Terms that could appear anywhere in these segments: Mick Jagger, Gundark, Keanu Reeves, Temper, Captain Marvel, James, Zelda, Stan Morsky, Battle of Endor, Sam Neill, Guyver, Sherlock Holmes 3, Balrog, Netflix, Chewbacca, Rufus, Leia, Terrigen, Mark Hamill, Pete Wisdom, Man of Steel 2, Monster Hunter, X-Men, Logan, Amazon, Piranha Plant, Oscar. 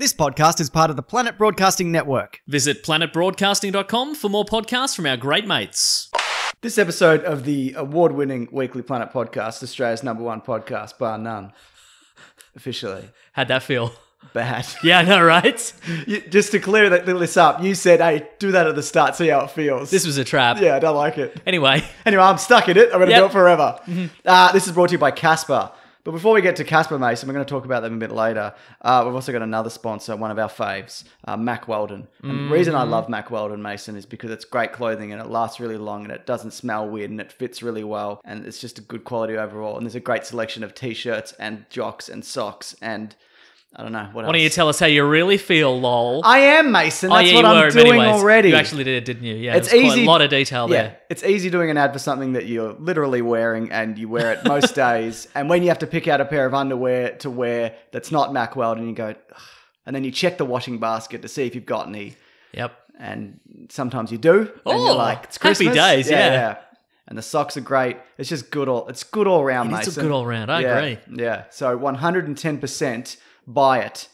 This podcast is part of the Planet Broadcasting Network. Visit planetbroadcasting.com for more podcasts from our great mates. This episode of the award-winning Weekly Planet podcast, Australia's #1 podcast, bar none, officially. How'd that feel? Bad. Yeah, I know, right? Just to clear this up, you said, hey, do that at the start, see how it feels. This was a trap. Yeah, I don't like it. Anyway, I'm stuck in it. I'm going to do it forever. This is brought to you by Casper. But before we get to Casper, Mason, we're going to talk about them a bit later. We've also got another sponsor, one of our faves, Mack Weldon. And the reason I love Mack Weldon, Mason, is because it's great clothing and it lasts really long and it doesn't smell weird and it fits really well. And it's just a good quality overall. And there's a great selection of T-shirts and jocks and socks and... I don't know. What else? Why don't you tell us how you really feel, lol? I am, Mason. That's what I'm doing already. You actually did it, didn't you? Yeah, it's easy. Quite a lot of detail there. It's easy doing an ad for something that you're literally wearing and you wear it most days. And when you have to pick out a pair of underwear to wear that's not Mack Weldon, and you go, ugh. And then you check the washing basket to see if you've got any. Yep. And sometimes you do. Oh, and you're like, it's Christmas. Happy days, yeah. And the socks are great. It's just good all. It's good all round, Mason. It's good all round. I agree. Yeah. So 110%. Buy it.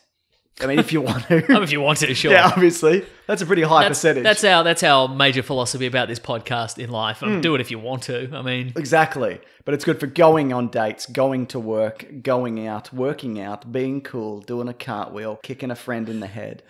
I mean, if you want to. If you want to, sure. Yeah, obviously. That's a pretty high percentage. That's our major philosophy about this podcast in life. Do it if you want to. I mean. Exactly. But it's good for going on dates, going to work, going out, working out, being cool, doing a cartwheel, kicking a friend in the head,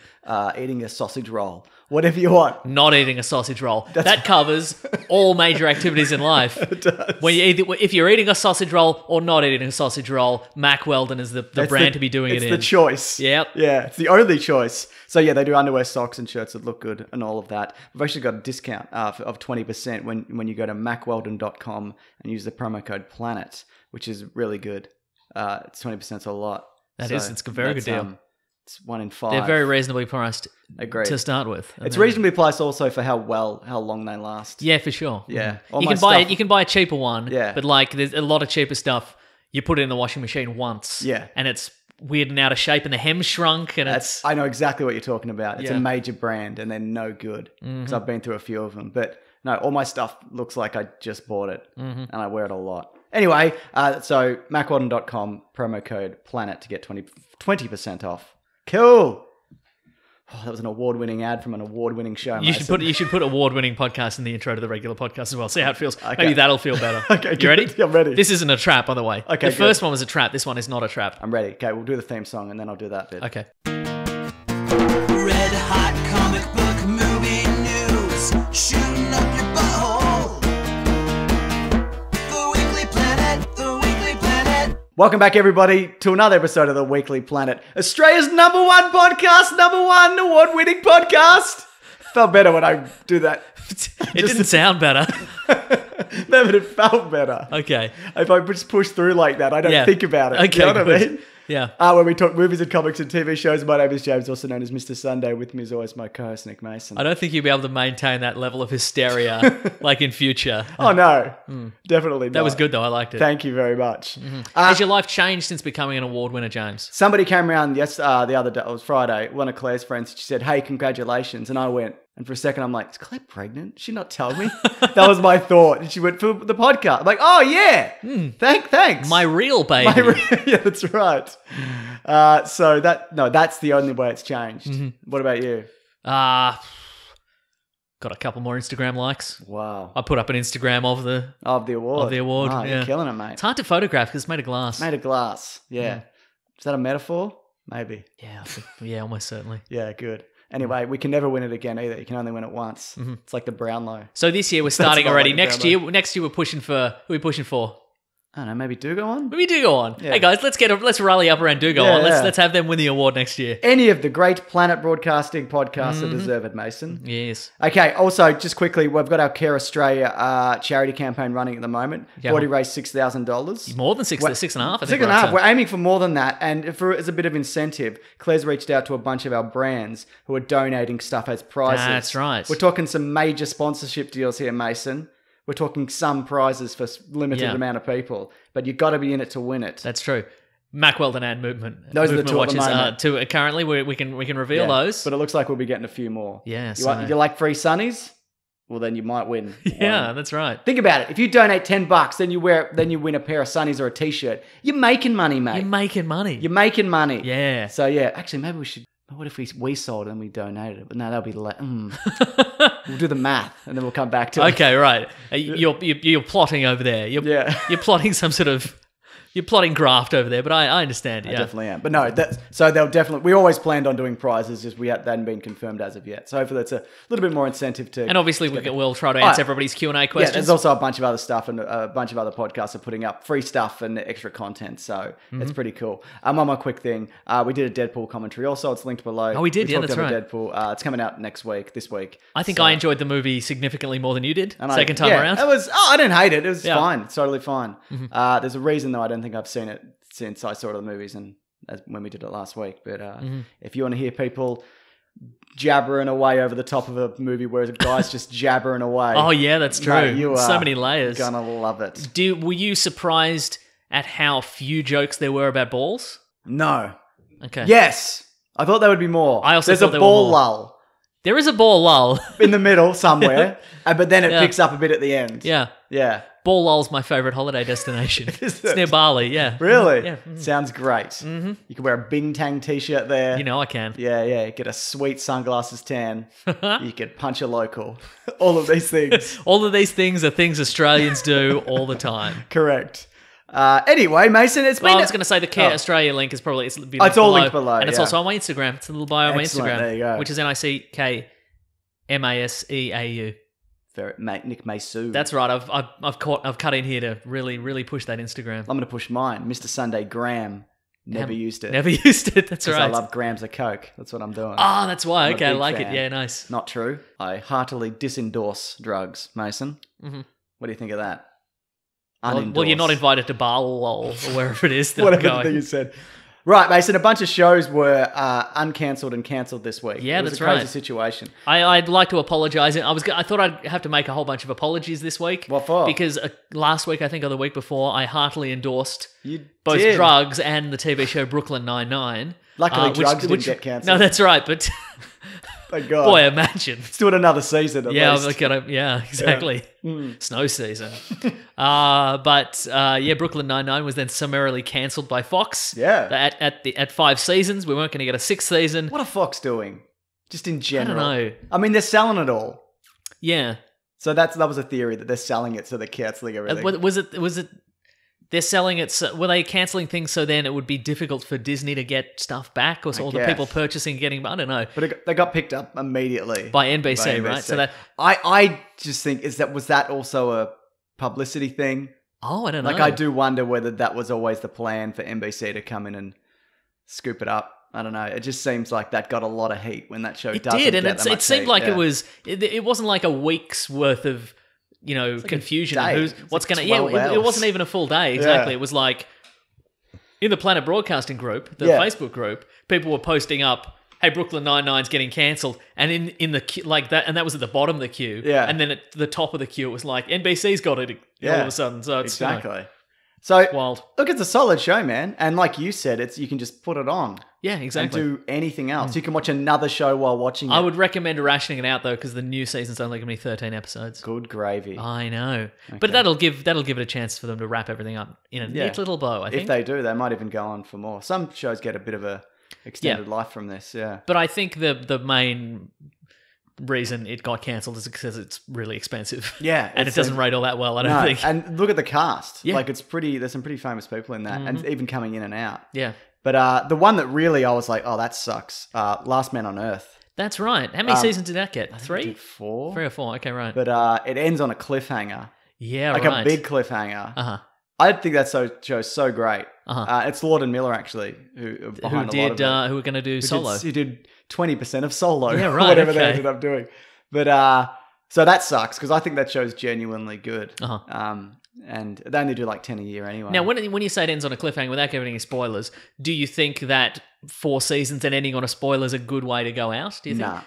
eating a sausage roll. Whatever you want. Not eating a sausage roll. That covers all major activities in life. It does. If you're eating a sausage roll or not eating a sausage roll, Mack Weldon is the brand to be doing it in. It's the choice. Yep. Yeah, it's the only choice. So yeah, they do underwear, socks and shirts that look good and all of that. We've actually got a discount of 20% when you go to macweldon.com and use the promo code PLANET, which is really good. It's 20%'s a lot. It's a very good deal. It's 1 in 5. They're very reasonably priced. Agreed. To start with. It's reasonably priced also for how long they last. Yeah, for sure. Yeah. You can buy a cheaper one, but like there's a lot of cheaper stuff. You put it in the washing machine once. Yeah. And it's weird and out of shape and the hem shrunk and it's... I know exactly what you're talking about. It's a major brand and they're no good because I've been through a few of them. But no, all my stuff looks like I just bought it and I wear it a lot. Anyway, so macweldon.com, promo code PLANET to get 20% off. Cool. Oh, that was an award-winning ad from an award-winning show. You should put award-winning podcast in the intro to the regular podcast as well. See how it feels. Okay. Maybe that'll feel better. Okay, you ready? I'm ready. This isn't a trap, by the way. Okay, the first one was a trap. This one is not a trap. I'm ready. Okay, we'll do the theme song and then I'll do that bit. Okay. Red hot comic book movie news. Shooting up your butthole. The Weekly Planet. The Weekly Planet. Welcome back, everybody, to another episode of the Weekly Planet, Australia's #1 podcast, #1 award-winning podcast. Felt better when I do that. It didn't sound better. No, but it felt better. Okay. If I just push through like that, I don't think about it. Okay, you know what I mean? Yeah. When we talk movies and comics and TV shows, my name is James, also known as Mr. Sunday. With me is always my co-host, Nick Mason. I don't think you'll be able to maintain that level of hysteria like in future. Oh, no. Definitely not. That was good, though. I liked it. Thank you very much. Has your life changed since becoming an award winner, James? Somebody came around the other day. It was Friday. One of Claire's friends, she said, hey, congratulations. And I went... And for a second, I'm like, is Claire pregnant? She not tell me? That was my thought. And she went, for the podcast. I'm like, oh, yeah. Thanks. My real baby. Yeah, that's right. So that's the only way it's changed. What about you? Got a couple more Instagram likes. Wow. I put up an Instagram of the award. Of the award. Oh, yeah. You're killing it, mate. It's hard to photograph because it's made of glass. Yeah. Is that a metaphor? Maybe. Yeah, almost certainly. Yeah, good. Anyway, we can never win it again either. You can only win it once. It's like the Brownlow. So this year we're starting already. Like next year we're pushing for. Who are we pushing for? I don't know. Maybe do go on. Yeah. Hey guys, let's rally up around do go on. Let's have them win the award next year. Any of the great Planet Broadcasting podcasts that deserve it, Mason. Yes. Okay. Also, just quickly, we've got our Care Australia charity campaign running at the moment. We've already raised $6,000. More than six and a half. I think $6,500. We're aiming for more than that, and as a bit of incentive, Claire's reached out to a bunch of our brands who are donating stuff as prizes. That's right. We're talking some major sponsorship deals here, Mason. We're talking some prizes for limited amount of people, but you've got to be in it to win it. That's true. Mack Weldon ad movement. Those movement are the two watches. Currently, we can reveal those. But it looks like we'll be getting a few more. Yeah. You like free sunnies? Well, then you might win. Yeah, that's right. Think about it. If you donate $10, then you win a pair of sunnies or a T-shirt. You're making money, mate. You're making money. Yeah. So yeah, actually, maybe we should. But what if we sold and we donated it? But no, that'll be late. We'll do the math and then we'll come back to it. Okay, right. You're plotting over there. You're plotting some sort of. You're plotting graft over there, but I understand. I definitely am. But no, so they'll definitely. We always planned on doing prizes, just they hadn't been confirmed as of yet. So hopefully that's a little bit more incentive to. And obviously we'll try to answer everybody's Q&A questions. Yeah, there's also a bunch of other stuff, and a bunch of other podcasts are putting up free stuff and extra content. So it's pretty cool. One more quick thing, we did a Deadpool commentary. Also, it's linked below. Oh, we did. Yeah, that's right. Deadpool. It's coming out this week. I think I enjoyed the movie significantly more than you did. Second time around, it was. Oh, I didn't hate it. It was fine. It's totally fine. There's a reason though. I don't think I've seen it since I saw it in the movies and when we did it last week. But if you want to hear people jabbering away over the top of a movie where a guy's just jabbering away. Oh, yeah, that's true. Mate, you are so many layers. Gonna love it. Were you surprised at how few jokes there were about balls? No. Okay. Yes. I thought there would be more. I also thought there were more. There's a ball lull. There is a ball lull. In the middle somewhere, but then it picks up a bit at the end. Yeah. Yeah. Ball lull's my favourite holiday destination. It's near Bali, yeah. Really? Yeah. Mm-hmm. Sounds great. Mm-hmm. You can wear a Bintang t-shirt there. You know I can. Yeah, yeah. Get a sweet sunglasses tan. You could punch a local. All of these things. All of these things are things Australians do all the time. Correct. Anyway, Mason, it's been... Well, I was going to say the Care Australia link is probably... It's all linked below. And it's also on my Instagram. It's a little bio on my Instagram. There you go. Which is NickMaseau. Nick Maseau. That's right. I've cut in here to really push that Instagram. I'm going to push mine. Mr. Sunday Graham. Never used it. That's right. I love grams of Coke. That's what I'm doing. Oh, that's why. Okay, I like it. Yeah, nice. Not true. I heartily disendorse drugs, Mason. Mm-hmm. What do you think of that? Well, you're not invited to Barlol or wherever it is that I'm going. Whatever the thing you said. Right, Mason, a bunch of shows were uncancelled and cancelled this week. Yeah, that's right. It was a crazy situation. I'd like to apologise. I thought I'd have to make a whole bunch of apologies this week. What for? Because last week, I think, or the week before, I heartily endorsed both drugs and the TV show Brooklyn Nine-Nine. Luckily, drugs didn't get cancelled. No, that's right, but... Thank God. Boy, imagine. Let's do it another season at least. Yeah, exactly. Yeah. Mm. Snow season. But Brooklyn Nine-Nine was then summarily cancelled by Fox. Yeah. At 5 seasons. We weren't going to get a 6th season. What are Fox doing? Just in general. I don't know. I mean, they're selling it all. Yeah. So that was a theory that they're selling it, so they're cancelling everything. Was it they're selling it, so were they cancelling things so then it would be difficult for Disney to get stuff back, or so all the people purchasing getting, I don't know. But they got picked up immediately. By NBC, right? So that I just think, was that also a publicity thing? Oh, I don't know. Like, I do wonder whether that was always the plan for NBC to come in and scoop it up. I don't know. It just seems like that got a lot of heat when that show it wasn't like a week's worth of... confusion. Like it wasn't even a full day. Exactly. Yeah. It was like in the Planet Broadcasting group, the Facebook group, people were posting up, "Hey, Brooklyn Nine-Nine's getting cancelled," and in the queue, like that, and that was at the bottom of the queue. Yeah. And then at the top of the queue, it was like NBC's got it all of a sudden. So it's so wild. Look, it's a solid show, man. And like you said, you can just put it on. Yeah, exactly. And do anything else. You can watch another show while watching it. I would recommend rationing it out though, because the new season's only going to be 13 episodes. Good gravy. I know, okay. But that'll give it a chance for them to wrap everything up in a neat little bow. I think if they do, they might even go on for more. Some shows get a bit of a extended life from this. Yeah, but I think the main reason it got cancelled is because it's really expensive. Yeah. And it doesn't rate all that well, I don't think. And look at the cast. Yeah. Like, there's some pretty famous people in that, and even coming in and out. Yeah. But the one that really I was like, oh, that sucks. Last Man on Earth. That's right. How many seasons did that get? 3? I think it did 4. 3 or 4. Okay, right. But it ends on a cliffhanger. Yeah, like a big cliffhanger. Uh-huh. I think that show's so great. Uh-huh. It's Lord and Miller, actually, who were going to do Solo. Who did 20% of Solo, whatever they ended up doing. But so that sucks, because I think that show's genuinely good. Uh-huh. And they only do like 10 a year anyway. Now, when you say it ends on a cliffhanger, without giving any spoilers, do you think that 4 seasons and ending on a spoiler is a good way to go out? Do you think? Nah.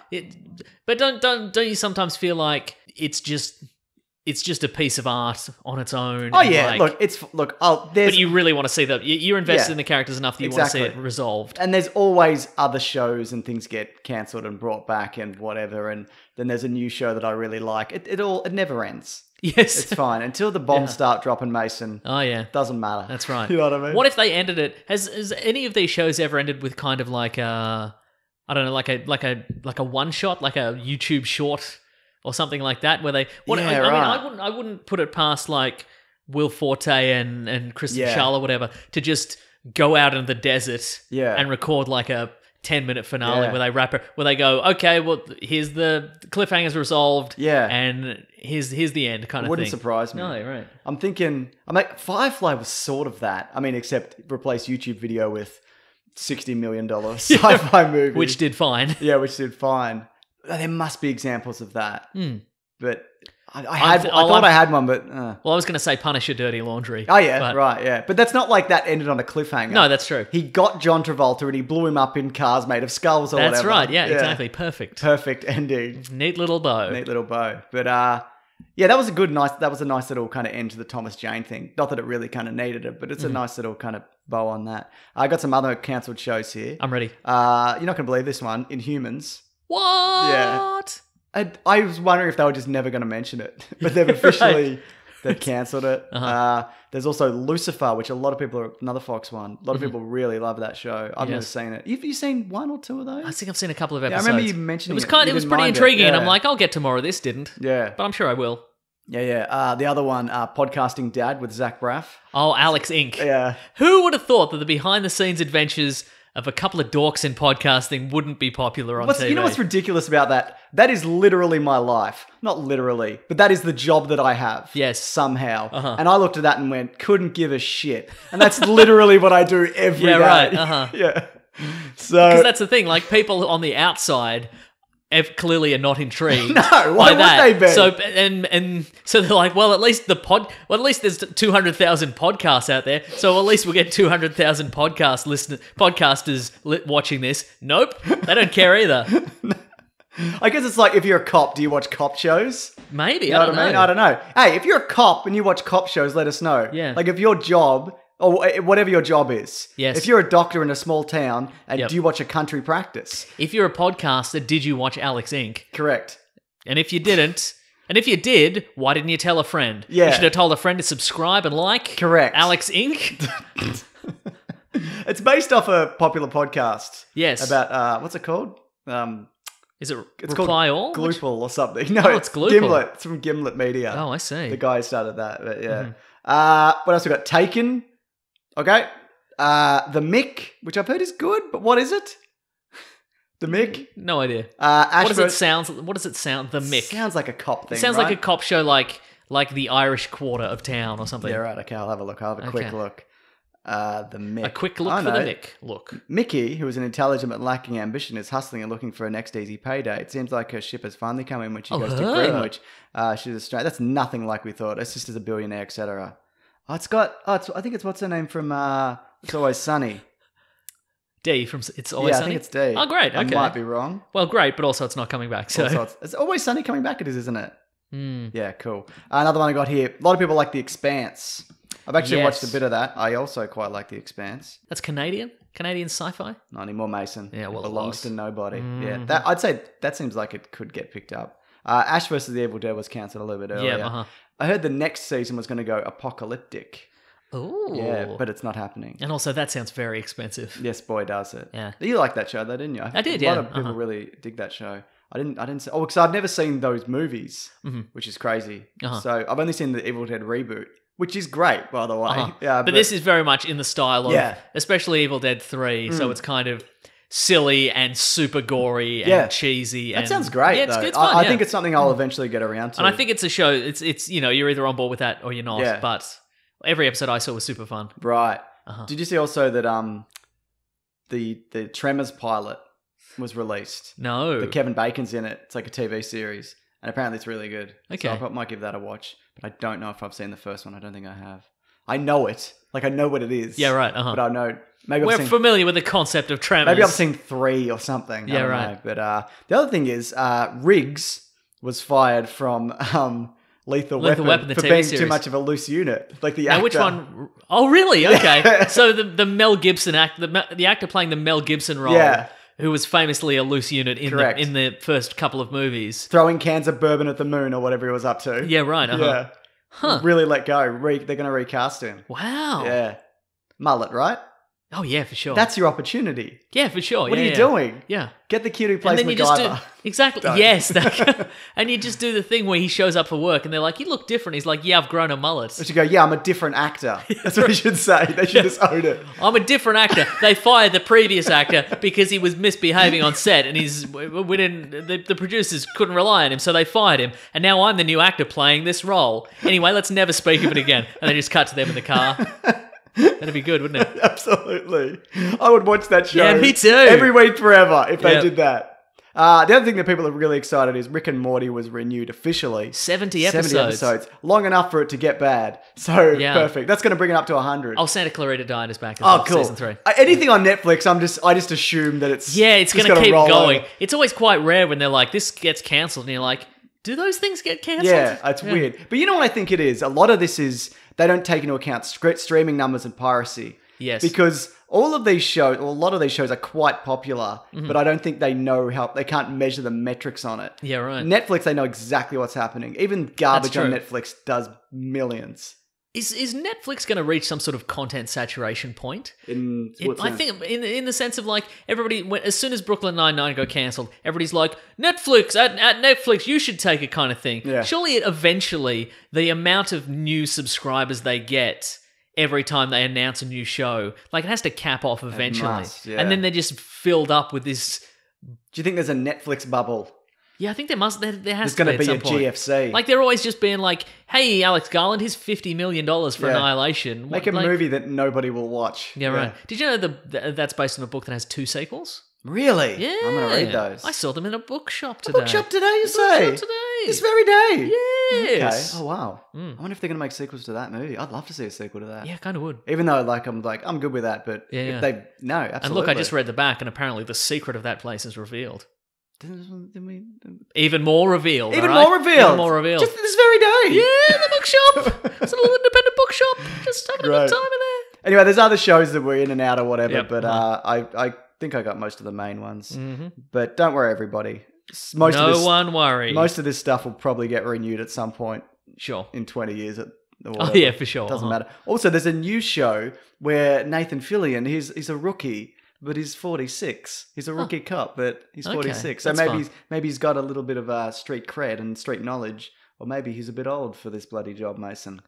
But don't you sometimes feel like it's just a piece of art on its own? Oh yeah, like, but you really want to see that. You're invested in the characters enough that you want to see it resolved. And there's always other shows and things get cancelled and brought back and whatever. And then there's a new show that I really like. It never ends. Yes, it's fine until the bombs start dropping, Mason. Oh yeah, doesn't matter. That's right. You know what I mean? What if they ended it? Has any of these shows ever ended with kind of like I don't know, like a one shot, like a YouTube short or something like that, where they. I mean, I wouldn't put it past like Will Forte and Kristen Schaal or whatever to just go out into the desert and record like a 10-minute finale where they wrap it, where they go, okay, well, here's the cliffhanger's resolved, and here's the end kind of thing. Wouldn't surprise me. No, right. I'm thinking, I mean, Firefly was sort of that. I mean, except replace YouTube video with $60 million sci-fi movie. Which did fine. Yeah, which did fine. There must be examples of that. Mm. But I thought I had one, but... Well, I was going to say punish your dirty laundry. Oh, yeah, right, yeah. But that's not like that ended on a cliffhanger. No, that's true. He got John Travolta and he blew him up in cars made of skulls or whatever. That's right, yeah, exactly. Perfect. Perfect ending. Neat little bow. Neat little bow. But, yeah, that was a good, nice... That was a nice little kind of end to the Thomas Jane thing. Not that it really kind of needed it, but it's a nice little kind of bow on that. I got some other cancelled shows here. I'm ready. You're not going to believe this one. Inhumans. What? Yeah. I was wondering if they were just never going to mention it, but they've officially they've cancelled it. There's also Lucifer, which a lot of people are another Fox one. A lot of people really love that show. I've never seen it. Have you seen one or two of those? I think I've seen a couple of episodes. Yeah, I remember you mentioned it. It was pretty intriguing, and I'm like, I'll get to more of this. Didn't? Yeah, but I'm sure I will. Yeah, yeah. The other one, Podcasting Dad with Zach Braff. Oh, Alex Inc. Yeah. Who would have thought that the behind-the-scenes adventures of a couple of dorks in podcasting wouldn't be popular on TV. You know what's ridiculous about that? That is literally my life. Not literally, but that is the job that I have. Yes. Somehow. And I looked at that and went, couldn't give a shit. And that's literally what I do every day. Right. Yeah. So because that's the thing, like people on the outside clearly are not intrigued. No, why would they be? So and so they're like, well, at least there's 200,000 podcasts out there, so at least we'll get 200,000 podcasters watching this. Nope, they don't care either. I guess it's like if you're a cop, do you watch cop shows? Maybe I don't know. Hey, if you're a cop and you watch cop shows, let us know. Yeah, like if your job. Or whatever your job is. Yes. If you're a doctor in a small town, and do you watch a country practice? If you're a podcaster, did you watch Alex Inc? Correct. And if you didn't, and if you did, why didn't you tell a friend? Yeah. You should have told a friend to subscribe and like. Correct. Alex Inc. It's based off a popular podcast. Yes. About, what's it called? Is it Reply All? Gloople or something. No, it's Gloople. Gimlet. It's from Gimlet Media. Oh, I see. The guy started that, but yeah. What else we got? Taken. Okay, The Mick, which I've heard is good, but what is it? The Mick? No idea. What does it sound? The Mick sounds like a cop thing. It sounds like a cop show, like the Irish Quarter of town or something. Yeah, right. Okay, I'll have a quick look. The Mick. A quick look for the Mick. Look, Mickey, who is an intelligent but lacking ambition, is hustling and looking for her next easy payday. It seems like her ship has finally come in when she goes to Greenwich. She's Australian. That's nothing like we thought. Her sister's a billionaire, etc. Oh, I think it's what's her name from It's Always Sunny. D from It's Always Sunny? Yeah, I think it's D. Oh, great. Okay. I might be wrong. Well, great, but also it's not coming back. So. It's Always Sunny coming back, isn't it? Mm. Yeah, cool. Another one I got here. A lot of people like The Expanse. I've actually watched a bit of that. I also quite like The Expanse. That's Canadian? Canadian sci-fi? Not anymore, Mason. Yeah, well, it belongs to nobody. Mm-hmm. Yeah, I'd say that seems like it could get picked up. Ash vs. the Evil Dead was cancelled a little bit earlier. Yeah, I heard the next season was going to go apocalyptic. Ooh. Yeah, but it's not happening. And also, that sounds very expensive. Yes, boy, does it. Yeah. You liked that show, though, didn't you? I did, yeah. A lot of people really dig that show. I didn't see... Oh, because I've never seen those movies, which is crazy. So I've only seen the Evil Dead reboot, which is great, by the way. Yeah, but this is very much in the style of... Yeah. Especially Evil Dead 3, so it's kind of... silly and super gory and cheesy. That sounds great. Yeah, it's fun, I think it's something I'll eventually get around to. And I think it's a show. It's you know, you're either on board with that or you're not. Yeah. But every episode I saw was super fun. Right. Did you see also that the Tremors pilot was released? No. That Kevin Bacon's in it. It's like a TV series, and apparently it's really good. Okay. So I probably might give that a watch, but I don't know if I've seen the first one. I don't think I have. I know it. Like I know what it is. Yeah. Right. But I know. Maybe we're familiar with the concept of Tremors. Maybe I've seen 3 or something. Yeah, I don't know. But the other thing is, Riggs was fired from Lethal Weapon the for TV being series. Too much of a loose unit. Like the actor. Which one? Oh, really? Okay. Yeah. So the Mel Gibson actor, the actor playing the Mel Gibson role, who was famously a loose unit in the first couple of movies, throwing cans of bourbon at the moon or whatever he was up to. Yeah, right. Really let go. They're going to recast him. Wow. Yeah, mullet, right? Oh, yeah, for sure. That's your opportunity. Yeah, for sure. What are you doing? Yeah. Get the kid who plays MacGyver. Exactly. Yes. And you just do the thing where he shows up for work and they're like, you look different. He's like, yeah, I've grown a mullet. They should go, yeah, I'm a different actor. That's what you should say. They should just own it. I'm a different actor. They fired the previous actor because he was misbehaving on set and the producers couldn't rely on him, so they fired him. And now I'm the new actor playing this role. Anyway, let's never speak of it again. And they just cut to them in the car. That'd be good, wouldn't it? Absolutely. I would watch that show. Yeah, me too. Every week forever if they did that. The other thing that people are really excited is Rick and Morty was renewed officially. 70 episodes. 70 episodes. Long enough for it to get bad. So perfect. That's going to bring it up to 100. Oh, Santa Clarita Diet is back as well. Cool. Season 3. Anything on Netflix, I just assume that it's... Yeah, it's going to keep going. It's always quite rare when they're like, this gets cancelled. And you're like, do those things get cancelled? Yeah, it's weird. But you know what I think it is? A lot of this is... They don't take into account streaming numbers and piracy. Yes. Because all of these shows, or a lot of these shows are quite popular, but I don't think they know how, they can't measure the metrics on it. Yeah, right. Netflix, they know exactly what's happening. Even garbage on Netflix does millions. Is Netflix going to reach some sort of content saturation point? I think in the sense of like everybody, as soon as Brooklyn Nine-Nine got cancelled, everybody's like, Netflix, at Netflix, you should take it kind of thing. Yeah. Surely eventually the amount of new subscribers they get every time they announce a new show, like it has to cap off eventually. It must. And then they're just filled up with this... Do you think there's a Netflix bubble? Yeah, I think there must. There has to be at some point. There's going to be a GFC. Like, they're always just being like, hey, Alex Garland, here's $50 million for Annihilation. Make a movie that nobody will watch. Yeah, right. Did you know that's based on a book that has 2 sequels? Really? Yeah. I'm going to read those. I saw them in a bookshop today. A bookshop today, you say? Bookshop today. This very day. Yes. Okay. Oh, wow. I wonder if they're going to make sequels to that movie. I'd love to see a sequel to that. Yeah, kind of would. Even though I'm good with that, but if they... No, absolutely. And look, I just read the back and apparently the secret of that place is revealed. Even more revealed. Even more revealed. Just this very day. Yeah, the bookshop. It's a little independent bookshop. Just having a good time in there. Anyway, there's other shows that we're in and out or whatever, but I think I got most of the main ones. But don't worry, everybody. Most of this stuff will probably get renewed at some point. Sure. In 20 years. Oh, yeah, for sure. Doesn't matter. Also, there's a new show where Nathan Fillion, he's a rookie. But he's 46. He's a rookie cop, but he's 46. So maybe he's got a little bit of street cred and street knowledge, or maybe he's a bit old for this bloody job, Mason.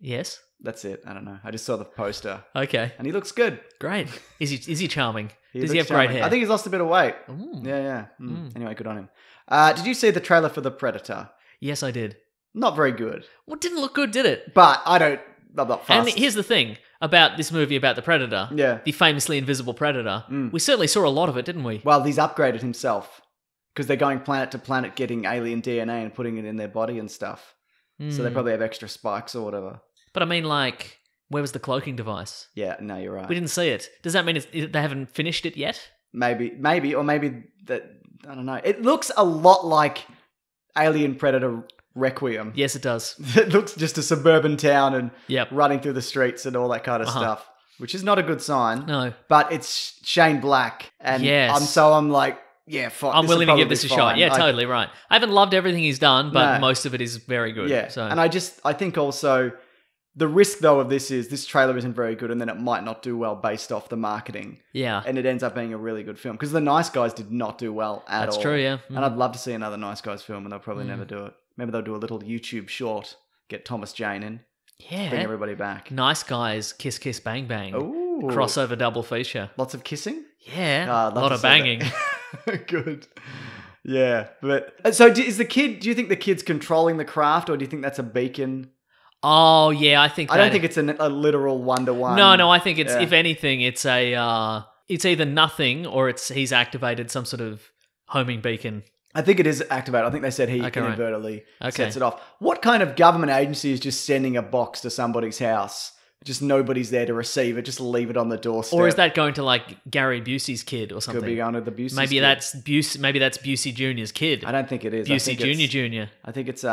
Yes, that's it. I don't know. I just saw the poster. Okay, and he looks good. Great. Is he charming? Does he have great hair? I think he's lost a bit of weight. Ooh. Yeah. Anyway, good on him. Did you see the trailer for The Predator? Yes, I did. Not very good. Well, it didn't look good, did it? But I'm not fast. And here's the thing. About this movie about the Predator, the famously invisible Predator. We certainly saw a lot of it, didn't we? Well, he's upgraded himself because they're going planet to planet getting alien DNA and putting it in their body and stuff. So they probably have extra spikes or whatever. But I mean, like, where was the cloaking device? Yeah, no, you're right. We didn't see it. Does that mean they haven't finished it yet? Maybe that... I don't know. It looks a lot like Alien Predator... Requiem. Yes, it does. It looks just a suburban town and running through the streets and all that kind of stuff, which is not a good sign. No. But it's Shane Black. And I'm like, yeah, fine. I'm willing to give this a shot. Yeah, totally right. I haven't loved everything he's done, but most of it is very good. Yeah. So. And I think also the risk, though, of this is this trailer isn't very good and then it might not do well based off the marketing. Yeah. And it ends up being a really good film because The Nice Guys did not do well at all. That's true, yeah. And I'd love to see another Nice Guys film and they'll probably never do it. Maybe they'll do a little YouTube short, get Thomas Jane in, bring everybody back. Nice Guys, Kiss Kiss Bang Bang. Ooh. Crossover double feature. Lots of kissing? Yeah, a lot of banging. Good. Yeah. But so do you think the kid's controlling the craft or do you think that's a beacon? Oh, yeah, I don't think it's a literal one-to-one. No, I think it's, if anything, it's it's either nothing or he's activated some sort of homing beacon. I think it is activated. I think they said he inadvertently sets it off. What kind of government agency is just sending a box to somebody's house? Just nobody's there to receive it. Just leave it on the doorstep. Or is that going to like Gary Busey's kid or something? Could be going to the Busey's kid. Maybe that's Busey Jr.'s kid. I don't think it is. Busey Jr. I think it's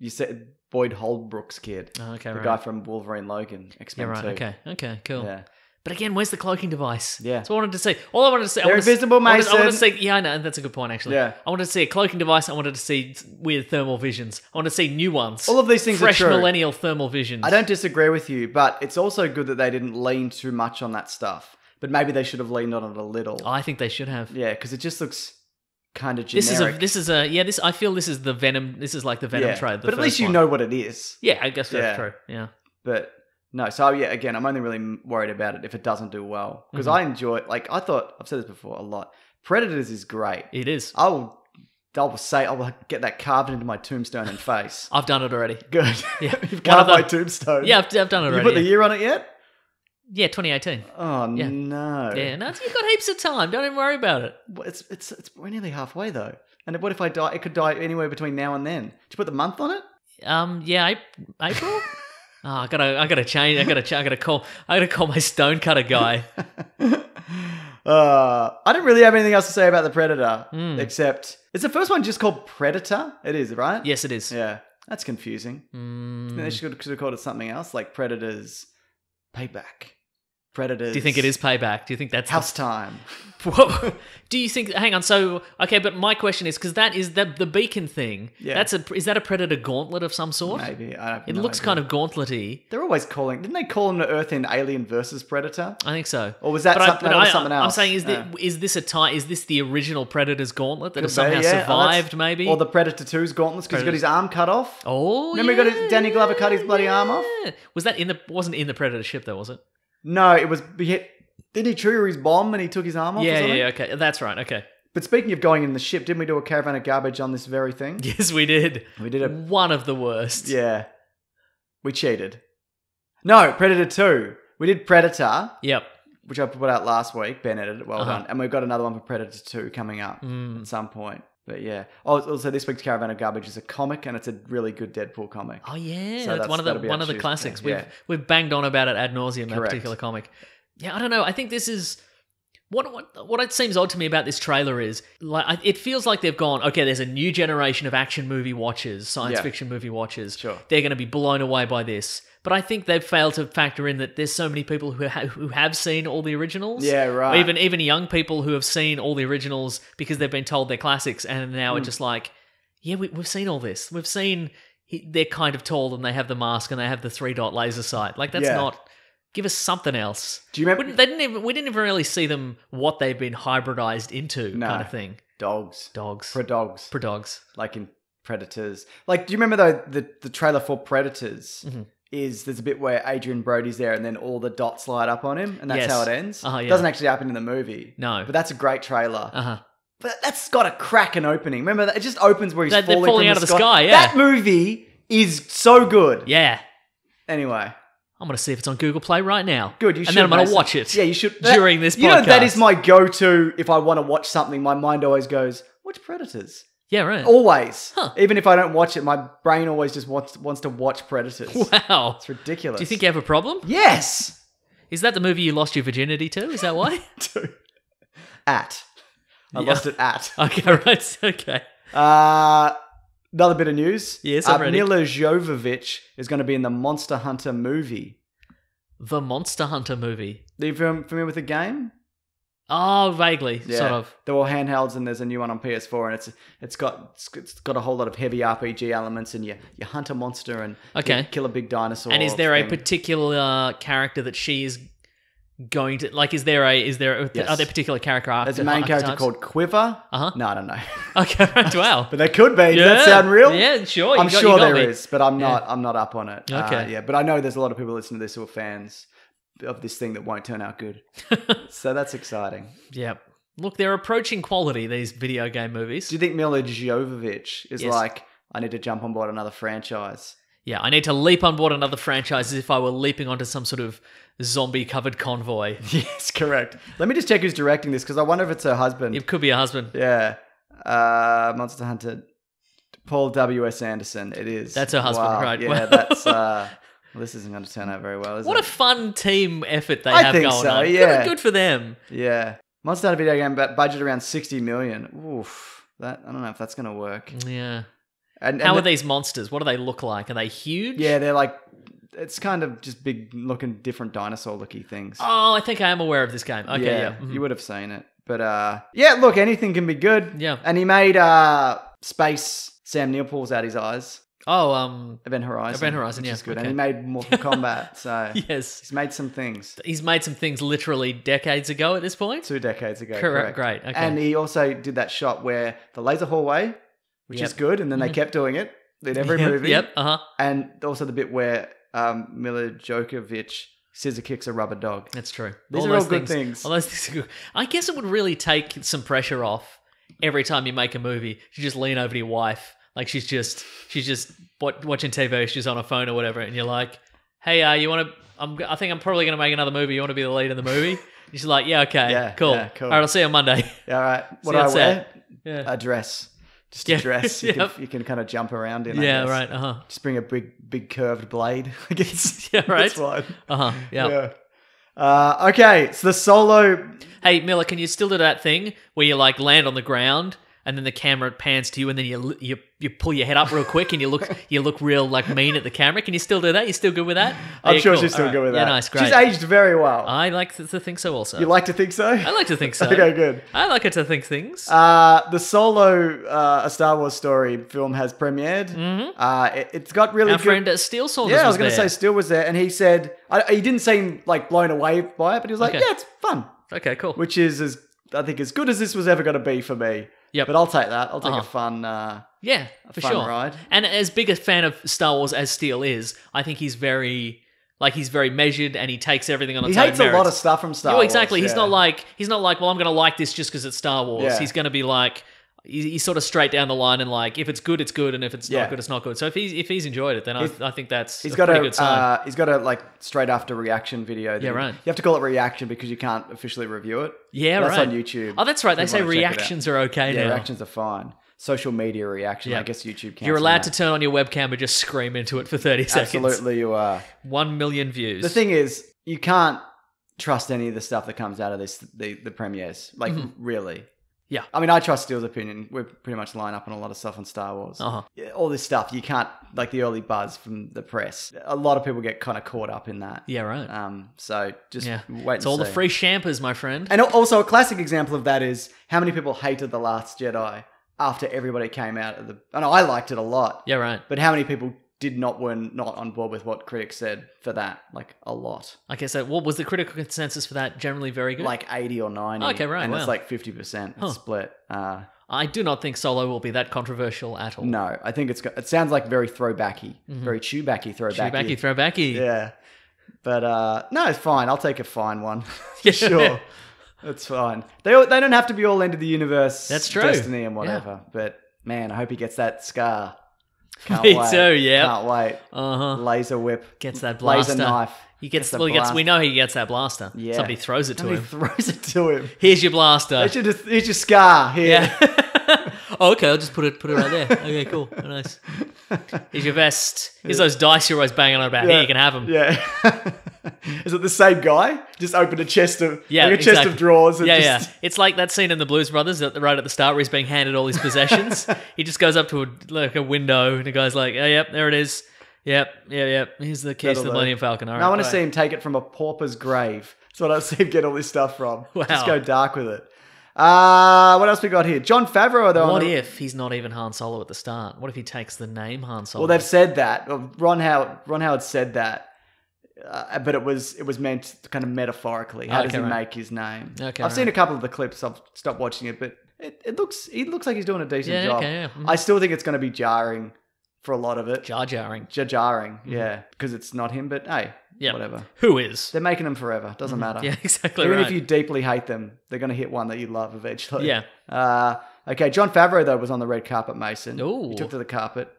you said Boyd Holbrook's kid. Oh, okay, the guy from Wolverine Logan, X-Men 2. Okay, cool. Yeah. But again, where's the cloaking device? Yeah. So I wanted to see... All I wanted to see... They're invisible, Mason. I wanted to see... Yeah, I know. That's a good point, actually. Yeah. I wanted to see a cloaking device. I wanted to see weird thermal visions. I wanted to see new ones. All of these things are true. Fresh millennial thermal visions. I don't disagree with you, but it's also good that they didn't lean too much on that stuff. But maybe they should have leaned on it a little. I think they should have. Yeah, because it just looks kind of generic. This I feel this is the Venom. This is like the Venom trade. But at least you know what it is. Yeah, I guess that's true. Yeah. But no, so yeah, again, I'm only really worried about it if it doesn't do well. Because I enjoy, like, I thought, I've said this before a lot, Predators is great. It is. I will get that carved into my tombstone and face. I've done it already. Good. Yeah. You've carved my tombstone. Yeah, I've done it already. You put the year on it yet? Yeah, 2018. Oh, yeah. No. Yeah, no, you've got heaps of time. Don't even worry about it. It's we're nearly halfway, though. And what if I die? It could die anywhere between now and then. Did you put the month on it? Yeah, April? I gotta call my stonecutter guy. I don't really have anything else to say about The Predator, except it's the first one just called Predator. It is, right? Yes, it is. Yeah, that's confusing. They should have called it something else, like Predators Payback. Predators. Do you think it is Payback? Do you think that's House Time? Whoa. Do you think? Hang on. So okay, but my question is, because that is the beacon thing. Yeah. Is that a Predator gauntlet of some sort? Maybe. It looks kind of gauntlety. They're always calling. Didn't they call them the Earth in Alien versus Predator? I think so. Or was that something else? I'm saying, is this the original Predator's gauntlet that survived? Maybe. Or the Predator 2's gauntlets because he got his arm cut off. Oh. Remember, Danny Glover cut his bloody arm off. Was that in the? Wasn't in the Predator ship though, was it? No, it was. Didn't he trigger his bomb and he took his arm off? Yeah, okay. That's right, okay. But speaking of going in the ship, didn't we do a caravan of garbage on this very thing? Yes, we did. We did one of the worst. Yeah. We cheated. No, Predator 2. We did Predator. Yep. Which I put out last week. Ben edited it. Well done. And we've got another one for Predator 2 coming up at some point. But yeah. Oh, also this week's Caravan of Garbage is a comic, and it's a really good Deadpool comic. Oh yeah, so that's one of the classics. We've banged on about it ad nauseum. That particular comic. Yeah, I don't know. I think this is what it seems odd to me about this trailer is like it feels like they've gone, okay, there's a new generation of action movie watchers, science fiction movie watchers. Sure, they're going to be blown away by this. But I think they've failed to factor in that there's so many people who have seen all the originals. Yeah, right. Or even young people who have seen all the originals because they've been told they're classics and now are just like, yeah, we've seen all this. We've seen they're kind of tall and they have the mask and they have the 3-dot laser sight. Like, that's not... Give us something else. Do you remember... we didn't even really see them, what they've been hybridized into kind of thing. Dogs. Pro dogs. Like in Predators. Like, do you remember, though, the trailer for Predators... Mm-hmm. Is there's a bit where Adrian Brody's there and then all the dots light up on him and that's how it ends. It doesn't actually happen in the movie. No. But that's a great trailer. But that's got a cracking opening. Remember, it just opens where he's falling out of the sky. Yeah. That movie is so good. Yeah. Anyway. I'm going to see if it's on Google Play right now. Good, you should. And then I'm going to watch it. Yeah, you should. During this podcast. You know, that is my go-to if I want to watch something. My mind always goes, watch Predators. Yeah, right. Always. Huh. Even if I don't watch it, my brain always just wants to watch Predators. Wow. It's ridiculous. Do you think you have a problem? Yes. Is that the movie you lost your virginity to? Is that why? Lost it at. Okay, right. Okay. Another bit of news. Yes, I'm ready. Milla Jovovich is going to be in the Monster Hunter movie. The Monster Hunter movie. Are you familiar with the game? Oh, vaguely, sort of. They're all handhelds, and there's a new one on PS4, and it's got a whole lot of heavy RPG elements, and you hunt a monster and you kill a big dinosaur. And is there a particular character that she is going to like? Are there particular character archetypes? There's a main character called Quiver. No, I don't know. Okay, wow. But there could be. Yeah. Does that sound real? Yeah, sure. I'm sure there is, but I'm not up on it. Okay, but I know there's a lot of people listening to this who are fans of this thing that won't turn out good. So that's exciting. Yeah. Look, they're approaching quality, these video game movies. Do you think Milla Jovovich is like, I need to jump on board another franchise? Yeah, I need to leap on board another franchise as if I were leaping onto some sort of zombie-covered convoy. Yes, correct. Let me just check who's directing this, because I wonder if it's her husband. It could be her husband. Yeah. Monster Hunter. Paul W.S. Anderson. It is. That's her husband, right? Yeah, that's... Well, this isn't going to turn out very well, is it? What a fun team effort they have going on. I think so, yeah. Good for them. Yeah. Monster Hunter video game budget around $60 million. Oof. I don't know if that's going to work. Yeah. And how are these monsters? What do they look like? Are they huge? Yeah, they're like... It's kind of just big-looking, different dinosaur-looking things. Oh, I think I am aware of this game. Okay, yeah. Mm-hmm. You would have seen it. But, yeah, look, anything can be good. Yeah. And he made Space Sam Neill pulls out his eyes. Oh, Event Horizon. Event Horizon, yeah, is good. Okay. And he made Mortal Kombat, so yes, he's made some things. He's made some things literally decades ago at this point. 2 decades ago, correct. Great. Okay. And he also did that shot where the laser hallway, which is good, and then they kept doing it in every movie. Yep. And also the bit where Milla Jovovich scissor kicks a rubber dog. That's true. These all are all good things. All those things are good. I guess it would really take some pressure off every time you make a movie. You just lean over to your wife. Like she's just watching TV, she's on her phone or whatever, and you're like, "Hey, you want to? I think I'm probably going to make another movie. You want to be the lead in the movie?" And she's like, "Yeah, okay, cool. All right, I'll see you on Monday." Yeah, all right. What do I wear? Yeah. A dress. Just a dress. You can kind of jump around in. Yeah, right. Just bring a big curved blade. I guess. Yeah, right. That's fine. Okay, so the Solo. Hey, Milla, can you still do that thing where you like land on the ground? And then the camera pans to you, and then you pull your head up real quick, and you look real like mean at the camera. Can you still do that? You still good with that? I'm sure she's still good with that. Yeah, nice, great. She's aged very well. I like to think so. Also, you like to think so. I like to think so. Okay, good. I like her to think things. The Solo, a Star Wars story film, has premiered. Mm-hmm. It's got really. Our friend Steele saw this. Yeah, I was going to say Steele was there, and he said he didn't seem like blown away by it, but he was like, "Yeah, it's fun." Okay, cool. Which is I think as good as this was ever going to be for me. Yeah, but I'll take that. I'll take a fun ride. And as big a fan of Star Wars as Steele is, I think he's very measured, and he takes everything on its own merits. He hates a lot of stuff from Star Wars. Exactly. Yeah. He's not like, well, I'm going to like this just because it's Star Wars. Yeah. He's going to be like, he's sort of straight down the line, and like, if it's good, it's good, and if it's not good, it's not good. So if he's enjoyed it, then I think that's a pretty good sign. He's got a like straight after reaction video. Yeah, right. You have to call it reaction because you can't officially review it. Yeah, right. That's on YouTube. Oh, that's right. They say reactions are okay now. Yeah, reactions are fine. Social media reaction. Yeah. I guess YouTube can't. You're allowed to turn on your webcam and just scream into it for 30 seconds. Absolutely, you are. 1 million views. The thing is, you can't trust any of the stuff that comes out of the premieres. Like, really. Yeah. I mean, I trust Steele's opinion. We're pretty much line up on a lot of stuff on Star Wars. All this stuff, you can't, like the early buzz from the press. A lot of people get kind of caught up in that. Yeah, right. So just wait and see. It's all the free shampers, my friend. And also a classic example of that is how many people hated The Last Jedi after everybody came out of the... I know I liked it a lot. Yeah, right. But how many people... were not on board with what critics said for that, like a lot. Okay, so what was the critical consensus for that? Generally very good? Like 80 or 90. Okay, right, and it's like 50% split. I do not think Solo will be that controversial at all. No, I think it sounds like very throwbacky, very Chewbacky. Yeah. But no, it's fine. I'll take a fine one. Sure. It's fine. They don't have to be all end of the universe. That's true. Destiny and whatever. Yeah. But man, I hope he gets that scar. Can't wait. Laser whip. Gets that blaster. Laser knife. We know he gets that blaster. Yeah. Somebody throws it to him. Here's your blaster. Here's your scar. Here. Yeah. Okay, I'll just put it right there. Okay, cool. Nice. Here's your vest. Here's those dice you're always banging on about. Yeah. Here, you can have them. Yeah. Is it the same guy? Just opened a chest of chest of drawers. And it's like that scene in the Blues Brothers right at the start where he's being handed all his possessions. He just goes up to a window and the guy's like, "Oh, yep, there it is. Yep. Here's the keys to the Millennium Falcon." All right, I want to see him take it from a pauper's grave. That's what I see him get all this stuff from. Wow. Just go dark with it. What else we got here? John Favreau, though. What if he's not even Han Solo at the start? What if he takes the name Han Solo? Well, they've said that. Ron Howard said that. But it was meant kind of metaphorically. How does he make his name? Okay, I've seen a couple of the clips. I've stopped watching it, but it looks like he's doing a decent job. Okay, I still think it's going to be jarring for a lot of it. Jarring. Yeah, because it's not him. But hey, whatever. Who is? They're making them forever. Doesn't matter. Yeah, exactly. Even if you deeply hate them, they're going to hit one that you love eventually. Yeah. Okay. John Favreau though was on the red carpet. Mason. Ooh. He took to the carpet.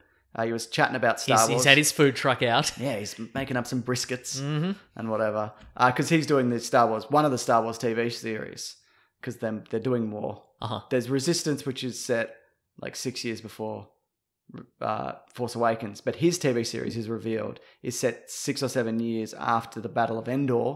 He was chatting about Star Wars. He's had his food truck out. Yeah, he's making up some briskets and whatever. Because he's doing one of the Star Wars TV series. Because they're doing more. There's Resistance, which is set like 6 years before Force Awakens. But his TV series is revealed. Is set 6 or 7 years after the Battle of Endor.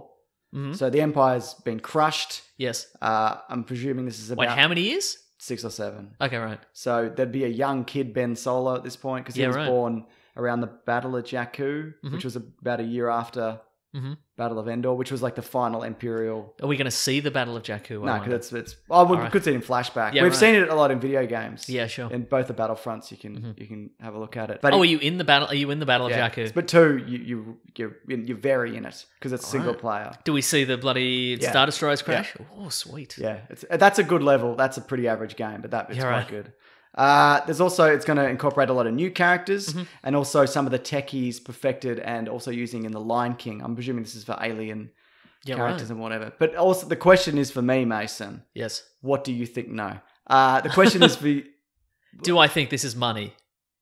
So the Empire's been crushed. Yes. I'm presuming this is about... Wait, how many years? 6 or 7. Okay, right. So there'd be a young kid, Ben Solo, at this point because he was born around the Battle of Jakku, which was about a year after Battle of Endor, which was like the final Imperial. Are we going to see the Battle of Jakku? No, because it's we could see it in flashback. Yeah, we've seen it a lot in video games. Yeah, sure. In both the battlefronts, you can you can have a look at it. But are you in the battle? Are you in the Battle of Jakku? But two, you're very in it because it's single player. Do we see the bloody Star Destroyers crash? Yeah. Oh, sweet. Yeah, that's a good level. That's a pretty average game, but that bit's quite good. There's also, it's going to incorporate a lot of new characters and also some of the techies perfected and also using in The Lion King. I'm presuming this is for alien characters and whatever. But also the question is for me, Mason. Yes. What do you think? No. The question is for you. Do I think this is money?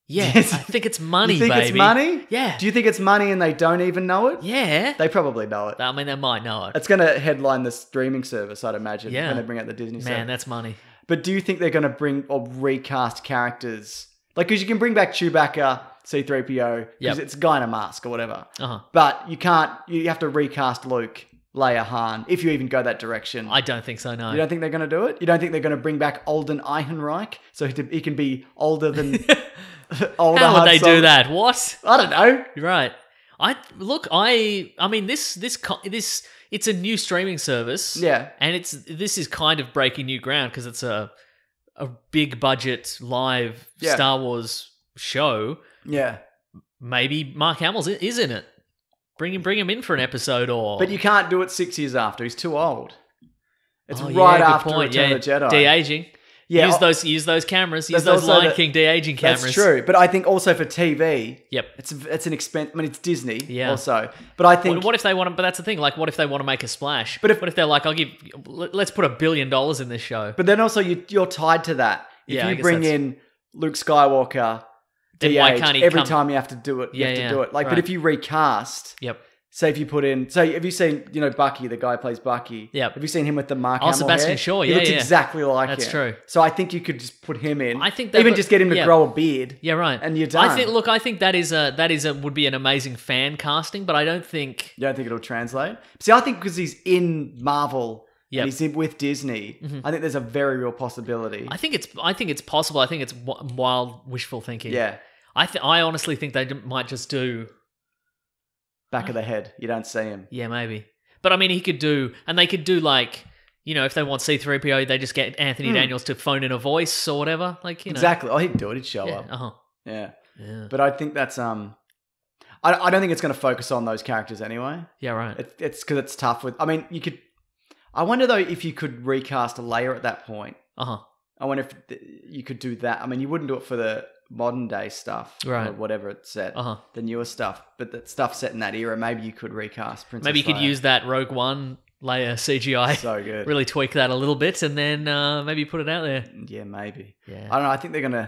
Yes. I think it's money, baby. You think it's money? Yeah. Do you think it's money and they don't even know it? Yeah. They probably know it. I mean, they might know it. It's going to headline the streaming service, I'd imagine, when they bring out the Disney service. Man, that's money. But do you think they're going to bring or recast characters? Like, because you can bring back Chewbacca, C-3PO, because it's a guy in a mask or whatever. But you can't, you have to recast Luke, Leia, Han, if you even go that direction. I don't think so, no. You don't think they're going to do it? You don't think they're going to bring back Alden Ehrenreich so he can be older than... How would they do that? What? I don't know. You're right. I mean, this it's a new streaming service. Yeah. And this is kind of breaking new ground because it's a big budget live Star Wars show. Yeah. Maybe Mark Hamill is in it. Bring him in for an episode or... But you can't do it 6 years after. He's too old. It's after Return of the Jedi. De-aging. Yeah, use those cameras. Use those Lion King de-aging cameras. That's true. But I think also for TV, it's an expense. I mean, it's Disney also. But I think... What if they want to... But that's the thing. Like, what if they want to make a splash? But what if they're like, let's put $1 billion in this show. But then also you're tied to that. If you bring in Luke Skywalker, every time you have to do it, you have to do it. Like, but if you recast... Yep. Say if you put in... So have you seen, Bucky, the guy who plays Bucky? Yeah. Have you seen him with the Mark Hamill hair? Sebastian Shaw, He looks exactly like him. That's true. So I think you could just put him in. I think that... Even just get him to grow a beard. Yeah, right. And you're done. I think would be an amazing fan casting, but I don't think... You don't think it'll translate? See, I think because he's in Marvel... Yep. And he's with Disney. I think there's a very real possibility. I think it's possible. I think it's wild wishful thinking. Yeah. I honestly think they might just do... Back of the head. You don't see him. Yeah, maybe. But I mean, they could do like, if they want C-3PO, they just get Anthony Daniels to phone in a voice or whatever. Like, Exactly. Oh, he'd do it. He'd show up. Yeah. But I think that's, I don't think it's going to focus on those characters anyway. Yeah, right. It's because it's tough with, I mean, I wonder though if you could recast a Leia at that point. I wonder if you could do that. I mean, you wouldn't do it for the modern day stuff, right? Or whatever it's set, the newer stuff, but that stuff set in that era, maybe you could recast Princess. Maybe you could use that Rogue One Leia CGI, so good. Really tweak that a little bit, and then maybe put it out there. Yeah, maybe. Yeah, I don't know.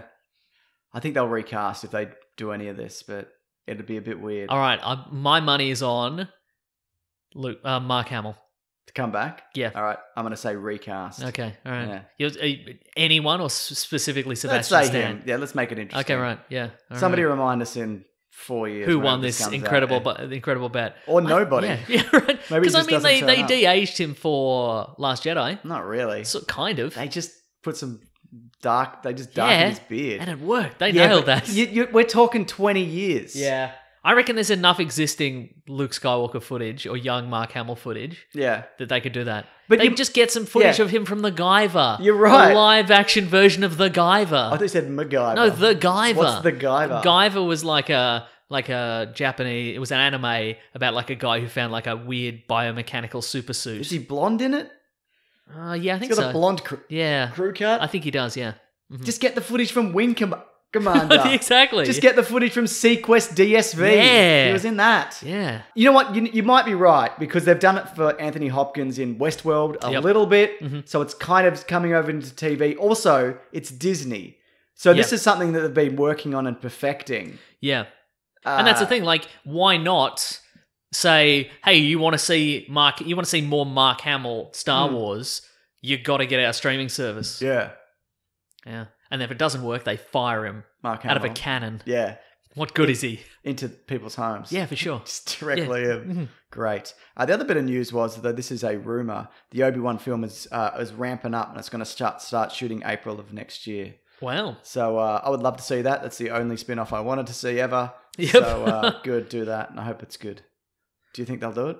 I think they'll recast if they do any of this, but it'd be a bit weird. All right, my money is on Luke, Mark Hamill. To come back? Yeah. All right. I'm going to say recast. Okay. All right. Yeah. Anyone or specifically Sebastian Stan? Him. Yeah, let's make it interesting. Okay, right. Yeah. All Somebody remind us in 4 years. Who won this incredible bet? Or nobody. Yeah, right. Because, I mean, they de-aged him for Last Jedi. Not really. So, kind of. They just put some dark... They just darkened his beard. And it worked. They nailed that. We're talking 20 years. Yeah. I reckon there's enough existing Luke Skywalker footage or young Mark Hamill footage that they could do that. But they just get some footage of him from The Guyver. You're right. A live-action version of The Guyver. I thought you said MacGyver. No, The Guyver. What's The Guyver? The Guyver was like a Japanese... It was an anime about like a guy who found like a weird biomechanical super suit. Is he blonde in it? Yeah, I think so. He's got a blonde crew cut? I think he does, yeah. Mm-hmm. Just get the footage from Wing Commander. Exactly. Just get the footage from Sequest DSV. Yeah. He was in that. Yeah. You know what? You might be right because they've done it for Anthony Hopkins in Westworld a little bit. So it's kind of coming over into TV. Also, it's Disney. So this is something that they've been working on and perfecting. Yeah. And that's the thing. Like, why not say, hey, you want to see more Mark Hamill Star Wars, you got to get our streaming service. Yeah. Yeah. And if it doesn't work, they fire him out of a cannon. Yeah. What good is he? Into people's homes. Yeah, for sure. Just directly in. Mm-hmm. Great. The other bit of news was, though this is a rumor, the Obi-Wan film is ramping up and it's going to start shooting April of next year. Wow. So I would love to see that. That's the only spin-off I wanted to see ever. Yep. So good, do that. And I hope it's good. Do you think they'll do it?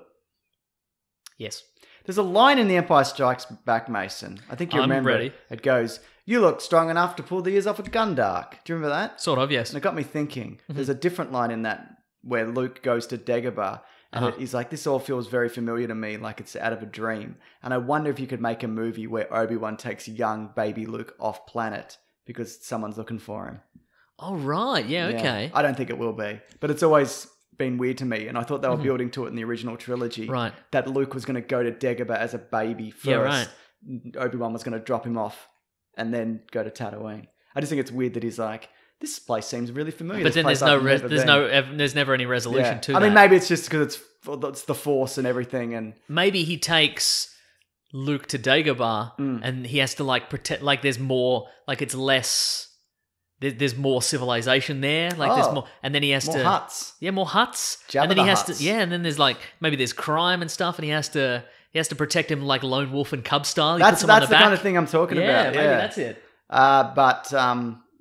Yes. There's a line in The Empire Strikes Back, Mason. I think you remember it. It goes, "You look strong enough to pull the ears off a Gundark." Do you remember that? Sort of, yes. And it got me thinking. Mm-hmm. There's a different line in that where Luke goes to Dagobah. And he's like, this all feels very familiar to me, like it's out of a dream. And I wonder if you could make a movie where Obi-Wan takes young baby Luke off planet because someone's looking for him. Oh, right. Yeah, yeah. Okay. I don't think it will be. But it's always been weird to me. And I thought they were building to it in the original trilogy. Right. That Luke was going to go to Dagobah as a baby first. Yeah, right. Obi-Wan was going to drop him off and then go to Tatooine. I just think it's weird that he's like, this place seems really familiar. But then there's never any resolution to that. I mean, maybe it's just because it's the Force and everything, and maybe he takes Luke to Dagobah, and he has to like protect. Like there's more, like it's less. There's more civilization there. Like there's more, and then he has more huts. Yeah, more huts. And then he has to. Yeah, and then there's like maybe there's crime and stuff, and he has to protect him like lone wolf and cub style. That's the kind of thing I'm talking about. Yeah, maybe that's it.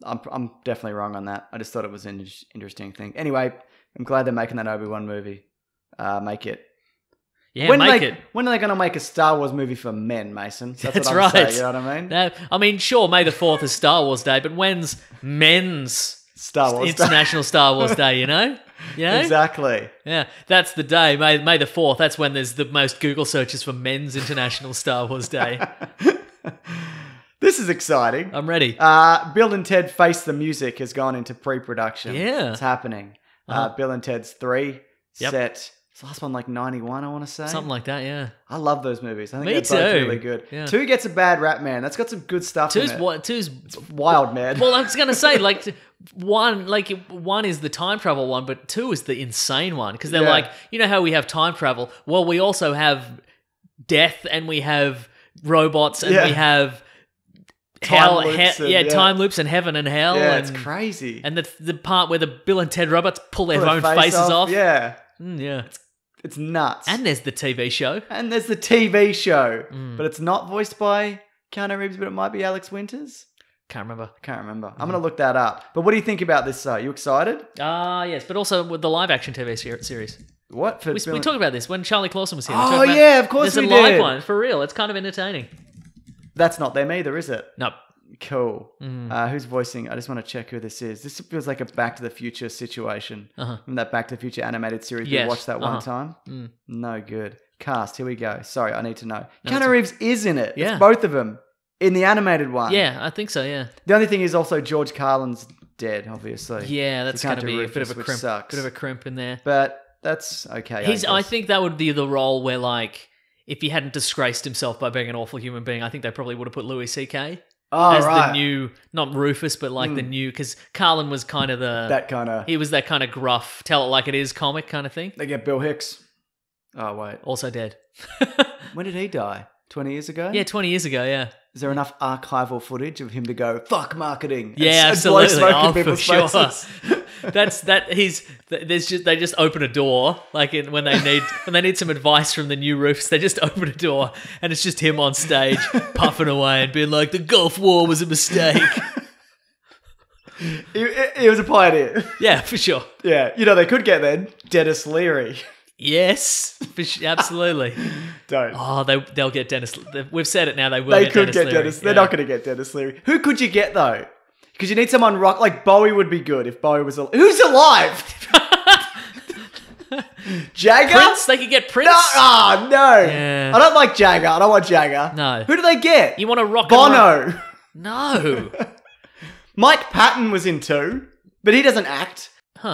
I'm definitely wrong on that. I just thought it was an interesting thing. Anyway, I'm glad they're making that Obi-Wan movie. Make it. Yeah, make it. When are they going to make a Star Wars movie for men, Mason? That's what I'm saying, you know what I mean? I mean, sure, May the 4th is Star Wars Day, but when's men's Star Wars International Star Wars Day, you know? Yeah, exactly. Yeah, that's the day, May the 4th. That's when there's the most Google searches for men's International Star Wars Day. This is exciting. I'm ready. Bill and Ted Face the Music has gone into pre-production. Yeah. It's happening. Bill and Ted's 3 set. It's the last one like 91, I want to say. Something like that, yeah. I love those movies. I think they're both really good. Yeah. 2 gets a bad rap, man. That's got some good stuff in it. Two's wild, man. Well, I was going to say, like, one is the time travel one, but 2 is the insane one. Because they're like, you know how we have time travel? Well, we also have death and we have robots and we have... time loops and heaven and hell. Yeah, it's crazy. And the part where the Bill and Ted robots pull their own faces off. Yeah. Yeah. It's nuts. And there's the TV show. But it's not voiced by Keanu Reeves, but it might be Alex Winters. Can't remember. I'm going to look that up. But what do you think about this? Are you excited? Yes, but also with the live action TV series. What? We talked about this when Charlie Clausen was here. Oh, yeah, of course we did. There's a live one, for real. It's kind of entertaining. That's not them either, is it? Nope. Cool. Who's voicing? I just want to check who this is. This feels like a Back to the Future situation. From that Back to the Future animated series we watched that one time. No good. Cast, here we go. Sorry, I need to know. Keanu Reeves is in it. Yeah. It's both of them in the animated one. Yeah, I think so, yeah. The only thing is also George Carlin's dead, obviously. Yeah, that's going to be Rufus, a bit of a crimp in there. But that's okay. I think that would be the role where like... If he hadn't disgraced himself by being an awful human being, I think they probably would have put Louis C.K. as the new, not Rufus, but like the new, because Carlin was kind of that kind of gruff, tell it like it is comic kind of thing. They get Bill Hicks. Oh, wait. Also dead. When did he die? 20 years ago? Yeah, 20 years ago, yeah. Is there enough archival footage of him to go, fuck marketing? Yeah, absolutely. For sure. They just open a door like when they need some advice from the new Rufus. They just open a door and it's just him on stage puffing away and being like, the Gulf War was a mistake. He was a pioneer. Yeah, for sure. Yeah, you know they could get then Dennis Leary. Yes, absolutely. Don't. Oh, they'll get Dennis. We've said it now. They could get Dennis Leary. They're not going to get Dennis Leary. Who could you get though? Because you need someone like Bowie would be good if Bowie was alive. Who's alive? Jagger? Prince? They could get Prince? No. Oh, no. Yeah. I don't like Jagger. I don't want Jagger. No. Who do they get? You want to rock Bono. And roll? No. Mike Patton was in 2, but he doesn't act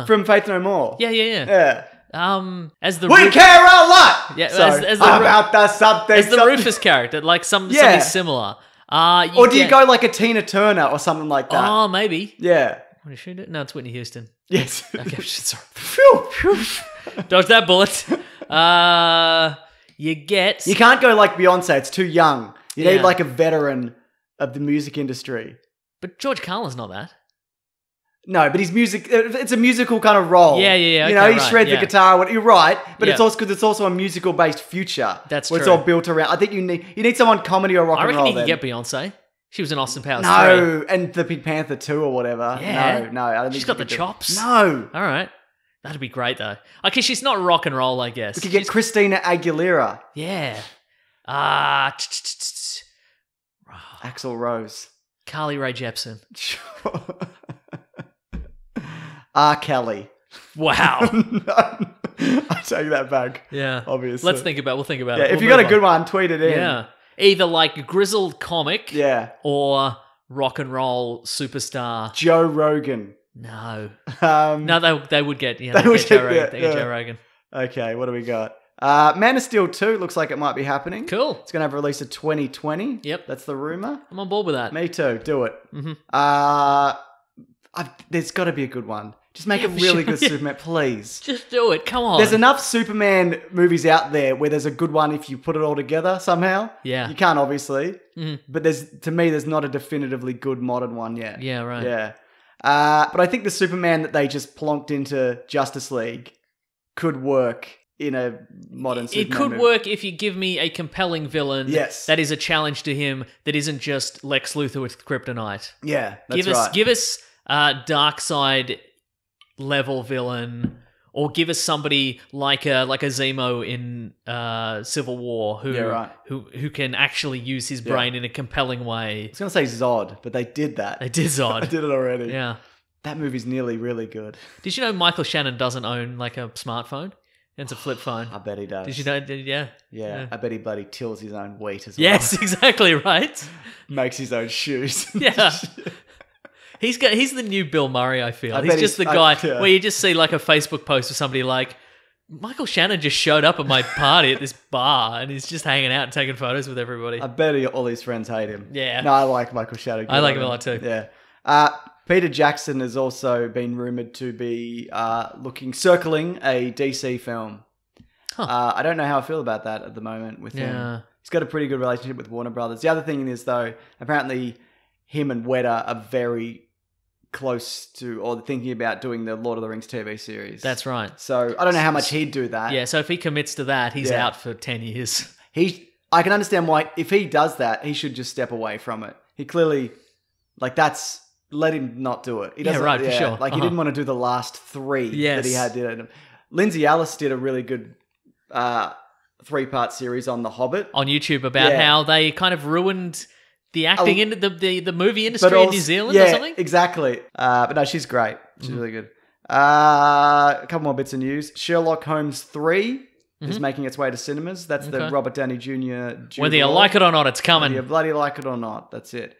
from Faith No More. Yeah. We care a lot. Yeah, so, as the Rufus character, like something similar. Or do you go like a Tina Turner or something like that? Oh, maybe. Yeah. What is she doing? No, it's Whitney Houston. Yes. Okay, sorry. Dodge that bullet. You can't go like Beyonce. It's too young. You need like a veteran of the music industry. But George Carlin's not that. No, but it's a musical kind of role. Yeah. Okay, you know, he shreds the guitar. You're right, but it's also because it's also a musical-based future. That's true. It's all built around. I think you need someone comedy or rock and roll. I reckon you can get Beyonce. She was in Austin Powers 3. No, and the Big Panther 2 or whatever. Yeah. No. I don't think she's got the chops. No. All right. That'd be great, though. Okay, she's not rock and roll, I guess. We could get Christina Aguilera. Yeah. Axl Rose. Carly Rae Jepsen. Sure. R. Kelly. Wow. No. I take that back. Yeah. Obviously. Let's think about it. We'll think about it. If you got a good one, tweet it in. Yeah. Either like grizzled comic. Yeah. Or rock and roll superstar. Joe Rogan. No. No, they would get, you know, they would get Joe Rogan. Yeah. They get Joe Rogan. Okay, what do we got? Man of Steel 2 looks like it might be happening. Cool. It's going to have a release of 2020. Yep. That's the rumor. I'm on board with that. Me too. Do it. Mm-hmm. There's got to be a good one. Just make a really good Superman, please. Just do it. Come on. There's enough Superman movies out there where there's a good one if you put it all together somehow. Yeah. You can't, obviously. Mm. But to me, there's not a definitively good modern one yet. Yeah, right. Yeah. But I think the Superman that they just plonked into Justice League could work in a modern Superman movie. It could work if you give me a compelling villain that is a challenge to him that isn't just Lex Luthor with kryptonite. Yeah, that's right. Give us Darkseid level villain, or give us somebody like a Zemo in Civil War who can actually use his brain in a compelling way. I was going to say Zod, but they did that. They did Zod. They did it already. Yeah. That movie's really good. Did you know Michael Shannon doesn't own like a smartphone? It's a flip phone. I bet he does. Did you know? Yeah. I bet he bloody tills his own wheat as well. Yes, exactly right. Makes his own shoes. Yeah. He's the new Bill Murray, I feel. He's just the guy where you just see like a Facebook post of somebody like, Michael Shannon just showed up at my party at this bar and he's just hanging out and taking photos with everybody. I bet all his friends hate him. Yeah. No, I like Michael Shannon. I like him a lot too. Yeah. Peter Jackson has also been rumoured to be circling a DC film. Huh. I don't know how I feel about that at the moment with him. He's got a pretty good relationship with Warner Brothers. The other thing is, though, apparently him and Weta are very close to or thinking about doing the Lord of the Rings TV series. That's right. So I don't know how much he'd do that. Yeah, so if he commits to that, he's out for 10 years. I can understand why, if he does that, he should just step away from it. He clearly, let him not do it. He doesn't, for sure. He didn't want to do the last three that he had in him. Lindsay Ellis did a really good three-part series on The Hobbit. On YouTube about how they kind of ruined the acting in the movie industry in New Zealand or something. Yeah, exactly. But no, she's great. She's really good. A couple more bits of news. Sherlock Holmes 3 is making its way to cinemas. That's the Robert Downey Jr. Whether you like it or not, it's coming. Whether you bloody like it or not, that's it.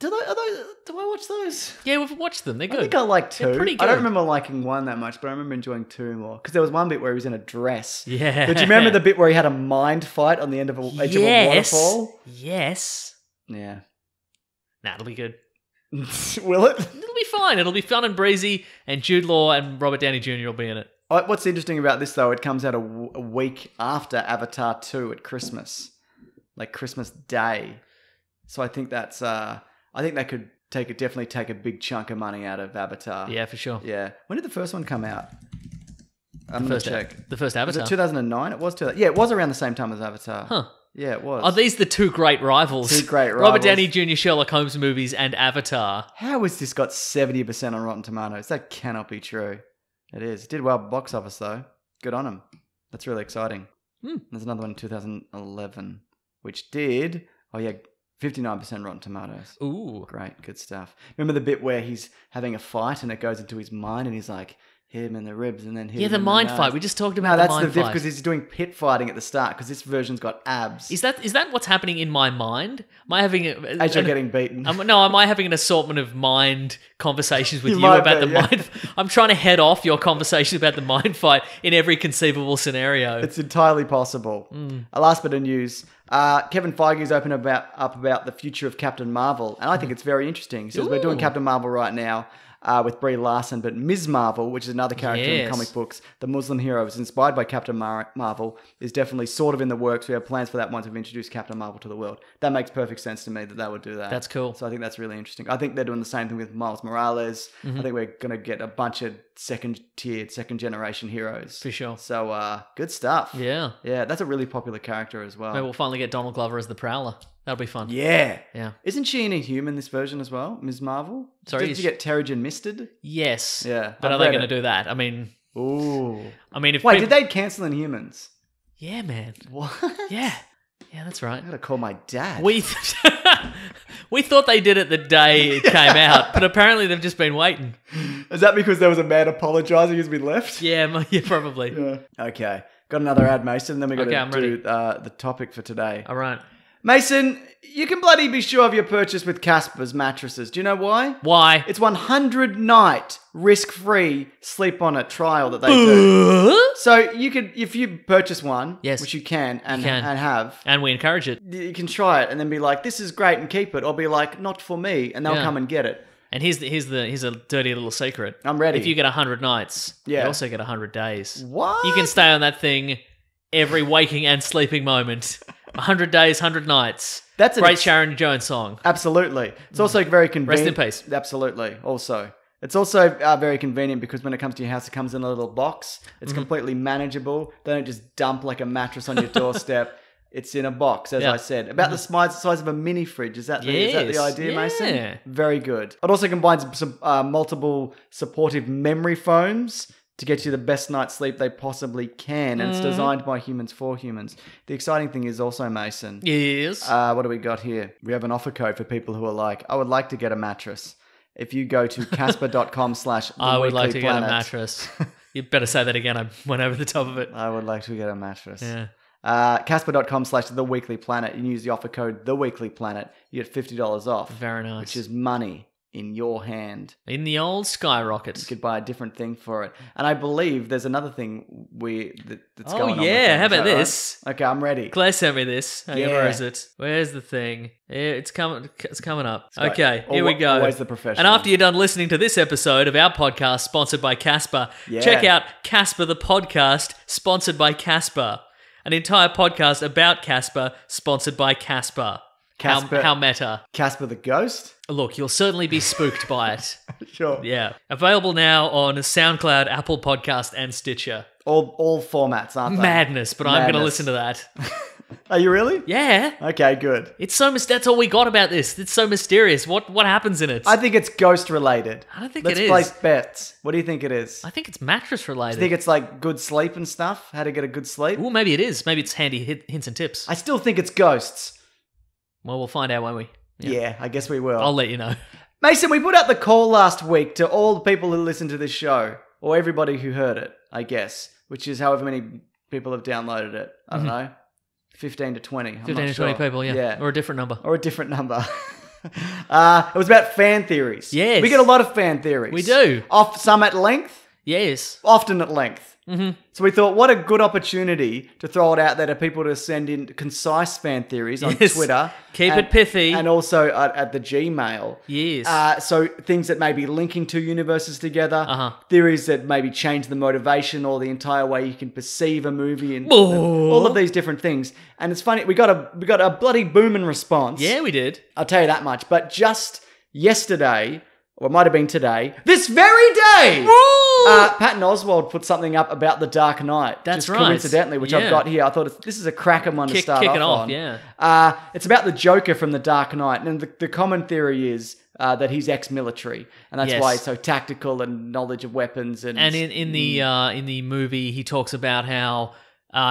Do I watch those? Yeah, we've watched them. They're good. I think I like 2. They're pretty good. I don't remember liking 1 that much, but I remember enjoying 2 more. Because there was one bit where he was in a dress. Yeah. But do you remember the bit where he had a mind fight on the end of a waterfall? Yes. Yeah. Nah, it'll be good. Will it? It'll be fine. It'll be fun and breezy, and Jude Law and Robert Downey Jr. will be in it. What's interesting about this, though, it comes out a week after Avatar 2 at Christmas. Like Christmas Day. So I think that's... I think they could definitely take a big chunk of money out of Avatar. Yeah, for sure. Yeah. When did the first one come out? I'm going to check. The first Avatar. Was it 2009? It was 2009. Yeah, it was around the same time as Avatar. Huh. Yeah, it was. Are these the two great rivals? Robert Downey Jr. Sherlock Holmes movies and Avatar. How has this got 70% on Rotten Tomatoes? That cannot be true. It is. It did well at the box office, though. Good on him. That's really exciting. Mm. There's another one in 2011, which did... Oh, yeah... 59% Rotten Tomatoes. Ooh. Great, good stuff. Remember the bit where he's having a fight and it goes into his mind and he's like, hit him in the ribs and then hit him in the mind fight. We just talked about the mind fight. No, that's the diff because he's doing pit fighting at the start because this version's got abs. Is that what's happening in my mind? Am I having... As you're getting beaten. Am I having an assortment of mind conversations with you about the mind... I'm trying to head off your conversation about the mind fight in every conceivable scenario. It's entirely possible. Mm. A last bit of news... Kevin Feige's opened up about the future of Captain Marvel, and I think it's very interesting. So we're doing Captain Marvel right now with Brie Larson, but Ms. Marvel, which is another character in the comic books, the Muslim hero who's inspired by Captain Marvel, is definitely sort of in the works. We have plans for that once we've introduced Captain Marvel to the world. That makes perfect sense to me that they would do that. That's cool. So I think that's really interesting. I think they're doing the same thing with Miles Morales. Mm-hmm. I think we're going to get a bunch of second generation heroes. For sure. So good stuff. Yeah. Yeah, that's a really popular character as well. Maybe we'll finally get Donald Glover as the Prowler. That'll be fun. Yeah. Yeah. Isn't she in Inhuman this version as well, Ms. Marvel? Sorry. Did you get Terrigen Misted? Yes. Yeah. But are they going to do that? I mean, Ooh. I mean, if wait, people... did they cancel Inhumans? Yeah, man. What? Yeah. Yeah, that's right. I gotta call my dad. We thought they did it the day it came out, but apparently they've just been waiting. Is that because there was a man apologising as we left? Yeah, probably. Yeah. Okay. Got another ad, Mason, then we got to do the topic for today. All right. Mason, you can bloody be sure of your purchase with Casper's mattresses. Do you know why? Why? It's 100-night risk-free sleep on a trial that they do. So you could, if you purchase one, yes, which you can and have, and we encourage it, you can try it and then be like, "This is great," and keep it, or be like, "Not for me," and they'll come and get it. And here's a dirty little secret. I'm ready. If you get 100 nights, you also get 100 days. What? You can stay on that thing every waking and sleeping moment. 100 days, 100 nights. That's a great Sharon Jones song. Absolutely. It's also very convenient. Rest in peace. Absolutely. Also, it's also very convenient because when it comes to your house, it comes in a little box. It's completely manageable. They don't just dump like a mattress on your doorstep. It's in a box, as I said. About the size of a mini fridge. Is that the idea, Mason? Very good. It also combines some multiple supportive memory foams to get you the best night's sleep they possibly can. And it's designed by humans for humans. The exciting thing is also, Mason. Yes. What do we got here? We have an offer code for people who are like, I would like to get a mattress. If you go to casper.com/theweeklyplanet. I would like to get a mattress. You better say that again. I went over the top of it. I would like to get a mattress. Yeah. Casper.com/theweeklyplanet. You can use the offer code theweeklyplanet. You get $50 off. Very nice. Which is money in your hand. In the old skyrocket. You could buy a different thing for it. And I believe there's another thing that's going on. Oh, yeah. How about this? Right? Okay, I'm ready. Claire sent me this. Where is it? Where's the thing? It's coming up. Okay, here we go. Always the professional. And after you're done listening to this episode of our podcast sponsored by Casper, check out Casper the Podcast, sponsored by Casper. An entire podcast about Casper, sponsored by Casper. Casper, how meta. Casper the Ghost? Look, you'll certainly be spooked by it. Sure. Yeah. Available now on SoundCloud, Apple Podcast, and Stitcher. All formats, aren't they? Madness, but I'm going to listen to that. Are you really? Yeah. Okay, good. It's so that's all we got about this. It's so mysterious. What happens in it? I think it's ghost related. I don't think it is. Let's place bets. What do you think it is? I think it's mattress related. Do you think it's like good sleep and stuff? How to get a good sleep? Well, maybe it is. Maybe it's handy hints and tips. I still think it's ghosts. Well, we'll find out, won't we? Yeah, I guess we will. I'll let you know. Mason, we put out the call last week to all the people who listened to this show, or everybody who heard it, I guess, which is however many people have downloaded it. I don't know. 15 to 20. I'm 15 to 20 people, yeah. Or a different number. It was about fan theories. Yes. We get a lot of fan theories. We do. Some at length. Yes. Often at length. Mm-hmm. So we thought, what a good opportunity to throw it out there to people to send in concise fan theories on Twitter. Keep it pithy. And also at the Gmail. Yes. So things that may be linking two universes together, theories that maybe change the motivation or the entire way you can perceive a movie and all of these different things. And it's funny, we got a bloody booming response. Yeah, we did. I'll tell you that much. But just yesterday, or it might have been today, this very day, Patton Oswalt put something up about The Dark Knight. That's right. Coincidentally, which I've got here. I thought this is a cracker one to start off on. Yeah. It's about the Joker from The Dark Knight. And the common theory is that he's ex-military. And that's why he's so tactical and knowledge of weapons. And in the movie, he talks about how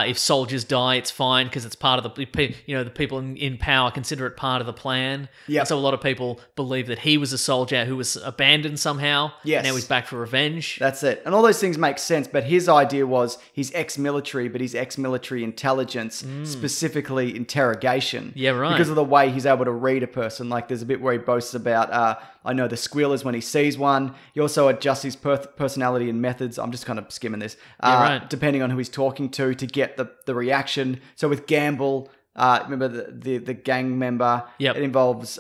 if soldiers die, it's fine because it's part of the people in power consider it part of the plan. Yep. So a lot of people believe that he was a soldier who was abandoned somehow. Yes. And now he's back for revenge. That's it. And all those things make sense. But his idea was he's ex-military, but he's ex-military intelligence, specifically interrogation. Yeah, right. Because of the way he's able to read a person. Like there's a bit where he boasts about... I know the squeal is when he sees one. He also adjusts his personality and methods. I'm just kind of skimming this. Depending on who he's talking to get the reaction. So with Gamble, remember the gang member? Yep. It involves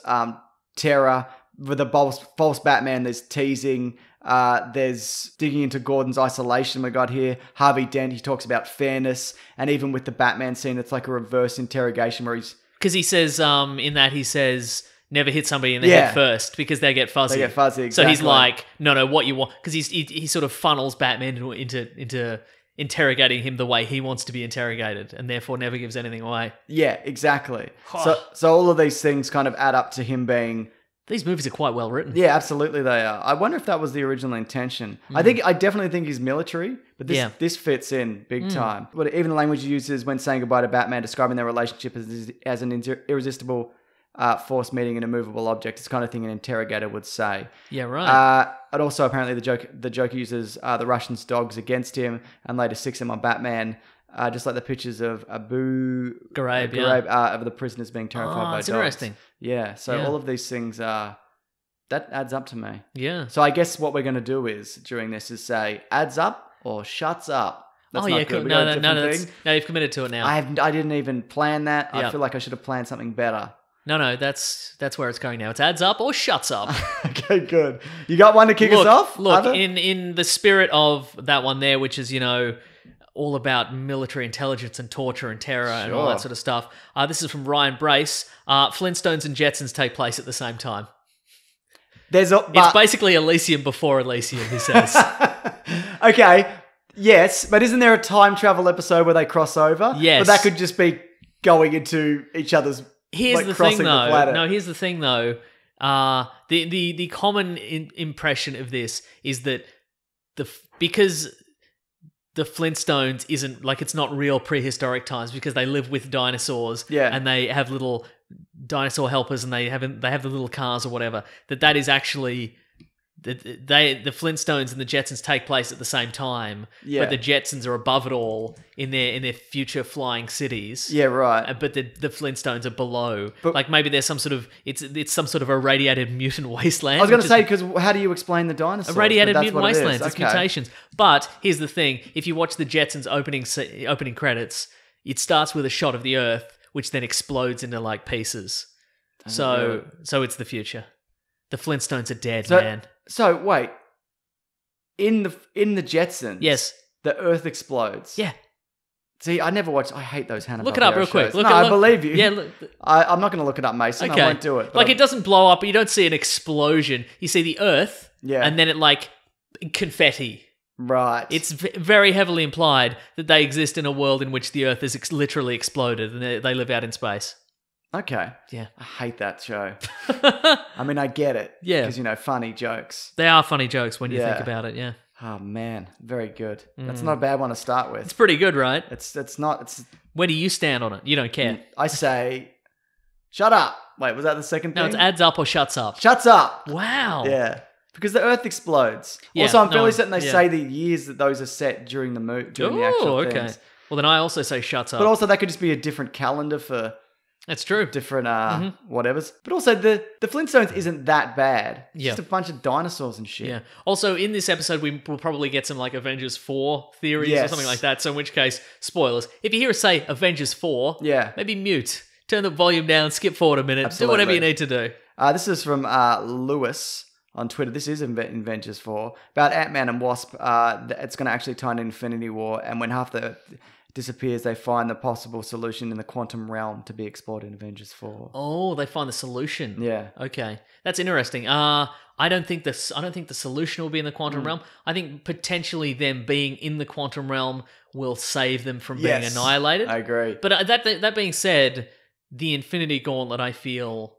terror. With the false Batman, there's teasing. There's digging into Gordon's isolation we got here. Harvey Dent, he talks about fairness. And even with the Batman scene, it's like a reverse interrogation where he's... Because he says, never hit somebody in the head first because they get fuzzy. Exactly. So he's like, no, what you want... Because he sort of funnels Batman into interrogating him the way he wants to be interrogated and therefore never gives anything away. Yeah, exactly. So all of these things kind of add up to him being These movies are quite well written. Yeah, absolutely they are. I wonder if that was the original intention. Mm. I definitely think he's military, but this fits in big time. But even the language he uses when saying goodbye to Batman, describing their relationship as an irresistible force meeting an immovable object. It's the kind of thing an interrogator would say. Yeah, right. And also apparently the Joker uses the Russians' dogs against him and later sicks him on Batman. Just like the pictures of Abu Ghraib, of the prisoners being terrified by dogs. That's interesting. Yeah, so all of these things that adds up to me. Yeah. So I guess what we're going to do is during this is say adds up or shuts up. That's not good. Cool. No, you've committed to it now. I didn't even plan that. Yep. I feel like I should have planned something better. No, that's where it's going now. It's adds up or shuts up. Okay, good. You got one to kick us off? Look, in the spirit of that one there, which is, all about military intelligence and torture and terror and all that sort of stuff. This is from Ryan Brace. Flintstones and Jetsons take place at the same time. It's basically Elysium before Elysium, he says. Okay, yes, but isn't there a time travel episode where they cross over? Yes. But that could just be going into each other's... Here's the thing, though. The common impression of this is that because... the Flintstones isn't like it's not real prehistoric times because they live with dinosaurs and they have little dinosaur helpers and they have the little cars or whatever that is actually the Flintstones and the Jetsons take place at the same time but the Jetsons are above it all in their future flying cities but the Flintstones are below maybe there's some sort of it's some sort of irradiated mutant wasteland. I was going to say because how do you explain the dinosaurs? Irradiated mutant wastelands, it's mutations. But here's the thing, if you watch the Jetsons opening credits, it starts with a shot of the Earth which then explodes into like pieces. So it's the future. The Flintstones are dead, man. So wait, in the Jetsons, yes, the Earth explodes. Yeah. See, I never watched. I hate those Hanna-Barbera. Look it up real quick. I believe you. Yeah, I'm not going to look it up, Mason. Okay. I won't do it. Like it doesn't blow up. You don't see an explosion. You see the Earth, and then it like confetti. Right. It's very heavily implied that they exist in a world in which the Earth is literally exploded, and they live out in space. Okay. Yeah. I hate that show. I mean, I get it. Yeah. Because, funny jokes. They are funny jokes when you think about it, yeah. Oh, man. Very good. That's not a bad one to start with. It's pretty good, right? It's not... It's. Where do you stand on it? You don't care. I say, shut up. Wait, was that the second thing? No, it's adds up or shuts up. Shuts up. Wow. Yeah. Because the Earth explodes. Yeah, also, I'm fairly certain they say the years that those are set during the the actual things. Well, then I also say shuts up. But also, that could just be a different calendar for... That's true. Different whatevers. But also the Flintstones isn't that bad. It's just a bunch of dinosaurs and shit. Yeah. Also, in this episode, we will probably get some like Avengers 4 theories or something like that. So in which case, spoilers. If you hear us say Avengers 4, maybe mute. Turn the volume down, skip forward a minute. Absolutely. Do whatever you need to do. This is from Lewis on Twitter. This is Avengers 4. About Ant-Man and Wasp. It's going to actually tie into Infinity War. And when half the... disappears, they find the possible solution in the quantum realm to be explored in Avengers 4. Oh, they find the solution. Yeah. Okay. That's interesting. I don't think the solution will be in the quantum realm. I think potentially them being in the quantum realm will save them from being annihilated. I agree. But that being said, the Infinity Gauntlet, I feel...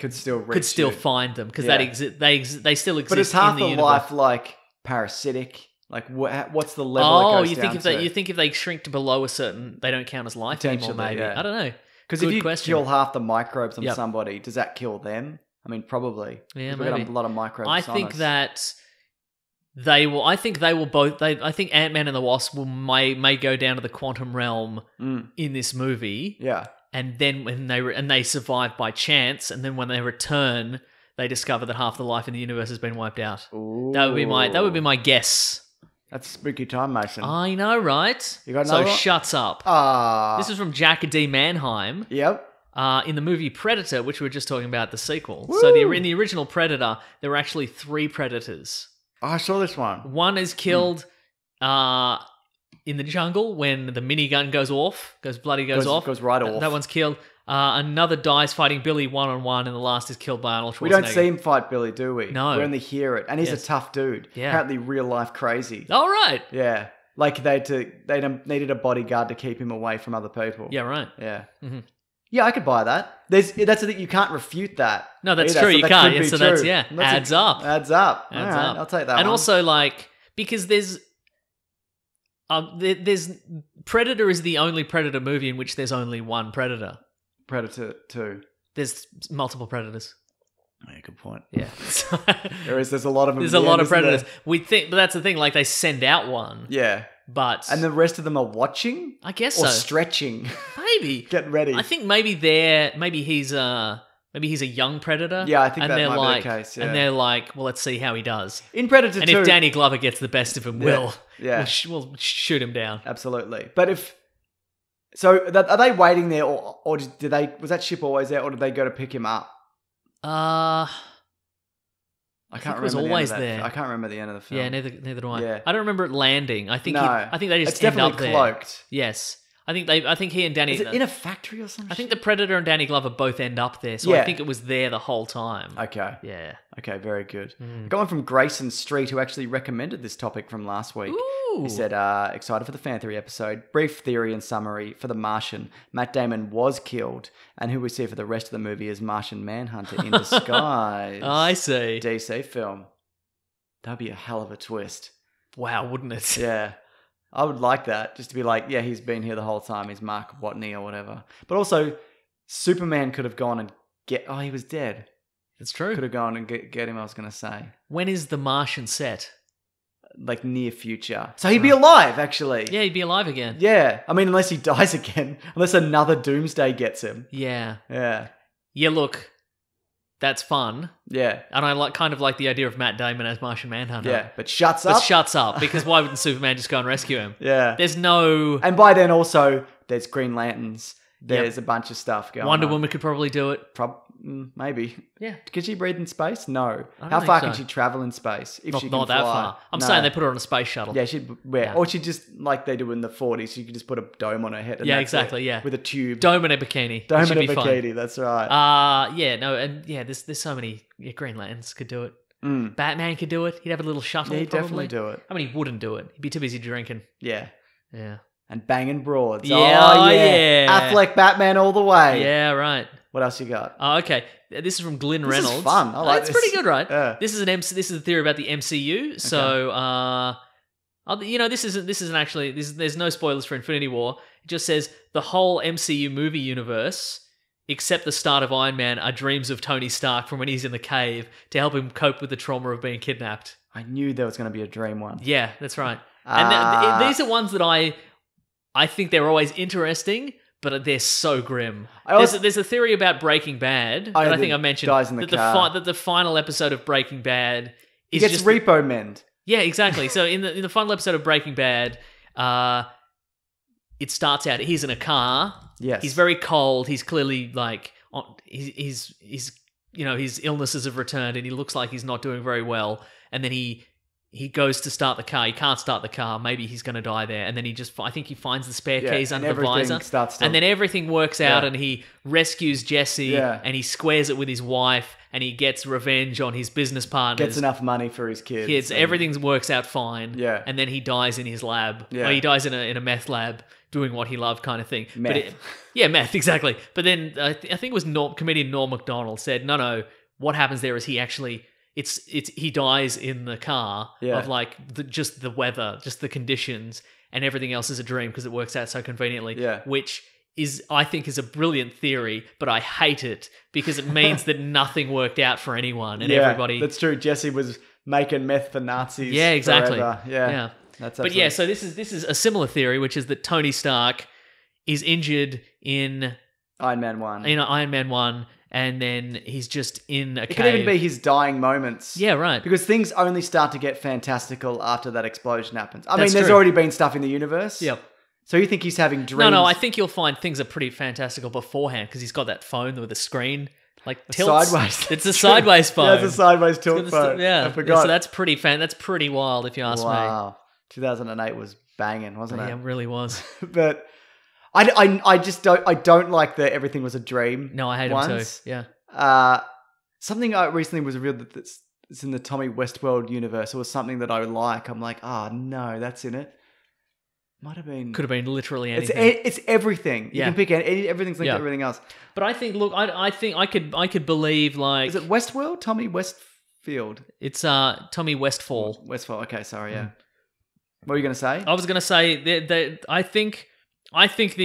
Could still find them, because they still exist in the universe. But is half the life like parasitic... Like what's the level? You think if they shrink to below a certain, they don't count as life anymore? Maybe I don't know. Because if you kill half the microbes on somebody, does that kill them? I mean, probably. Yeah, maybe. We've got a lot of microbes. I think Ant-Man and the Wasp may go down to the quantum realm in this movie. Yeah, and then when they survive by chance, and then when they return, they discover that half the life in the universe has been wiped out. Ooh. That would be my guess. That's spooky time, Mason. I know, right? You got another one? Shuts up. This is from Jack D. Mannheim. Yep. In the movie Predator, which we were just talking about, the sequel. Woo! So in the original Predator, there were actually three Predators. Oh, I saw this one. One is killed in the jungle when the minigun goes off. Goes right off. That one's killed. Another dies fighting Billy one-on-one, and the last is killed by Arnold Schwarzenegger. We don't see him fight Billy, do we? No. We only hear it. And he's a tough dude. Yeah. Apparently real-life crazy. All right. Yeah. Like they needed a bodyguard to keep him away from other people. Yeah, right. Yeah. Mm-hmm. Yeah, I could buy that. That's the thing, you can't refute that. No, that's true. So you can't. Yeah, so that's, yeah, adds up. Adds up. Adds up. I'll take that. And also, like, because there's Predator is the only Predator movie in which there's only one Predator. Predator 2. There's multiple Predators. Yeah, good point. Yeah, there's a lot of them. There's a lot of Predators. There? We think, but that's the thing. Like, they send out one. Yeah. But and the rest of them are watching, I guess, or so. Stretching, maybe getting ready. I think maybe he's a young predator. Yeah, I think that might be the case. Yeah. And they're like, well, let's see how he does in Predator 2. And if Danny Glover gets the best of him, yeah, we'll shoot him down. Absolutely. But if so, are they waiting there, or did they? Was that ship always there, or did they go to pick him up? I can't remember. It was always there. I can't remember the end of the film. Yeah, neither do I. Yeah. I don't remember it landing. I think they just end up there. It's definitely cloaked. Yes. I think he and Danny... Is it in a factory or something? I think the Predator and Danny Glover both end up there, so yeah. I think it was there the whole time. Okay. Yeah. Okay, very good. Mm. I got one from Grayson Street, who actually recommended this topic from last week. Ooh. He said, excited for the Fan Theory episode. Brief theory and summary for The Martian. Matt Damon was killed, and who we see for the rest of the movie is Martian Manhunter in disguise. I see. DC film. That'd be a hell of a twist. Wow, wouldn't it? Yeah. I would like that, just to be like, yeah, he's been here the whole time. He's Mark Watney or whatever. But also, Superman could have gone and he was dead. That's true. Could have gone and get him, I was going to say. When is The Martian set? Like, near future. So he'd be alive, actually. Yeah, he'd be alive again. Yeah. I mean, unless he dies again. Unless another doomsday gets him. Yeah. Yeah. Yeah, look, that's fun. Yeah. And I kind of like the idea of Matt Damon as Martian Manhunter. Yeah, but shuts up, because why wouldn't Superman just go and rescue him? Yeah. There's no... And by then also, there's Green Lanterns. There's a bunch of stuff going on. Wonder Woman could probably do it. Maybe. Yeah. Could she breathe in space? No. How far can she travel in space? If she can not that fly? Far. I'm saying they put her on a space shuttle. Yeah, or she just, like they do in the 40s, she could just put a dome on her head. And yeah, exactly, it, yeah. With a tube. Dome and a bikini. Dome and a bikini, fun. That's right. Yeah, no, and yeah, there's so many. Yeah, Green Lanterns could do it. Mm. Batman could do it. He'd have a little shuttle, yeah, he'd probably. Definitely do it. I mean, he wouldn't do it. He'd be too busy drinking. Yeah. Yeah. And banging broads. Yeah, oh, yeah. Affleck, Batman all the way. Yeah, right. What else you got? Oh, okay. This is from Glyn Reynolds. This is fun. I like this. It's pretty good, right? Yeah. This is a theory about the MCU. So, you know, this isn't actually, there's no spoilers for Infinity War. It just says the whole MCU movie universe, except the start of Iron Man, are dreams of Tony Stark from when he's in the cave to help him cope with the trauma of being kidnapped. I knew there was going to be a dream one. Yeah, that's right. And these are ones that I think they're always interesting, but they're so grim. There's a theory about Breaking Bad that I think I mentioned. Dies in the car. That the final episode of Breaking Bad is he gets just repo mend. Yeah, exactly. So in the final episode of Breaking Bad, it starts out he's in a car. Yes, he's very cold. He's clearly like his illnesses have returned, and he looks like he's not doing very well. And then he goes to start the car. He can't start the car. Maybe he's going to die there. And then I think he finds the spare keys under the visor. And then everything works out and he rescues Jesse and he squares it with his wife and he gets revenge on his business partners. Gets enough money for his kids. Everything works out fine. Yeah. And then he dies in his lab. Yeah. Or he dies in a meth lab doing what he loved kind of thing. Meth. Meth, exactly. But then I think it was comedian Norm MacDonald said, no, what happens there is he actually... he dies in the car of like just the weather, just the conditions, and everything else is a dream because it works out so conveniently. Yeah. Which I think is a brilliant theory, but I hate it because it means that nothing worked out for anyone and everybody. That's true. Jesse was making meth for Nazis. Yeah, exactly. Forever. Yeah. That's absolutely... But yeah, so this is a similar theory, which is that Tony Stark is injured in Iron Man 1. And then he's just in a cave. It could even be his dying moments. Yeah, right. Because things only start to get fantastical after that explosion happens. I mean, there's already been stuff in the universe. Yep. So you think he's having dreams? No, I think you'll find things are pretty fantastical beforehand because he's got that phone with a screen. Like tilts. Sideways. It's a sideways phone. Yeah, it's a sideways tilt phone. Yeah. I forgot. Yeah, so that's pretty that's pretty wild if you ask me. Wow. 2008 was banging, wasn't it? Yeah, it really was. But... I just don't... I don't like that everything was a dream. No, I hate him too. Yeah. Something I recently was revealed that's in the Tommy Westworld universe. It was something that I like. I'm like, oh, no, that's in it. Might have been. Could have been literally anything. It's everything. Yeah. You can pick it. Everything's linked to everything else. But I think, look, I think I could believe, like... Is it Westworld? Tommy Westfield. It's Tommy Westfall. Westfall. Okay, sorry, yeah. What were you going to say? I was going to say that I like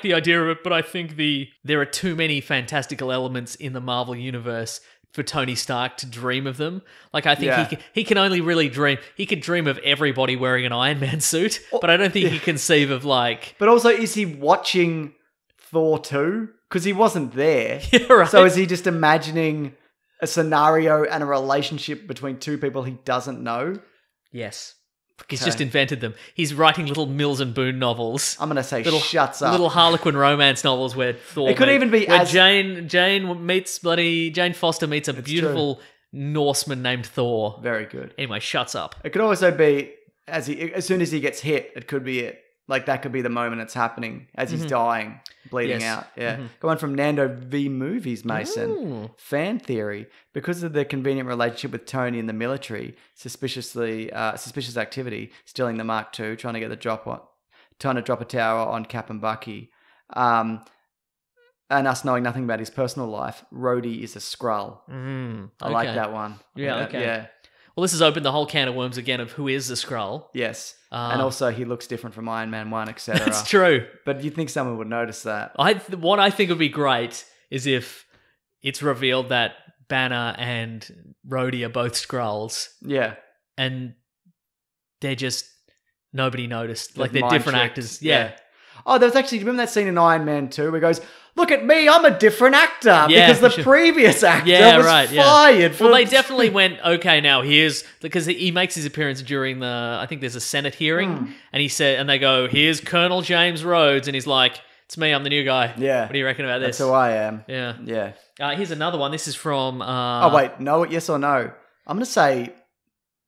the idea of it, but I think there are too many fantastical elements in the Marvel universe for Tony Stark to dream of them. Like, I think he can only really dream. He could dream of everybody wearing an Iron Man suit, but I don't think he conceive of, like... But also, is he watching Thor 2? Because he wasn't there. Yeah, right. So is he just imagining a scenario and a relationship between two people he doesn't know? Yes. He's just invented them. He's writing little Mills and Boon novels. I'm going to say shuts up. Little Harlequin romance novels where Thor... It could even be where Jane Foster meets a beautiful Norseman named Thor. Very good. Anyway, shuts up. It could also be as soon as he gets hit, it could be it. Like, that could be the moment it's happening as he's dying, bleeding out. Yeah. Mm-hmm. Going from Nando V Movies, Mason. Ooh. Fan theory. Because of their convenient relationship with Tony in the military, suspicious activity, stealing the Mark II, trying to drop a tower on Cap and Bucky, and us knowing nothing about his personal life, Rhodey is a Skrull. Mm. I like that one. Yeah, okay. Yeah. Well, this has opened the whole can of worms again of who is the Skrull. Yes. And also, he looks different from Iron Man 1, etc. That's true. But you'd think someone would notice that. What I think would be great is if it's revealed that Banner and Rhodey are both Skrulls. Yeah. And they're just... Nobody noticed. Like, they're different actors. Yeah. Oh, there was actually... Remember that scene in Iron Man 2 where he goes... Look at me, I'm a different actor because the previous actor was fired. Yeah. Well, they definitely went, okay, now here's... Because he makes his appearance during I think there's a Senate hearing, and he said, and they go, here's Colonel James Rhodes, and he's like, it's me, I'm the new guy. Yeah. What do you reckon about this? That's who I am. Yeah. Yeah. Here's another one. This is from... oh, wait, no, yes or no? I'm going to say...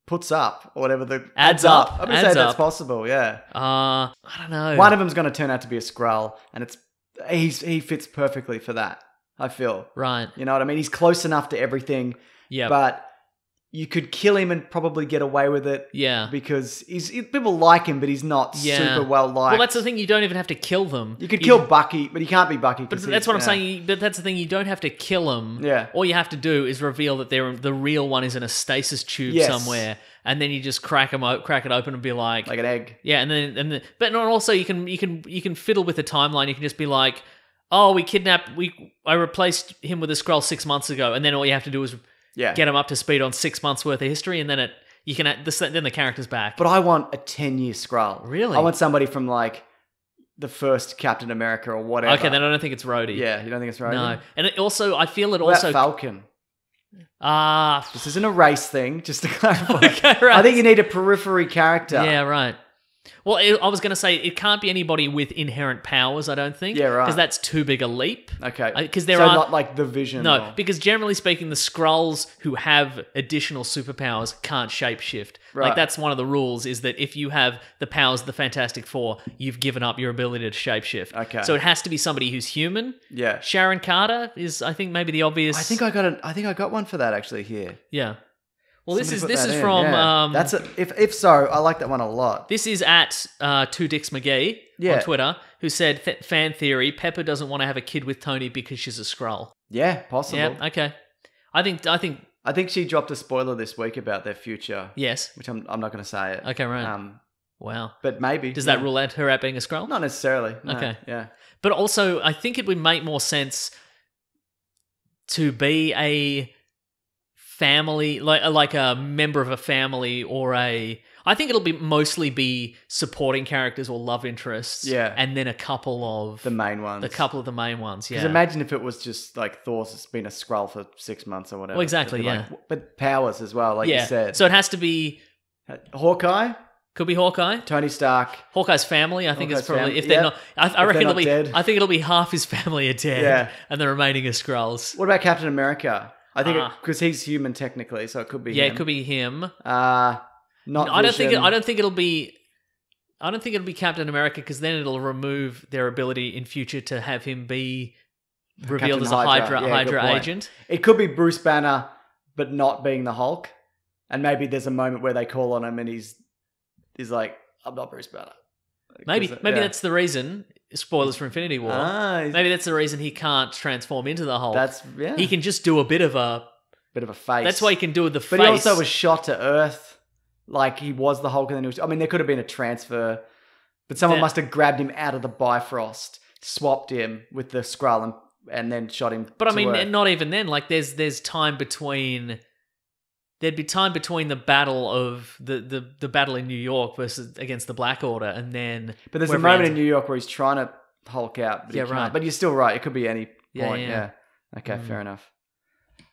Puts up or whatever the adds up. I'm gonna say that's possible. Yeah. I don't know. One of them's going to turn out to be a Skrull, and he fits perfectly for that. I feel right. You know what I mean? He's close enough to everything. Yeah. But you could kill him and probably get away with it. Yeah. Because people like him, but he's not super well liked. Well, that's the thing. You don't even have to kill them. You could kill Bucky, but he can't be Bucky. But that's what I'm saying. But that's the thing. You don't have to kill him. Yeah. All you have to do is reveal that the real one is in a stasis tube somewhere, and then you just crack it open, and be like an egg. Yeah. And then, but also you can fiddle with the timeline. You can just be like, oh, I replaced him with a Skrull 6 months ago, and then all you have to do is. Yeah. Get him up to speed on 6 months worth of history, and then then the character's back. But I want a 10-year Skrull. Really? I want somebody from like the first Captain America or whatever. Okay, then I don't think it's Rhodey. Yeah, you don't think it's Rhodey? No. And also Falcon. This isn't a race thing, just to clarify. Okay, right. I think you need a periphery character. Yeah, right. Well, I was going to say it can't be anybody with inherent powers, I don't think. Yeah, right. Because that's too big a leap. Okay. Not like the Vision. No, because generally speaking, the Skrulls who have additional superpowers can't shapeshift. Right. Like, that's one of the rules, is that if you have the powers of the Fantastic Four, you've given up your ability to shapeshift. Okay. So it has to be somebody who's human. Yeah. Sharon Carter is, I think, maybe the obvious. I think I got one for that actually here. Yeah. Well, this is from... Yeah. That's if so, I like that one a lot. This is at 2DixMcGee on Twitter, who said, fan theory, Pepper doesn't want to have a kid with Tony because she's a Skrull. Yeah, possible. Yeah, okay. I think she dropped a spoiler this week about their future. Yes. Which I'm not going to say it. Okay, right. Wow. But maybe. Does that rule out her out being a Skrull? Not necessarily. No. Okay. Yeah. But also, I think it would make more sense to be a... family, like a member of a family, or I think it'll be mostly be supporting characters or love interests, and then a couple of the main ones. Yeah, because imagine if it was just like Thor's been a Skrull for 6 months or whatever. Well, exactly, but powers as well, like you said. So it has to be Hawkeye. Could be Hawkeye, Tony Stark, Hawkeye's family. I think it's probably if they're not. I reckon it'll be. Dead. I think it'll be half his family are dead, and the remaining are Skrulls. What about Captain America? I think because he's human technically, so it could be him. It could be him. I don't think it'll be Captain America, because then it'll remove their ability in future to have him be revealed as a Hydra agent. It could be Bruce Banner, but not being the Hulk. And maybe there's a moment where they call on him and he's like, I'm not Bruce Banner. Maybe that's the reason. Spoilers for Infinity War. Maybe that's the reason he can't transform into the Hulk. He can just do a bit of a face. That's why he can do the face. But he also was shot to Earth, like he was the Hulk, and then he was. I mean, there could have been a transfer, but someone must have grabbed him out of the Bifrost, swapped him with the Skrull, and then shot him. But I mean, Earth. Not even then. Like, there's time between. There'd be time between the battle of the battle in New York versus against the Black Order, and then. But there's a moment in New York where he's trying to Hulk out. But right. But you're still right. It could be any point. Yeah. Okay, fair enough.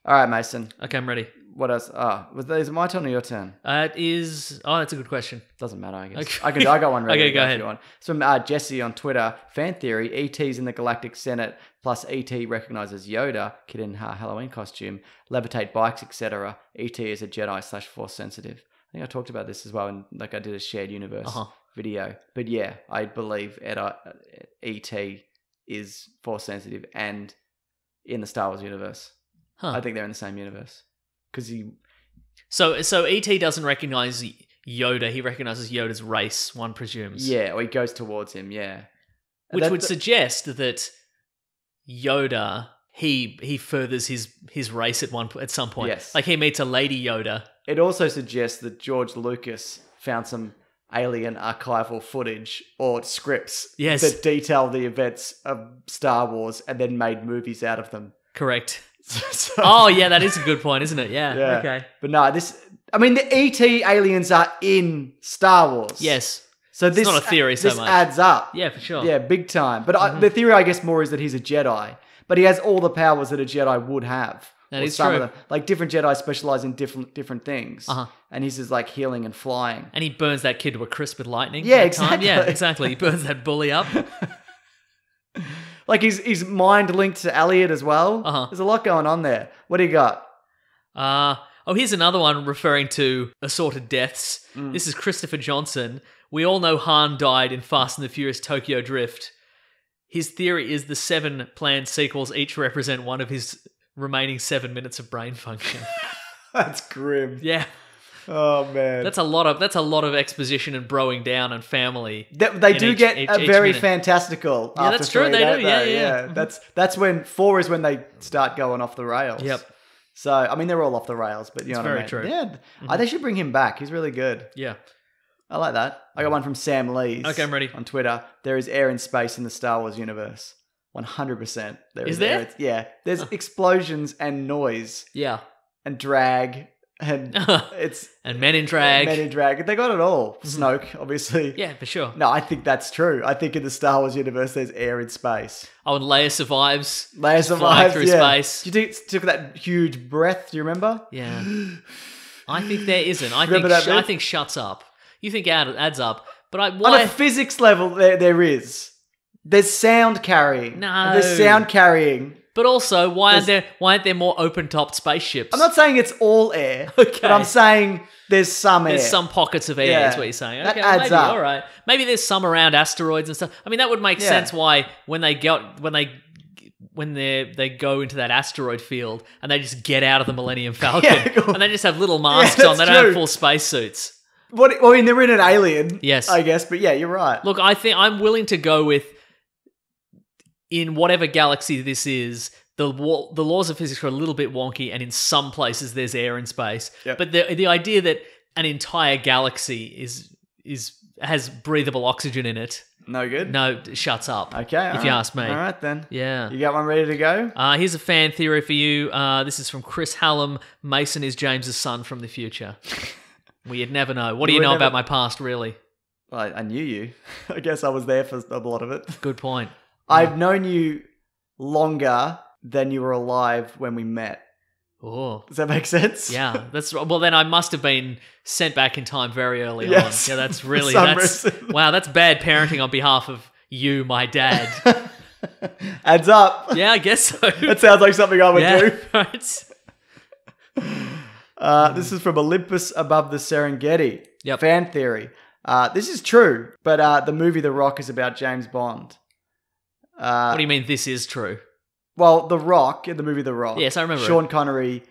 All right, Mason. Okay, I'm ready. What else? Is it my turn or your turn? It is. Oh, that's a good question. Doesn't matter, I guess. Okay. I got one ready. Okay, go ahead. From Jesse on Twitter. Fan theory: ET's in the Galactic Senate. Plus, ET recognizes Yoda, kid in her Halloween costume, levitate bikes, etc. ET is a Jedi / Force sensitive. I think I talked about this as well, and like I did a shared universe video. But yeah, I believe ET is Force sensitive and in the Star Wars universe. I think they're in the same universe. So E.T. doesn't recognize Yoda. He recognizes Yoda's race, one presumes. Yeah, or he goes towards him, yeah. Which would suggest that Yoda, he furthers his race at some point. Yes. Like, he meets a Lady Yoda. It also suggests that George Lucas found some alien archival footage or scripts that detail the events of Star Wars and then made movies out of them. Correct. Oh yeah, that is a good point, isn't it? Yeah. Okay. But no, the E.T. aliens are in Star Wars. Yes. So this, it's not a theory so much. This adds up. Yeah, for sure. Yeah, big time. But the theory, I guess, more is that he's a Jedi, but he has all the powers that a Jedi would have. That is true. Of them. Like, different Jedi specialize in different things, and he's just like healing and flying. And he burns that kid to a crisp with lightning. Yeah, exactly. Time. Yeah, exactly. He burns that bully up. Like, he's mind linked to Elliot as well. There's a lot going on there. What do you got? Here's another one referring to assorted deaths. This is Christopher Johnson. We all know Han died in Fast and the Furious Tokyo Drift. His theory is the 7 planned sequels each represent one of his remaining 7 minutes of brain function. That's grim. Yeah. Oh man, that's a lot of exposition and broing down and family. They do get very fantastical. Yeah, that's true. They do. Yeah. That's when 4 is when they start going off the rails. Yep. So I mean, they're all off the rails, but you know what I mean. True. Yeah, they should bring him back. He's really good. Yeah, I like that. I got one from Sam Lees. Okay, I'm ready. On Twitter, there is air and space in the Star Wars universe. 100%. There is. Air. Yeah, there's explosions and noise. Yeah, and drag. And it's and Men in Drag. Men in Drag. They got it all. Snoke, obviously. Yeah, for sure. No, I think that's true. I think in the Star Wars universe, there's air in space. Oh, and Leia survives. Flying through space. You took that huge breath. Do you remember? Yeah. I think there isn't. I think shuts up. You think adds up, but on a physics level, there is. There's sound carrying. No. There's sound carrying. But also, why aren't there more open-topped spaceships? I'm not saying it's all air, but I'm saying there's some pockets of air, is what you're saying. Okay, that adds up. All right. Maybe there's some around asteroids and stuff. I mean, that would make sense why when they go into that asteroid field and they just get out of the Millennium Falcon and they just have little masks on. They don't have full spacesuits. I mean, they're in an alien, I guess, but yeah, you're right. Look, I think I'm willing to go with, in whatever galaxy this is, the laws of physics are a little bit wonky, and in some places there's air in space. Yep. But the idea that an entire galaxy has breathable oxygen in it. No good? No, it shuts up. Okay. If you ask me. All right, then. Yeah. You got one ready to go? Here's a fan theory for you. This is from Chris Hallam. Mason is James's son from the future. We'd never know. What do you know about my past, really? Well, I knew you. I guess I was there for a lot of it. Good point. I've known you longer than you were alive when we met. Oh. Does that make sense? Yeah. Then I must have been sent back in time very early on. Yeah, that's really... wow, that's bad parenting on behalf of you, my dad. Adds up. Yeah, I guess so. That sounds like something I would do. Right. This is from Olympus Above the Serengeti. Yep. Fan theory. This is true, but the movie The Rock is about James Bond. What do you mean this is true? Well, The Rock, in the movie The Rock. Yes, I remember Sean Connery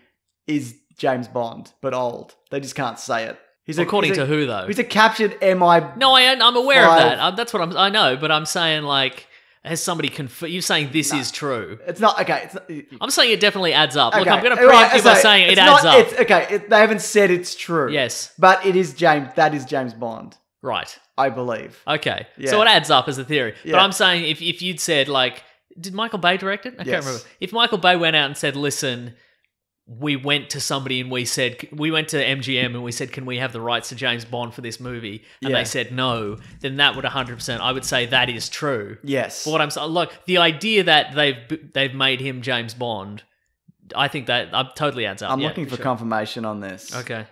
is James Bond, but old. They just can't say it. According to who though? He's a captured MI. No, I'm aware of that. That's what I know, but I'm saying like, has somebody confirmed? You're saying this is true. It's not okay. It's not, I'm saying it definitely adds up. Okay. Look, I'm going to preempt you by saying it adds up. They haven't said it's true. Yes, but it is James. That is James Bond. Right. I believe. Okay. Yeah. So it adds up as a theory. Yeah. But I'm saying if you'd said like, did Michael Bay direct it? I can't remember. If Michael Bay went out and said, listen, we went to somebody and we said, we went to MGM and we said, can we have the rights to James Bond for this movie? And they said no, then that would 100%, I would say that is true. Yes. But what I'm saying, look, the idea that they've made him James Bond, I think that totally adds up. I'm looking for confirmation on this. Okay.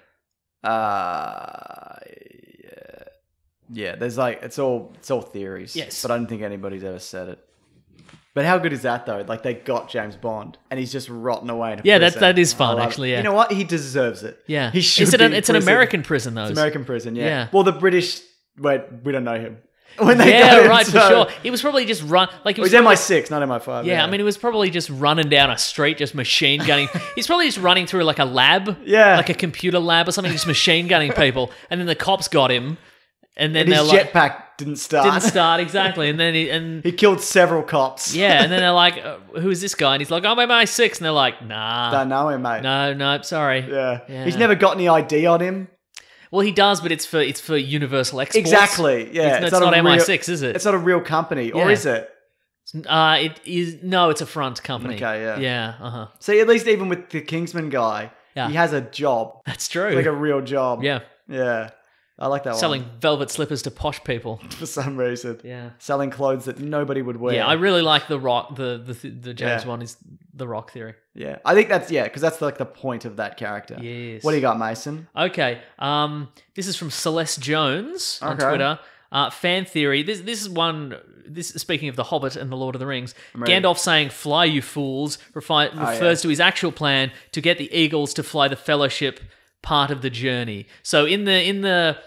Yeah, there's like it's all theories. Yes, but I don't think anybody's ever said it. But how good is that though? Like they got James Bond, and he's just rotting away in a prison. That is fun actually. Yeah. You know what? He deserves it. Yeah, he should. It's an American prison though. It's American prison. Yeah. Well, the British. Wait, we don't know him. When they got him, for sure. He was probably just MI6, not MI5. Yeah, I mean, he was probably just running down a street, just machine gunning. He's probably just running through like a lab, like a computer lab or something, just machine gunning people, and then the cops got him. And then his jetpack didn't start exactly. And then he killed several cops. Yeah, and then they're like, "Who is this guy?" And he's like, "I'm MI6." And they're like, "Nah, don't know him, mate. No, sorry." Yeah, he's never got any ID on him. Well, he does, but it's for universal exports. Exactly. Yeah, it's not MI6, is it? It's not a real company, or is it? It is. No, it's a front company. Okay. Yeah. Yeah. See, at least even with the Kingsman guy, he has a job. That's true. It's like a real job. Yeah. Yeah. I like that one. Selling velvet slippers to posh people. For some reason. Yeah. Selling clothes that nobody would wear. Yeah, I really like the Rock, the James one is the Rock theory. Yeah. I think that's, because that's like the point of that character. Yes. What do you got, Mason? Okay. This is from Celeste Jones on Twitter. Fan theory. This is one. This, speaking of The Hobbit and The Lord of the Rings, Gandalf saying "Fly, you fools" refers to his actual plan to get the eagles to fly the Fellowship part of the journey. So in the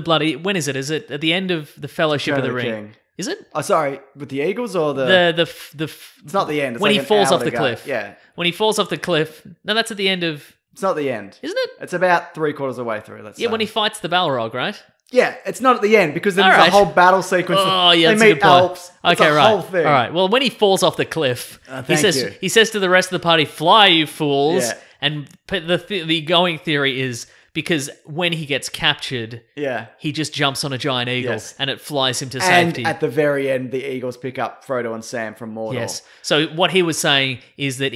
bloody, when is it? Is it at the end of the Fellowship of the Ring? King. Is it? Oh, sorry, with the eagles or the it's not the end. It's when he falls off the cliff. Yeah. When he falls off the cliff. No, that's at the end of. It's not the end, isn't it? It's about three-quarters of the way through. Yeah, when he fights the Balrog, right? Yeah, it's not at the end because there's a whole battle sequence. Oh, yeah, they meet elves. Okay, right. Whole thing. All right. Well, when he falls off the cliff, he says to the rest of the party, "Fly, you fools." Yeah. And the going theory is because when he gets captured, he just jumps on a giant eagle and it flies him to safety. And at the very end, the eagles pick up Frodo and Sam from Mordor. Yes. So what he was saying is that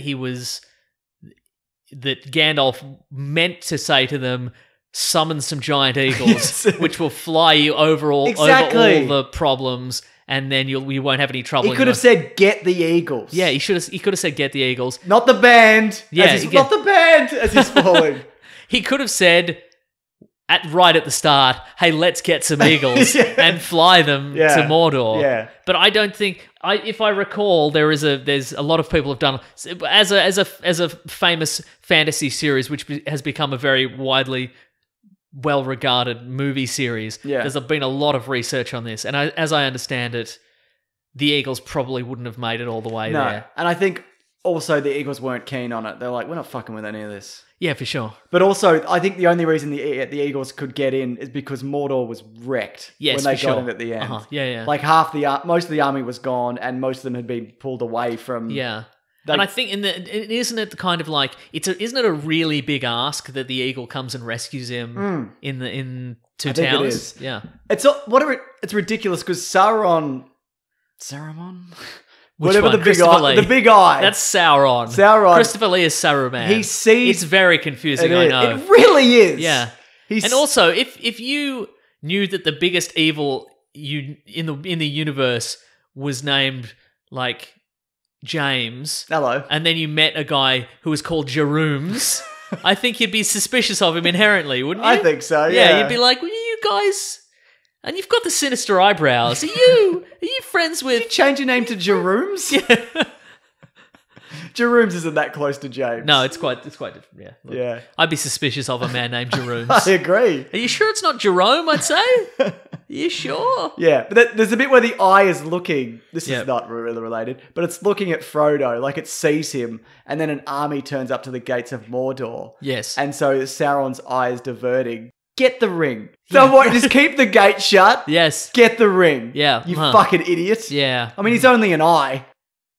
that Gandalf meant to say to them, "Summon some giant eagles, which will fly you over all the problems. And then you won't have any trouble." He could have said, "Get the eagles." Yeah, he could have said, "Get the eagles." Not the band. Yeah, not the band as he's falling. He could have said, right at the start, "Hey, let's get some eagles and fly them to Mordor." Yeah. But I don't think, if I recall, there's a lot of people have done as a famous fantasy series, which has become a very widely well-regarded movie series. Yeah. There's been a lot of research on this, and as I understand it, the eagles probably wouldn't have made it all the way there. And I think also the eagles weren't keen on it. They're like, "We're not fucking with any of this." Yeah, for sure. But also, I think the only reason the eagles could get in is because Mordor was wrecked when they got in at the end. Yeah. Like most of the army was gone, and most of them had been pulled away from. Yeah. And I think isn't it kind of like isn't it a really big ask that the eagle comes and rescues him in Two Towers? I think it is. Yeah, it's ridiculous because Saruman, the big eye. That's Sauron. Christopher Lee is Saruman. He sees. It's very confusing. I know. It really is. Yeah. And also, if you knew that the biggest evil in the universe was named like James. Hello. And then you met a guy who was called Jerooms. I think you'd be suspicious of him inherently, wouldn't you? I think so, yeah. You'd be like, "Well, you guys, and you've got the sinister eyebrows. Are you friends with..." Did you change your name to Jerooms? Yeah. Jerooms isn't that close to James. No, it's quite different, yeah. Look, I'd be suspicious of a man named Jerooms. I agree. Are you sure it's not Jerome, I'd say? You sure? Yeah, but there's a bit where the eye is looking. This is not really related, but it's looking at Frodo, like it sees him, and then an army turns up to the gates of Mordor. Yes. And so Sauron's eye is diverting Get the ring. Someone just keep the gate shut. Yes. Get the ring. Yeah. You fucking idiot. Yeah. I mean, he's only an eye.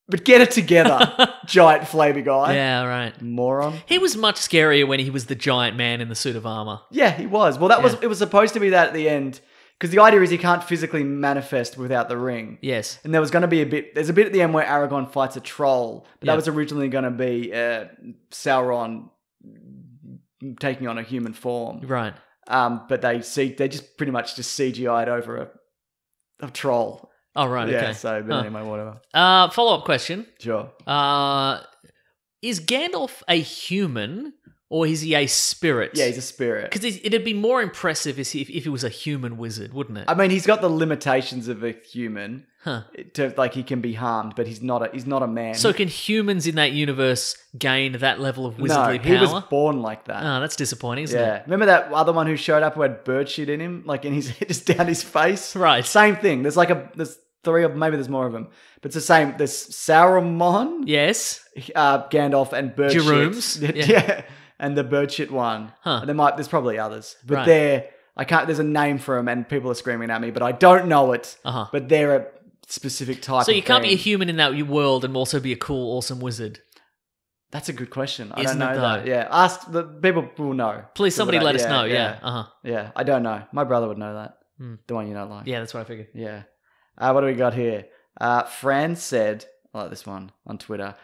But get it together, giant flaming eye. Yeah, right. Moron. He was much scarier when he was the giant man in the suit of armor. Yeah, he was. Well, that was it was supposed to be that at the end. Because the idea is he can't physically manifest without the ring. Yes. And there was going to be a bit... There's a bit at the end where Aragorn fights a troll. But that was originally going to be Sauron taking on a human form. Right. But they just pretty much just CGI'd over a troll. Oh, right, okay. Yeah, so but anyway, whatever. Follow-up question. Sure. Is Gandalf a human or is he a spirit? Yeah, he's a spirit. Because it'd be more impressive if he was a human wizard, wouldn't it? I mean, he's got the limitations of a human. Huh. Like, he can be harmed, but he's not a man. So can humans in that universe gain that level of wizardly power? No, he was born like that. Oh, that's disappointing, isn't it? Remember that other one who showed up who had bird shit in him? Like, and he's just down his face? Right. Same thing. There's like there's three of them. Maybe there's more of them. But it's the same. There's Sauron. Yes. Gandalf and bird shit. Jerooms. Yeah. And the bird shit one. Huh. And there's probably others. But there's a name for them and people are screaming at me, but I don't know it. Uh-huh. But they're a specific type. So you can't be a human in that world and also be a cool, awesome wizard. That's a good question. Isn't I don't know that. Yeah, ask the people will know. Please, somebody let us know. Yeah. Yeah, I don't know. My brother would know that. Mm. The one you don't like. Yeah, that's what I figured. Yeah. What do we got here? Fran said, I like this one on Twitter.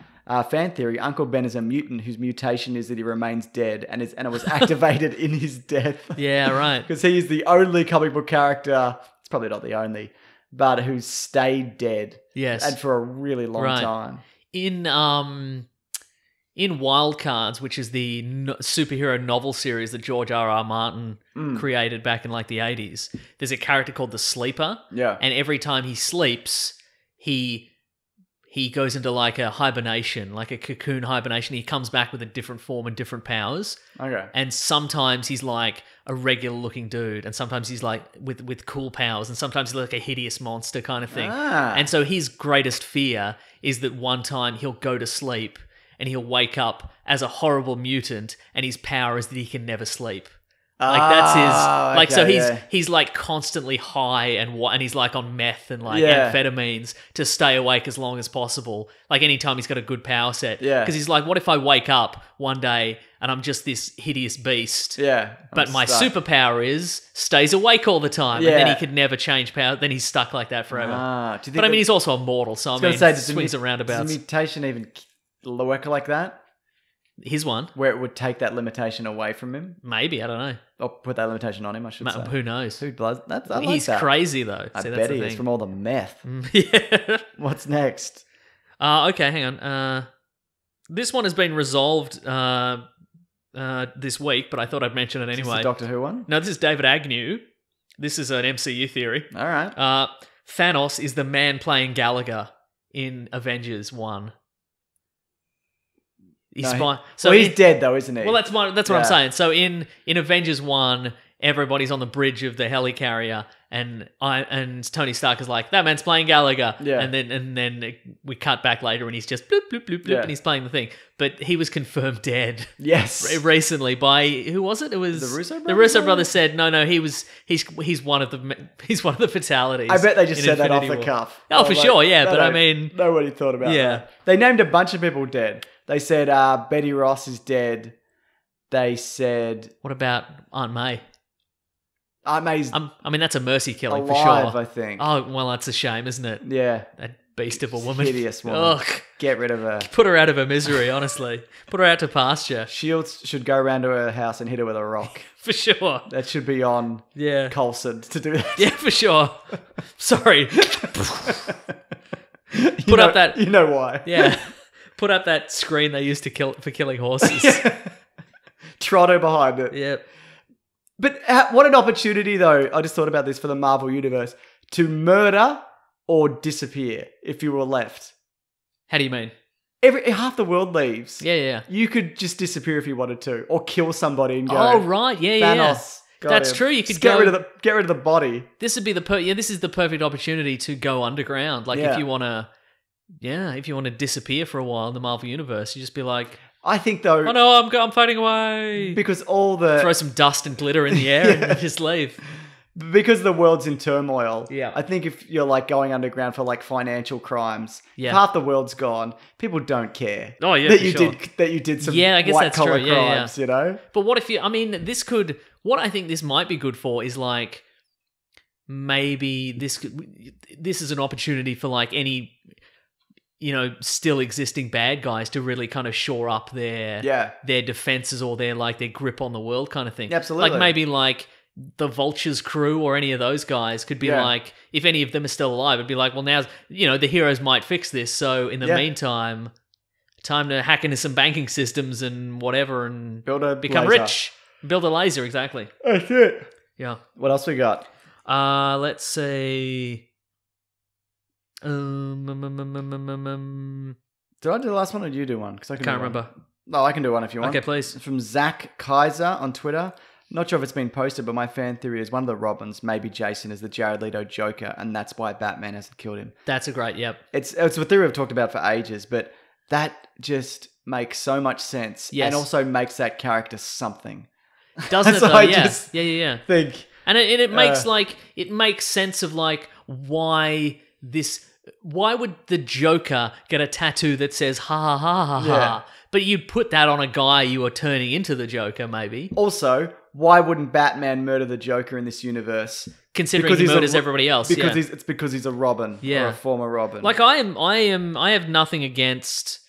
Fan theory: Uncle Ben is a mutant whose mutation is that he remains dead, and it was activated in his death. Yeah, right. Because he is the only comic book character. It's probably not the only. But who stayed dead. Yes. And for a really long time. In Wild Cards, which is the superhero novel series that George R.R. Martin created back in like the 80s, there's a character called the Sleeper. Yeah. And every time he sleeps, he goes into like a hibernation, like a cocoon hibernation. He comes back with a different form and different powers. Okay. And sometimes he's like a regular looking dude, and sometimes he's like with cool powers, and sometimes he's like a hideous monster kind of thing. Ah. And so his greatest fear is that one time he'll go to sleep and he'll wake up as a horrible mutant, and his power is that he can never sleep. Like that's his, like, okay, so he's like constantly high and he's like on meth and like amphetamines to stay awake as long as possible. Like anytime he's got a good power set. Yeah. Cause he's like, what if I wake up one day and I'm just this hideous beast? Yeah. But my superpower stays awake all the time. Yeah. And then he could never change power. Then he's stuck like that forever. Ah, but I mean, he's also immortal. So I mean, swings and roundabouts. Does the mutation even work like that? His one. Where it would take that limitation away from him? Maybe, I don't know. Or put that limitation on him, I should say. Who knows? Who blows? He's that. Crazy, though. I bet he is from all the meth. Yeah. What's next? Okay, hang on. This one has been resolved this week, but I thought I'd mention it anyway. Is this the Doctor Who one? No, this is David Agnew. This is an MCU theory. All right. Thanos is the man playing Gallagher in Avengers 1. He's dead though, isn't he? Well, that's what I'm saying. So in Avengers 1, everybody's on the bridge of the helicarrier, and Tony Stark is like, that man's playing Gallagher. Yeah. And then we cut back later, and he's just bloop bloop bloop bloop, and he's playing the thing. But he was confirmed dead. Yes. Recently by who was it? It was the Russo brothers. The Russo brothers said no. He's one of the fatalities. I bet they just said that off the cuff. Oh, for sure, yeah. But I mean, nobody thought about that. They named a bunch of people dead. They said Betty Ross is dead. They said... What about Aunt May? Aunt May's... I mean, that's a mercy killing alive, for sure. I think. Oh, well, that's a shame, isn't it? Yeah. That beast of a woman. Hideous woman. Ugh. Get rid of her. Put her out of her misery, honestly. Put her out to pasture. Shields should go around to her house and hit her with a rock. For sure. That should be on Coulson to do that. Yeah, for sure. Sorry. Put up that... You know why. Yeah. Put up that screen they used to for killing horses. Trot her behind it. Yep. But what an opportunity, though. I just thought about this for the Marvel Universe. To murder or disappear if you were left. How do you mean? Half the world leaves. Yeah. You could just disappear if you wanted to. Or kill somebody and go. Oh, right. Yeah. Thanos. That's true. You could just get rid of the body. This would be this is the perfect opportunity to go underground. Like if you want to... Yeah, if you want to disappear for a while in the Marvel Universe, you just be like, I think though... Oh no, I'm floating away. Because all the... Throw some dust and glitter in the air and just leave. Because the world's in turmoil. Yeah. I think if you're like going underground for like financial crimes, half the world's gone. People don't care. Oh yeah, that you did some white collar crimes, you know. But what if you? I mean, this could. What I think this might be good for is like maybe this is an opportunity for like any, you know, still existing bad guys to really kind of shore up their defenses or their grip on the world kind of thing. Absolutely. Like maybe like the Vulture's crew or any of those guys could be like, if any of them are still alive, it'd be like, well, now, you know, the heroes might fix this. So in the meantime, time to hack into some banking systems and whatever and become rich. Build a laser, exactly. That's it. Yeah. What else we got? Let's see. Did I do the last one or did you do one? Because I can't remember. No, I can do one if you want. Okay, please. It's from Zach Kaiser on Twitter. Not sure if it's been posted, but my fan theory is one of the Robins, maybe Jason, is the Jared Leto Joker, and that's why Batman hasn't killed him. That's a great, yep. It's a theory I've talked about for ages, but that just makes so much sense. Yes. And also makes that character something. Doesn't it though? Yeah. Yeah. Think, and it makes it makes sense of like why would the Joker get a tattoo that says ha ha ha ha ha? But you'd put that on a guy you were turning into the Joker, maybe. Also, why wouldn't Batman murder the Joker in this universe? Considering he murders everybody else, because it's because he's a Robin or a former Robin. Like I have nothing against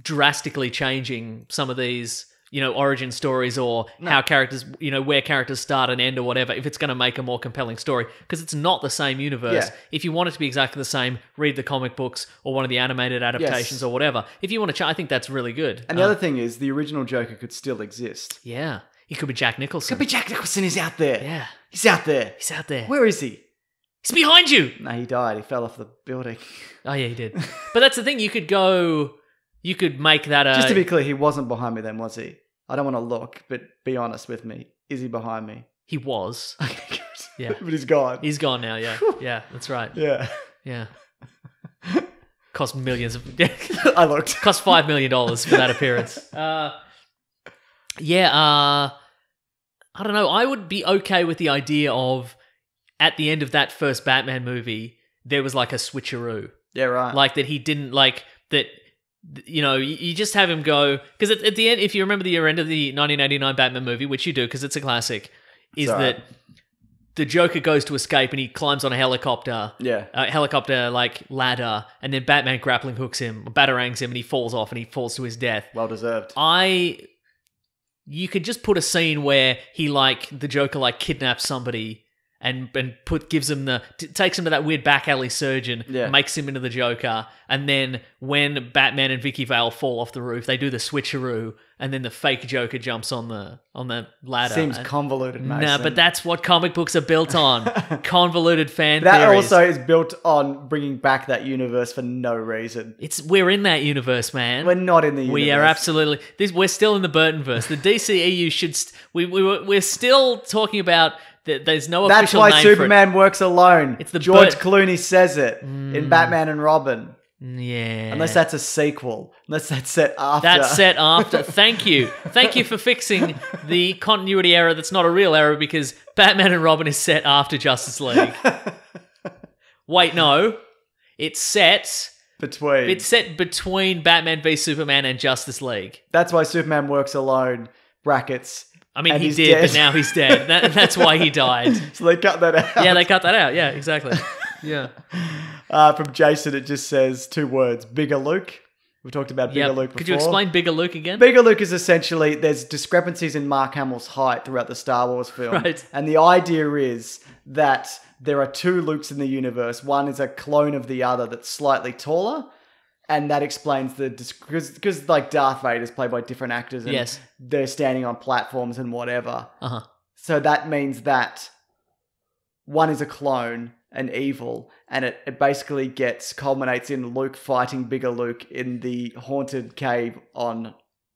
drastically changing some of these, you know, origin stories or how characters, you know, where characters start and end or whatever. If it's going to make a more compelling story, because it's not the same universe. Yeah. If you want it to be exactly the same, read the comic books or one of the animated adaptations or whatever. If you want to, I think that's really good. And the other thing is, the original Joker could still exist. Yeah. He could be Jack Nicholson. He's out there. Yeah. He's out there. Where is he? He's behind you. No, he died. He fell off the building. Oh, yeah, he did. But that's the thing. You could make that a... Just to be clear, he wasn't behind me then, was he? I don't want to look, but be honest with me. Is he behind me? He was. Okay, good. Yeah. But he's gone. He's gone now, yeah. Yeah, that's right. Yeah. Yeah. Cost millions of... I looked. Cost $5 million for that appearance. I don't know. I would be okay with the idea of at the end of that first Batman movie, there was like a switcheroo. Yeah, right. Like that he didn't like that, you know, you just have him go, because at the end, if you remember the end of the 1989 Batman movie, which you do because it's a classic, is that the Joker goes to escape and he climbs on a helicopter, helicopter-like ladder, and then Batman grappling hooks him, batarangs him, and he falls off and he falls to his death. Well deserved. You could just put a scene where he, like, the Joker, like, kidnaps somebody and gives him takes him to that weird back alley surgeon, makes him into the Joker, and then when Batman and Vicky Vale fall off the roof, they do the switcheroo, and then the fake Joker jumps on the ladder. Seems convoluted, Mason. No, but that's what comic books are built on. Convoluted fan theories. That also is built on bringing back that universe for no reason. We're in that universe, man. We're not in the universe. We are absolutely... We're still in the Burtonverse. The DCEU should... We're still talking about... There's no official name for it. That's why Superman works alone. It's George Clooney says it in Batman and Robin. Yeah. Unless that's a sequel. Unless that's set after. That's set after. Thank you. Thank you for fixing the continuity error that's not a real error, because Batman and Robin is set after Justice League. Wait, no. It's set... Between. It's set between Batman v Superman and Justice League. That's why Superman works alone, brackets... I mean, he did, but now he's dead. That's why he died. So they cut that out. Yeah, they cut that out. Yeah, exactly. Yeah. From Jason, it just says two words, Bigger Luke. We've talked about Bigger Luke before. Could you explain Bigger Luke again? Bigger Luke is essentially, there's discrepancies in Mark Hamill's height throughout the Star Wars film. Right. And the idea is that there are two Lukes in the universe. One is a clone of the other that's slightly taller. And that explains because like Darth Vader is played by different actors and they're standing on platforms and whatever. Uh-huh. So that means that one is a clone and evil, and it basically culminates in Luke fighting Bigger Luke in the haunted cave on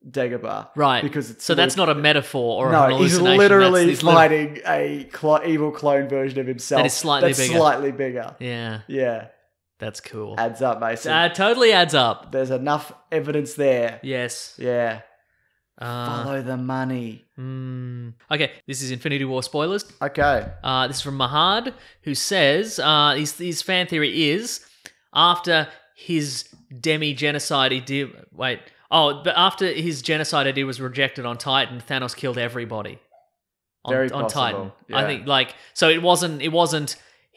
Dagobah. Right. Because that's not a metaphor or a hallucination. No, he's literally fighting a evil clone version of himself. That is slightly bigger. Yeah. Yeah. That's cool. Adds up, Mason. Totally adds up. There's enough evidence there. Yes. Yeah. Follow the money. Okay, this is Infinity War spoilers. Okay. This is from Mahad, who says his fan theory is after his genocide idea. Wait. Oh, but after his genocide idea was rejected on Titan, Thanos killed everybody. Very possible. Titan. Yeah. I think so. It wasn't.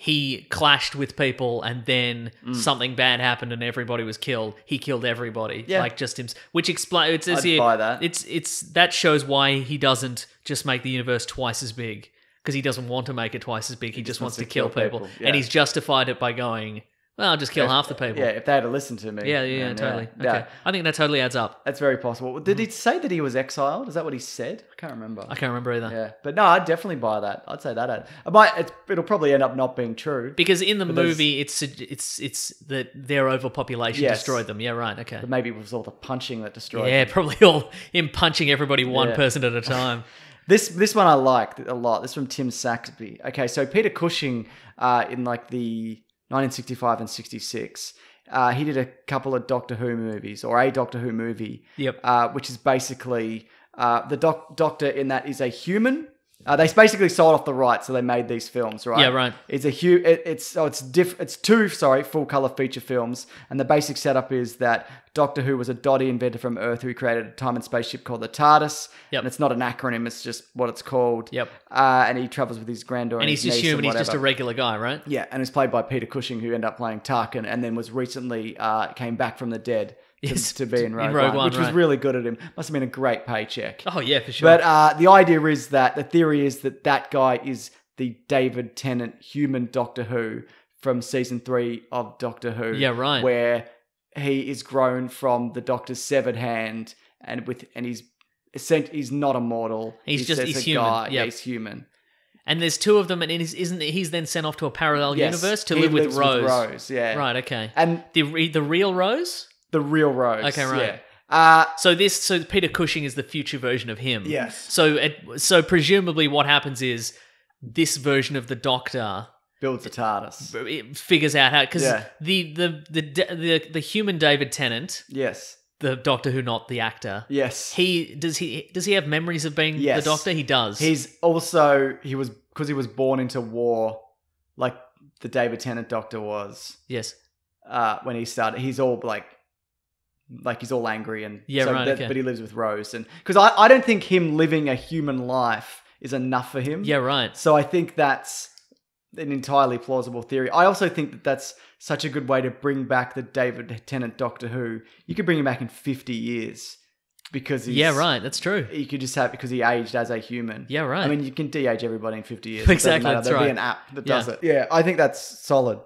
He clashed with people and then something bad happened and everybody was killed. He killed everybody. Yeah. Just him. Which explains... I'd buy that. That shows why he doesn't just make the universe twice as big. Because he doesn't want to make it twice as big. He just wants to kill people. Yeah. And he's justified it by going, well, I'll just kill half the people. Yeah, if they had to listen to me. Yeah, totally. Yeah. Okay. I think that totally adds up. That's very possible. Did he say that he was exiled? Is that what he said? I can't remember. I can't remember either. Yeah, but no, I'd definitely buy that. I'd say that. It'll probably end up not being true. Because in the movie, it's that their overpopulation destroyed them. Yeah, right. Okay. But maybe it was all the punching that destroyed them. Yeah, probably all him punching everybody one person at a time. This one I liked a lot. This is from Tim Saxby. Okay, so Peter Cushing in the... 1965 and 66. He did a couple of Doctor Who movies, or a Doctor Who movie, which is basically the Doctor in that is a human. They basically sold off the rights, so they made these films, right? Yeah, right. It's two full color feature films, and the basic setup is that Doctor Who was a dotty inventor from Earth who created a time and spaceship called the TARDIS. Yep. And it's not an acronym; it's just what it's called. Yep. And he travels with his granddaughter. And he's just human. He's just a regular guy, right? Yeah, and it's played by Peter Cushing, who ended up playing Tarkin, and then was recently came back from the dead. To be in Rogue One, which was really good at him. Must have been a great paycheck. Oh, yeah, for sure. But the theory is that guy is the David Tennant human Doctor Who from season 3 of Doctor Who. Yeah, right. Where he is grown from the Doctor's severed hand and he's not immortal. He's just a human. Guy. Yep. Yeah, he's human. And there's two of them, and he's then sent off to a parallel universe to live with Rose. Yeah. Right, okay. And the real Rose? The real Rose. Okay, right. Yeah. So Peter Cushing is the future version of him. Yes. So presumably what happens is this version of the Doctor builds the TARDIS. It figures out how the human David Tennant. Yes. The Doctor Who, not the actor. Yes. Does he have memories of being the Doctor? He does. Because he was born into war, like the David Tennant Doctor was. Yes. When he started, he's all like he's all angry and but he lives with Rose, and because I don't think him living a human life is enough for him. Yeah, right. So I think that's an entirely plausible theory. I also think that's such a good way to bring back the David Tennant Doctor Who. You could bring him back in 50 years because he's... Yeah, right. That's true. You could just have... Because he aged as a human. Yeah, right. I mean, you can de-age everybody in 50 years. Exactly, that's right. There'll be an app that does it. Yeah, I think that's solid.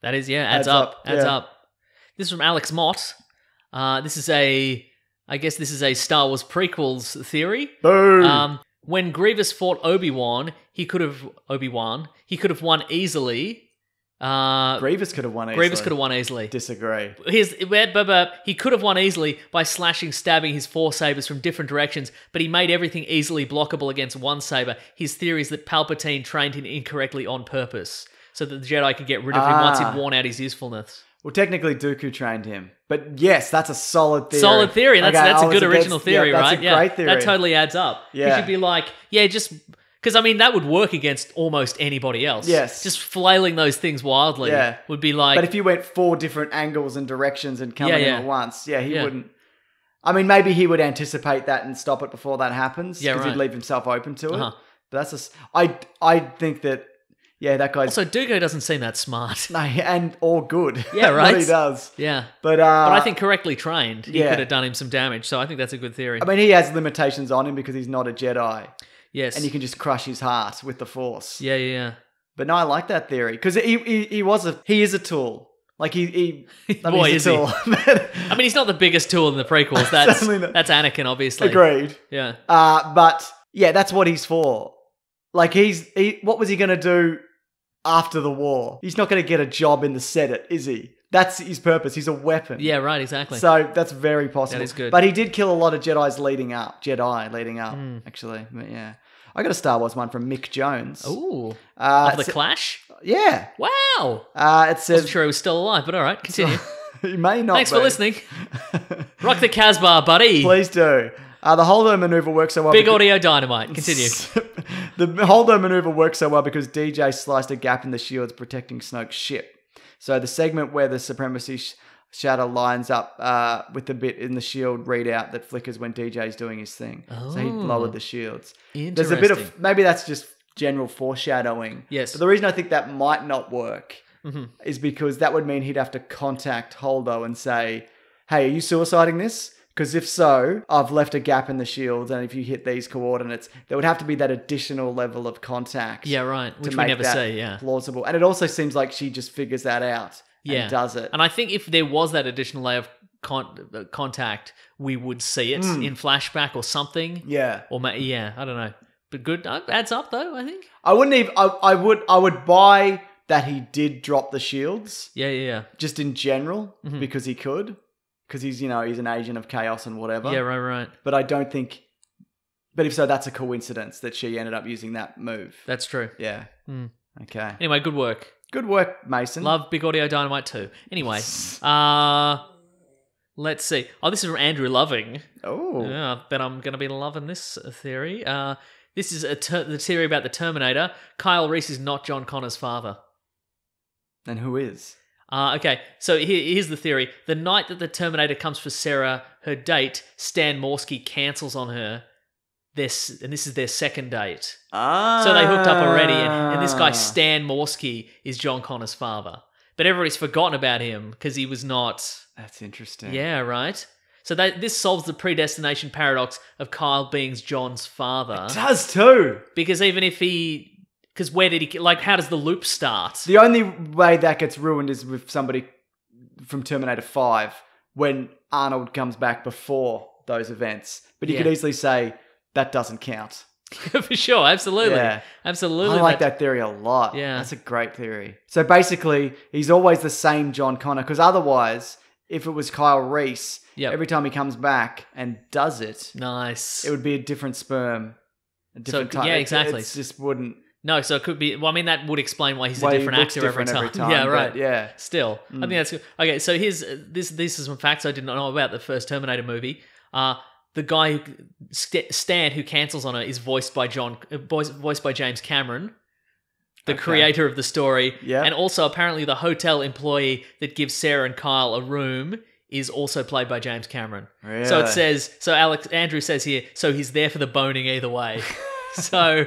That is, adds up. This is from Alex Mott. This is a Star Wars prequels theory. Boom. When Grievous fought Obi-Wan, he could have won easily. Grievous could have won easily. Disagree. He could have won easily by stabbing his 4 sabers from different directions, but he made everything easily blockable against one saber. His theory is that Palpatine trained him incorrectly on purpose, so that the Jedi could get rid of him once he'd worn out his usefulness. Well, technically, Dooku trained him. But yes, that's a solid theory. Solid theory. That's a good original theory, right? That's a great theory. That totally adds up. Yeah. You should be because, I mean, that would work against almost anybody else. Yes. Just flailing those things wildly would be like... But if you went 4 different angles and directions and coming in at once, he wouldn't... I mean, maybe he would anticipate that and stop it before that happens. Yeah, because he'd leave himself open to it. But that's I think that... Yeah, that guy's... Also, Dooku doesn't seem that smart. No, and all good. Yeah, right? He does. Yeah. But I think correctly trained, he could have done him some damage, so I think that's a good theory. I mean, he has limitations on him because he's not a Jedi. Yes. And you can just crush his heart with the Force. Yeah. But no, I like that theory, because he is a tool. Like, he's a tool. I mean, he's not the biggest tool in the prequels. That's Anakin, obviously. Agreed. Yeah. That's what he's for. Like, what was he going to do after the war? He's not going to get a job in the Senate, is he? That's his purpose. He's a weapon. Yeah, right, exactly. So that's very possible. That is good. But he did kill a lot of Jedi leading up, actually. But yeah. I got a Star Wars one from Mick Jones. Ooh. Of The Clash? Yeah. Wow. It says, I wasn't sure he was still alive, but all right, continue. You may not. Thanks for listening. Rock the Casbah, buddy. Please do. The holdover maneuver works so well. Big audio dynamite. Continue. The holdover maneuver works so well because DJ sliced a gap in the shields protecting Snoke's ship. So the segment where the supremacy shatter lines up with the bit in the shield readout that flickers when DJ's doing his thing. Oh, so he lowered the shields. Interesting. There's a bit of, maybe that's just general foreshadowing. Yes. But the reason I think that might not work is because that would mean he'd have to contact Holdo and say, hey, are you suiciding this? Because if so, I've left a gap in the shields, and if you hit these coordinates, there would have to be that additional level of contact. Yeah, right. Which we never see, yeah. Plausible. And it also seems like she just figures that out and does it. And I think if there was that additional layer of contact, we would see it in flashback or something. Yeah. Or yeah, I don't know. But good, adds up though, I think. I wouldn't even, I would buy that he did drop the shields. Yeah, yeah, yeah. Just in general, because he could. Because he's, you know, he's an agent of chaos and whatever. Yeah, right, right. But I don't think... But if so, that's a coincidence that she ended up using that move. That's true. Yeah. Mm. Okay. Anyway, good work. Good work, Mason. Love Big Audio Dynamite 2. Anyway, let's see. Oh, this is from Andrew Loving. Oh. Yeah, I bet I'm going to be loving this theory. This is the theory about the Terminator. Kyle Reese is not John Connor's father. And who is? Okay, so here's the theory. The night that the Terminator comes for Sarah, her date, Stan Morsky cancels on her, and this is their second date. Ah. So they hooked up already, and this guy, Stan Morsky, is John Connor's father. But everybody's forgotten about him because he was not... That's interesting. Yeah, right? So this solves the predestination paradox of Kyle being John's father. It does too! Because even if he... Because where did he... Like, how does the loop start? The only way that gets ruined is with somebody from Terminator 5 when Arnold comes back before those events. But you could easily say, that doesn't count. For sure, absolutely. Yeah. Absolutely. I like that theory a lot. Yeah. That's a great theory. So basically, he's always the same John Connor, because otherwise, if it was Kyle Reese, every time he comes back and does it... Nice. It would be a different sperm. A different type. Yeah, exactly. It just wouldn't... No, so it could be... Well, I mean, that would explain why he's a different actor every time. Yeah, right. Yeah. Still. I think that's good. Okay, so here's... This is some facts I did not know about the first Terminator movie. The guy, Stan, who cancels on her is voiced by James Cameron, the creator of the story. Yeah. And also, apparently, the hotel employee that gives Sarah and Kyle a room is also played by James Cameron. Really? So it says... So Andrew says here, so he's there for the boning either way. So...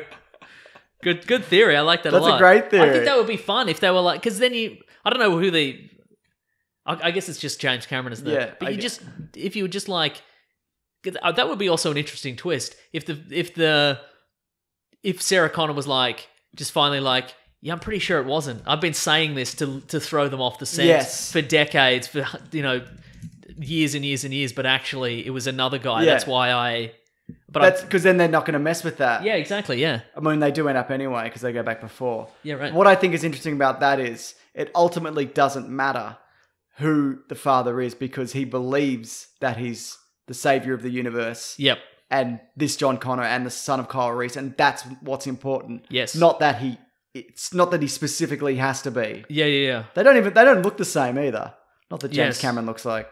Good theory. I like that a lot. That's a great theory. I think that would be fun if they were like... Because then you... I don't know who the... I guess it's just James Cameron as the... Yeah, but if you were just like... That would be also an interesting twist. If Sarah Connor was like... Just finally like... Yeah, I'm pretty sure it wasn't. I've been saying this to throw them off the scent for decades, for, you know, years and years and years. But actually, it was another guy. Yeah. That's why I... But because then they're not going to mess with that. Yeah, exactly, yeah. I mean, they do end up anyway because they go back before. Yeah, right. What I think is interesting about that is it ultimately doesn't matter who the father is because he believes that he's the savior of the universe. Yep. And this John Connor and the son of Kyle Reese, and that's what's important. Yes. It's not that he specifically has to be. Yeah, yeah, yeah. They don't look the same either. Not that James Cameron looks like...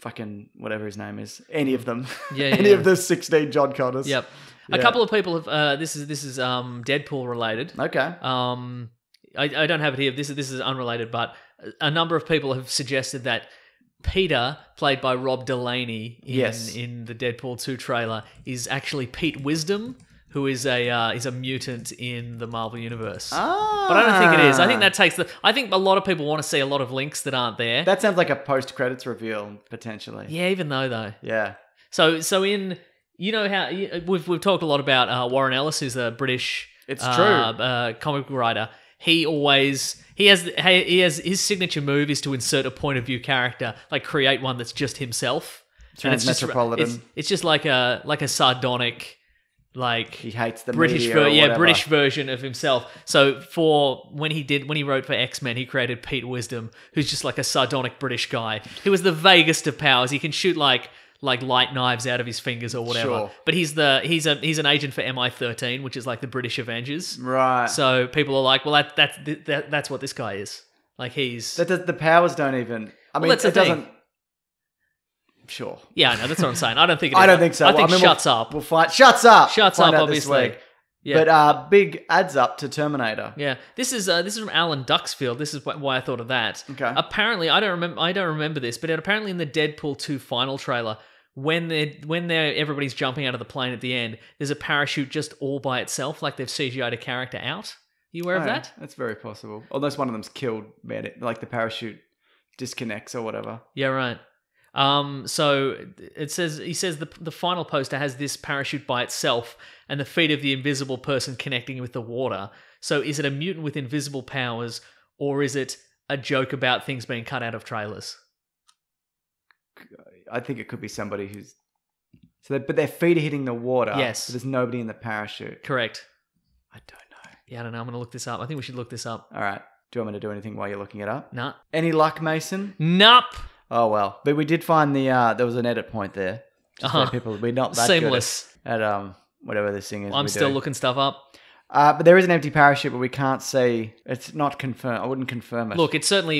fucking whatever his name is, any of them, any of the 16 John Connors. Yep, yeah. A couple of people have. This is Deadpool related. Okay. I don't have it here. This is unrelated, but a number of people have suggested that Peter, played by Rob Delaney in the Deadpool 2 trailer, is actually Pete Wisdom, who is a mutant in the Marvel Universe. Ah. But I don't think it is. I think that takes the... I think a lot of people want to see a lot of links that aren't there. That sounds like a post-credits reveal, potentially. Yeah, even though. Yeah. So in... You know how... We've talked a lot about Warren Ellis, who's a British... It's true. Comic writer. He always... He has his signature move is to insert a point of view character, like create one that's just himself. Transmetropolitan. It's just like a sardonic... Like he hates the British, British version of himself. So when he wrote for X-Men, he created Pete Wisdom, who's just like a sardonic British guy who has the vaguest of powers. He can shoot like like light knives out of his fingers or whatever. Sure. But he's an agent for MI-13, which is like the British Avengers. Right. So people are like, well, that's what this guy is. Like he's the powers don't even. I mean, it doesn't. Sure. Yeah, I know. That's what I'm saying. I don't think. I don't think so. I think shuts up. We'll find. Shuts up. Shuts up. Obviously. Yeah. But big adds up to Terminator. Yeah, this is from Alan Duxfield. This is why I thought of that. Okay. Apparently, I don't remember this, but apparently in the Deadpool 2 final trailer, when everybody's jumping out of the plane at the end, there's a parachute just all by itself, like they've CGI'd a character out. Are you aware of that? That's very possible. Unless one of them's killed, man, like the parachute disconnects or whatever. Yeah, right. So it says the final poster has this parachute by itself and the feet of the invisible person connecting with the water. So is it a mutant with invisible powers, or is it a joke about things being cut out of trailers? I think it could be somebody who's but their feet are hitting the water. Yes, but there's nobody in the parachute. Correct. I don't know. Yeah, I don't know. I'm gonna look this up. I think we should look this up. All right. Do you want me to do anything while you're looking it up? Nah. Any luck, Mason? Nope. Oh, well. But we did find there was an edit point there. Just people, we're not that seamless good at whatever this thing is. I'm still looking stuff up. But there is an empty parachute, but we can't see. It's not confirmed. I wouldn't confirm it. Look, it certainly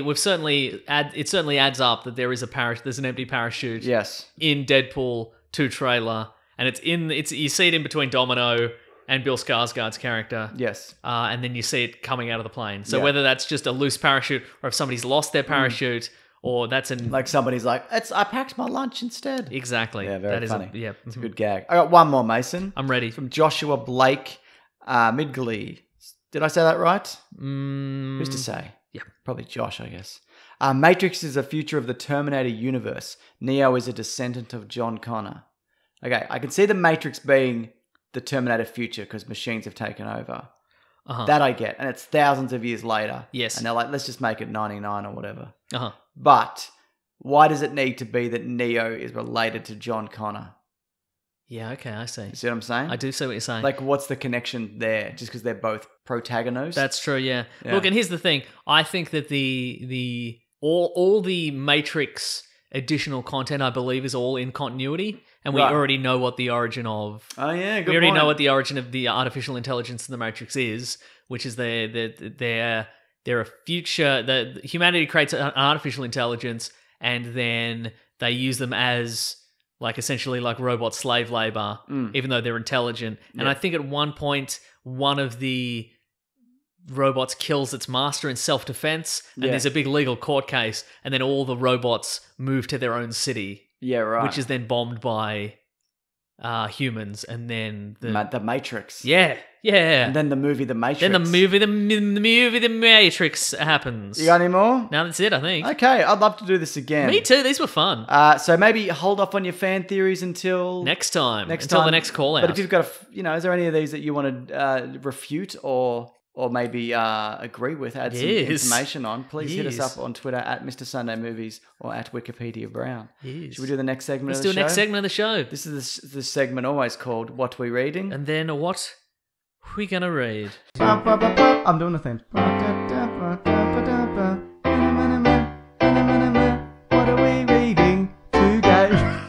adds up that there is a parachute. There's an empty parachute. Yes. In Deadpool 2 trailer, and you see it in between Domino and Bill Skarsgård's character. Yes. And then you see it coming out of the plane. So whether that's just a loose parachute, or if somebody's lost their parachute. Or that's like somebody's like, I packed my lunch instead. Exactly. Yeah, very funny. It's a good gag. I got one more, Mason. I'm ready. From Joshua Blake Midgley. Did I say that right? Who's to say? Yeah. Probably Josh, I guess. Matrix is a future of the Terminator universe. Neo is a descendant of John Connor. Okay, I can see the Matrix being the Terminator future because machines have taken over. That I get. And it's thousands of years later. Yes. And they're like, let's just make it 99 or whatever. But why does it need to be that Neo is related to John Connor? Yeah, okay, I see. You see what I'm saying? I do see what you're saying. Like, what's the connection there? Just because they're both protagonists? That's true, yeah. Look, and here's the thing. I think that all the Matrix additional content, I believe, is all in continuity. And we already know what the origin of... Oh, yeah, good point. We already know what the origin of the artificial intelligence in the Matrix is, which is they're a future... Humanity creates an artificial intelligence, and then they use them as essentially robot slave labor, even though they're intelligent. Yeah. And I think at one point, one of the robots kills its master in self-defense, and there's a big legal court case, and then all the robots move to their own city. Yeah, right. Which is then bombed by humans, and then... The Matrix. Yeah, yeah. And then the movie The Matrix. Then the Matrix happens. You got any more? No, that's it, I think. Okay, I'd love to do this again. Me too, these were fun. So maybe hold off on your fan theories until... Next time. The next call-out. But if you've got is there any of these that you want to refute or maybe agree with, add some information on, please hit us up on Twitter at Mr. Sunday Movies or at Wikipedia Brown. Should we do the next segment of the show? Let's do the next segment of the show. This is the segment always called What We Reading. And then What We Gonna Read. I'm doing the thing. What are we reading today?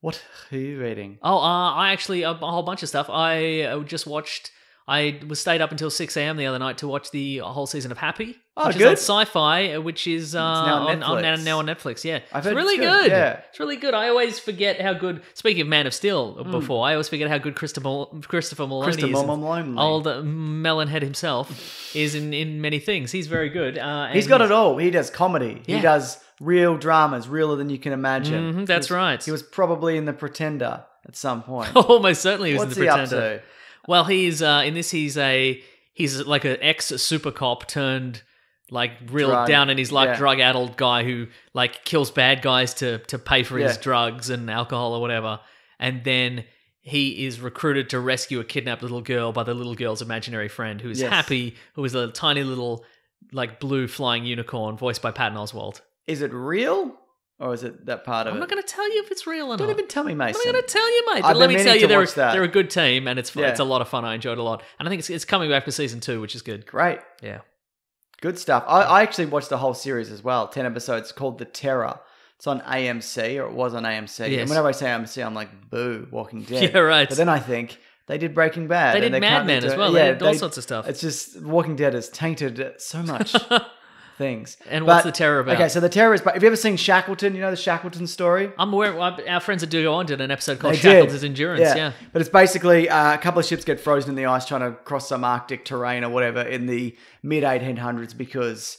What are you reading? Oh, I actually, a whole bunch of stuff. I just watched... I was stayed up until 6 a.m. the other night to watch the whole season of Happy, which is on Sci-Fi, which is now on Netflix. Yeah, it's really good. Yeah. It's really good. I always forget how good. Speaking of Man of Steel, before I always forget how good Christopher Maloney, old melonhead himself, is in many things. He's very good. He's got it all. He does comedy. Yeah. He does real dramas, realer than you can imagine. That's right. He was probably in The Pretender at some point. Almost certainly, he was in The Pretender. What's he up to? Well, he's in this. He's like an ex-super cop turned real down in his luck drug-addled guy who kills bad guys to pay for his drugs and alcohol or whatever. And then he is recruited to rescue a kidnapped little girl by the little girl's imaginary friend, who is Happy, who is a tiny little blue flying unicorn voiced by Patton Oswalt. Is it real? Or is it that part of it? I'm not going to tell you if it's real or not. Don't even tell me, Mason. I'm not going to tell you, mate. But let me tell you, they're a good team, and it's a lot of fun. I enjoyed it a lot. And I think it's coming back for season 2, which is good. Great. Yeah. Good stuff. I actually watched the whole series as well, 10 episodes, called The Terror. It's on AMC, or it was on AMC. Yes. And whenever I say AMC, I'm like, boo, Walking Dead. Yeah, right. But then I think they did Breaking Bad. They did Mad Men as well. Yeah, they did all sorts of stuff. It's just Walking Dead has tainted so much things. And what's the terror about? Okay, so the terror is... Have you ever seen Shackleton? You know the Shackleton story? I'm aware. Our friends at Dugon did an episode called Shackleton's Endurance. Yeah. But it's basically a couple of ships get frozen in the ice trying to cross some Arctic terrain or whatever in the mid-1800s because...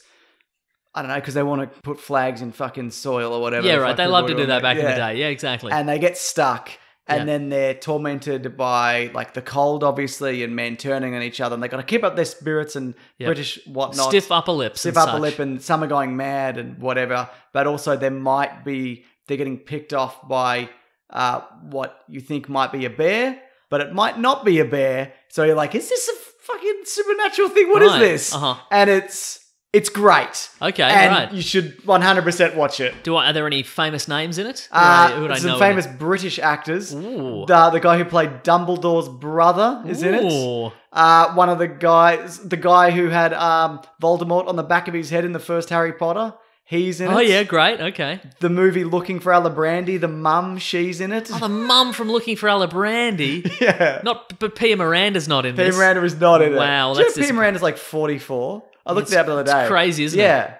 I don't know, because they want to put flags in fucking soil or whatever. Yeah, right. They love to do that back in the day. Yeah, exactly. And they get stuck. And then they're tormented by, like, the cold, obviously, and men turning on each other. And they've got to keep up their spirits and British whatnot. Stiff upper lip. Stiff upper lip, and some are going mad and whatever. But also there might be, they're getting picked off by what you think might be a bear, but it might not be a bear. So you're like, is this a fucking supernatural thing? What is this? And it's great. Okay, and you should 100% watch it. Are there any famous names in it? Some famous British actors. Ooh. The guy who played Dumbledore's brother is in it. One of the guys, the guy who had Voldemort on the back of his head in the first Harry Potter, he's in it. Oh yeah, great. Okay. The movie Looking for Alibrandi, the mum, she's in it. Oh, the mum from Looking for Alibrandi. Yeah. But Pia Miranda's not in this. Pia Miranda is not in it. Wow, that's Pia Miranda's like 44. I looked it up the other day. It's crazy, isn't it? Yeah.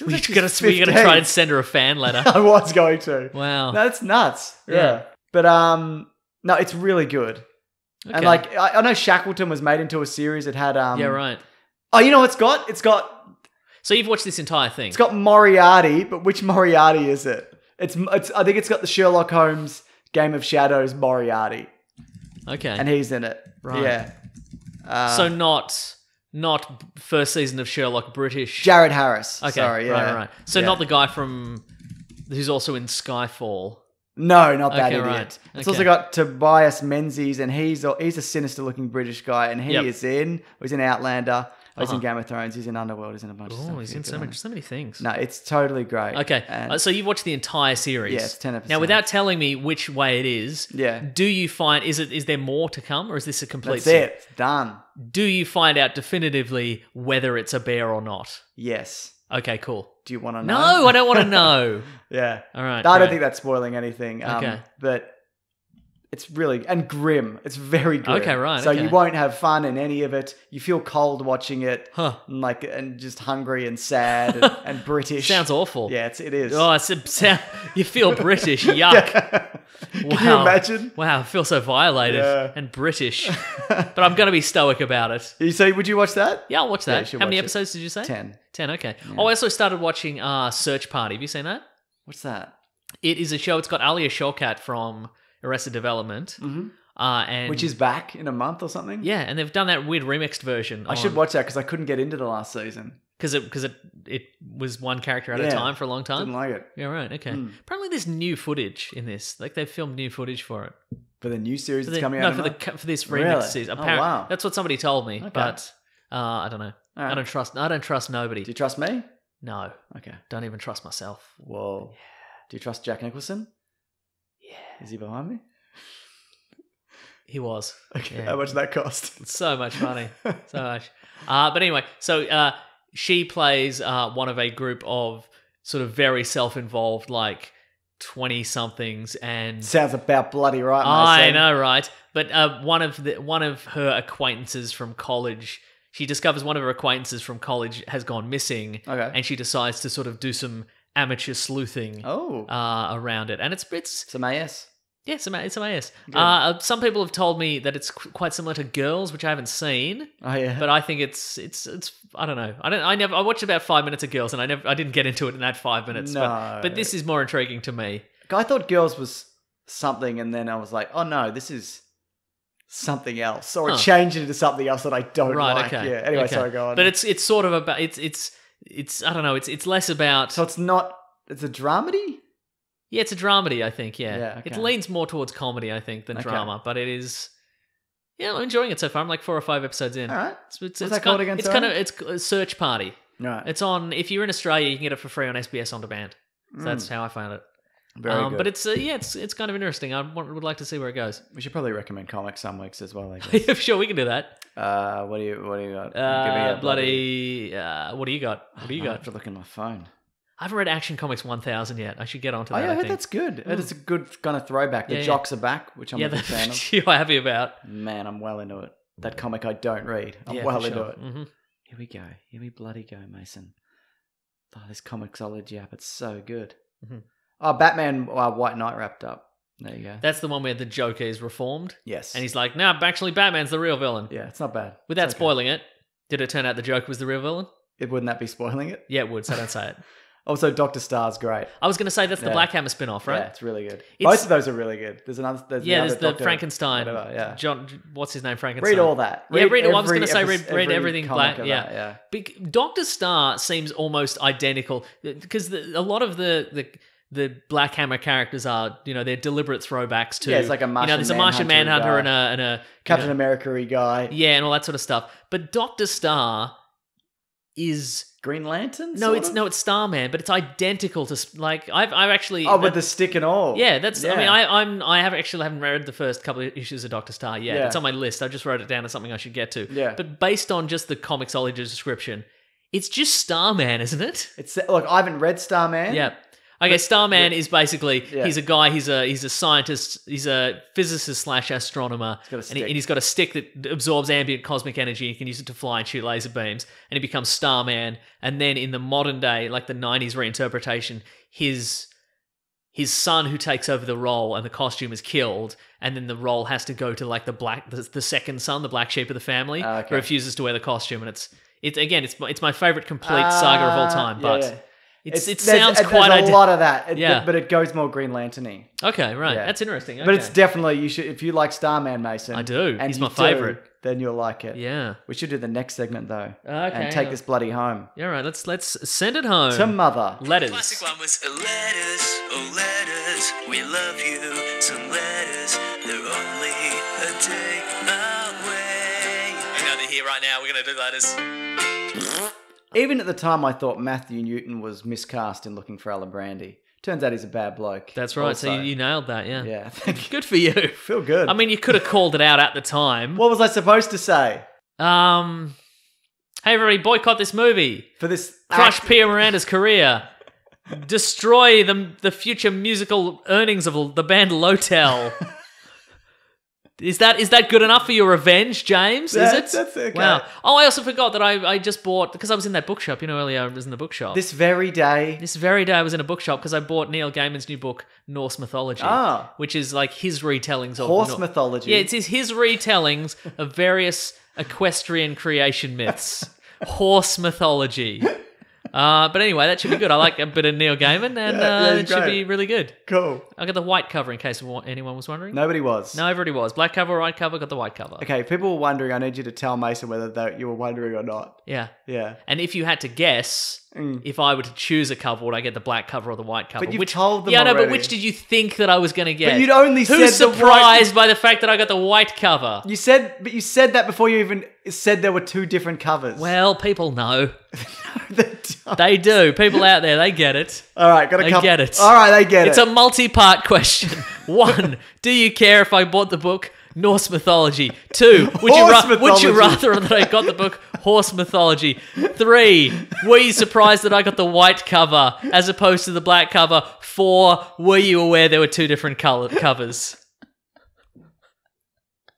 We're going to try and send her a fan letter. I was going to. Wow. No, that's nuts. Yeah. But, no, it's really good. Okay. And, like, I know Shackleton was made into a series. It had... yeah, right. Oh, you know what it's got? It's got... So you've watched this entire thing. It's got Moriarty, but which Moriarty is it? It's I think it's got the Sherlock Holmes Game of Shadows Moriarty. Okay. And he's in it. Right. Yeah. So not first season of Sherlock British. Jared Harris. Okay, sorry, right. So not the guy from who's also in Skyfall. No, not that idiot. Right. It's also got Tobias Menzies, and he's a sinister-looking British guy, and he is in. He's in Outlander. He's in Game of Thrones. He's in Underworld. He's in a bunch of stuff. He's in so many things. No, it's totally great. Okay, so you've watched the entire series. Yes, 10 episodes. Now, without telling me which way it is, do you find is there more to come, or is this a complete? That's it. It's done. Do you find out definitively whether it's a bear or not? Yes. Okay, cool. Do you want to know? No, I don't want to know. Yeah. All right. I don't think that's spoiling anything. Okay. But it's really... And grim. It's very grim. Okay, right. So you won't have fun in any of it. You feel cold watching it. Huh. And, like, and just hungry and sad and British. Sounds awful. Yeah, it is. Oh, you feel British. Yuck. Yeah. Wow. Can you imagine? Wow, I feel so violated and British. But I'm going to be stoic about it. So would you watch that? Yeah, I'll watch that. How many episodes did you say? 10, okay. Yeah. Oh, I also started watching Search Party. Have you seen that? What's that? It is a show. It's got Alia Shawkat from Arrested Development. Which is back in a month or something. Yeah, and they've done that weird remixed version. I should watch that because I couldn't get into the last season. Because it was one character at a time for a long time? Didn't like it. Yeah, right, okay. Apparently there's new footage in this. Like, they've filmed new footage for it. For the new series that's coming out? No, for this remixed season. Apparently, that's what somebody told me, but I don't know. Right. I don't trust nobody. Do you trust me? No. Okay. Don't even trust myself. Whoa. Yeah. Do you trust Jack Nicholson? Yeah. Is he behind me? He was. Okay. Yeah. How much did that cost? So much money. So much. But anyway, so she plays one of a group of sort of very self-involved, like 20-somethings, and sounds about bloody right. I know, right? But one of her acquaintances from college, she discovers one of her acquaintances from college has gone missing, and she decides to sort of do some amateur sleuthing around it, and it's some AS. Yeah, some AS. Some people have told me that it's quite similar to Girls, which I haven't seen. Oh yeah, but I think it's I don't know. I watched about 5 minutes of Girls, and I didn't get into it in that 5 minutes. No, but this is more intriguing to me. I thought Girls was something, and then I was like, oh no, this is something else, or it changed into something else that I don't like. Okay. Yeah. Anyway, sorry, go on. But it's sort of about it's I don't know. It's less about. So it's not. It's a dramedy. Yeah, it's a dramedy, I think, It leans more towards comedy, I think, than drama, but it is... Yeah, I'm enjoying it so far. I'm like 4 or 5 episodes in. All right. What's that called again? It's kind of... It's a Search Party. Right. It's on... If you're in Australia, you can get it for free on SBS On Demand. So that's how I found it. Very good. But it's... yeah, it's kind of interesting. I would like to see where it goes. We should probably recommend comics some weeks as well, I guess. Sure, we can do that. What do you got? What do you got? What do you got? I have to look in my phone. I haven't read Action Comics 1000 yet. I should get onto that. Oh, yeah, I heard that's good. Mm. It's a good kind of throwback. The jocks are back, which I'm a big fan of. You're happy about. Man, I'm well into it. That comic I don't read. I'm into it. Mm-hmm. Here we go. Here we bloody go, Mason. Oh, this comiXology app. It's so good. Mm-hmm. Oh, Batman White Knight wrapped up. There you go. That's the one where the Joker is reformed. Yes. And he's like, no, actually Batman's the real villain. Yeah, it's not bad. Without spoiling it, did it turn out the Joker was the real villain? Wouldn't that be spoiling it? Yeah, it would, so don't say it. Also, Dr. Star's great. I was going to say that's the Black Hammer spin-off, right? Yeah, it's really good. Both of those are really good. There's the Frankenstein. Whatever, John, what's his name? Frankenstein. Read all that. Read every, I was going to say read everything Black. Dr. Star seems almost identical because a lot of the Black Hammer characters are, they're deliberate throwbacks to... Yeah, it's like a Martian Manhunter. There's a Martian Manhunter and a Captain America-y guy. Yeah, and all that sort of stuff. But Dr. Star is... Green Lantern? No, it's Starman, but it's identical to I've actually with the stick and all. Yeah, that's I mean I haven't read the first couple of issues of Doctor Star yet. Yeah. It's on my list. I just wrote it down as something I should get to. Yeah. But based on just the comiXology description, it's just Starman, isn't it? It's look, I haven't read Starman. Yeah. Okay, Starman is basically he's a guy, he's a scientist, he's a physicist / astronomer, and he's got a stick that absorbs ambient cosmic energy. He can use it to fly and shoot laser beams, and he becomes Starman. And then in the modern day, like the 90s reinterpretation, his son who takes over the role and the costume is killed, and then the role has to go to the second son, the black sheep of the family, who refuses to wear the costume, and it's my favorite complete saga of all time, but. Yeah. It sounds quite a lot of that, but it goes more Green Lantern-y. Okay, right. Yeah. That's interesting. Okay. But it's definitely, if you like Starman, Mason. I do. And he's my favourite. Then you'll like it. Yeah. We should do the next segment, though. Okay. And take this bloody home. Yeah, right. Let's send it home. To Mother. Letters. The classic one was letters, oh letters, we love you, some letters, they're only a day away. You know they're here right now, we're going to do letters. Even at the time, I thought Matthew Newton was miscast in looking for Alan Brandy. Turns out he's a bad bloke. That's right. Also. So you nailed that, yeah. Yeah. Thank you. Good for you. Feel good. I mean, you could have called it out at the time. What was I supposed to say? Hey, everybody, boycott this movie. For this... Crush Pia Miranda's career. Destroy the future musical earnings of the band Lotel. Is that good enough for your revenge, James? Is it? That's okay. Wow. Oh, I also forgot that I just bought, because I was in that bookshop, earlier I was in the bookshop. This very day I was in a bookshop because I bought Neil Gaiman's new book, Norse Mythology, which is like his retellings of... Horse mythology? Yeah, it's his retellings of various equestrian creation myths. Horse mythology. But anyway, that should be good. I like a bit of Neil Gaiman, and it should be really good. Cool. I got the white cover in case anyone was wondering. Nobody was. No, everybody was. Black cover, white cover, got the white cover. Okay, if people were wondering, I need you to tell Mason whether you were wondering or not. Yeah. Yeah. And if you had to guess, if I were to choose a cover, would I get the black cover or the white cover? But you told them already. Yeah, no, but which did you think that I was going to get? But you'd only said... Who's surprised by the fact that I got the white cover? You said that before you even said there were two different covers. Well, people know. They do. People out there, they get it. All right, got a couple. They get it. All right, they get it. It's a multi-part question. 1, do you care if I bought the book Norse Mythology? 2, would you rather that I got the book Horse Mythology? 3, were you surprised that I got the white cover as opposed to the black cover? 4, were you aware there were two different covers?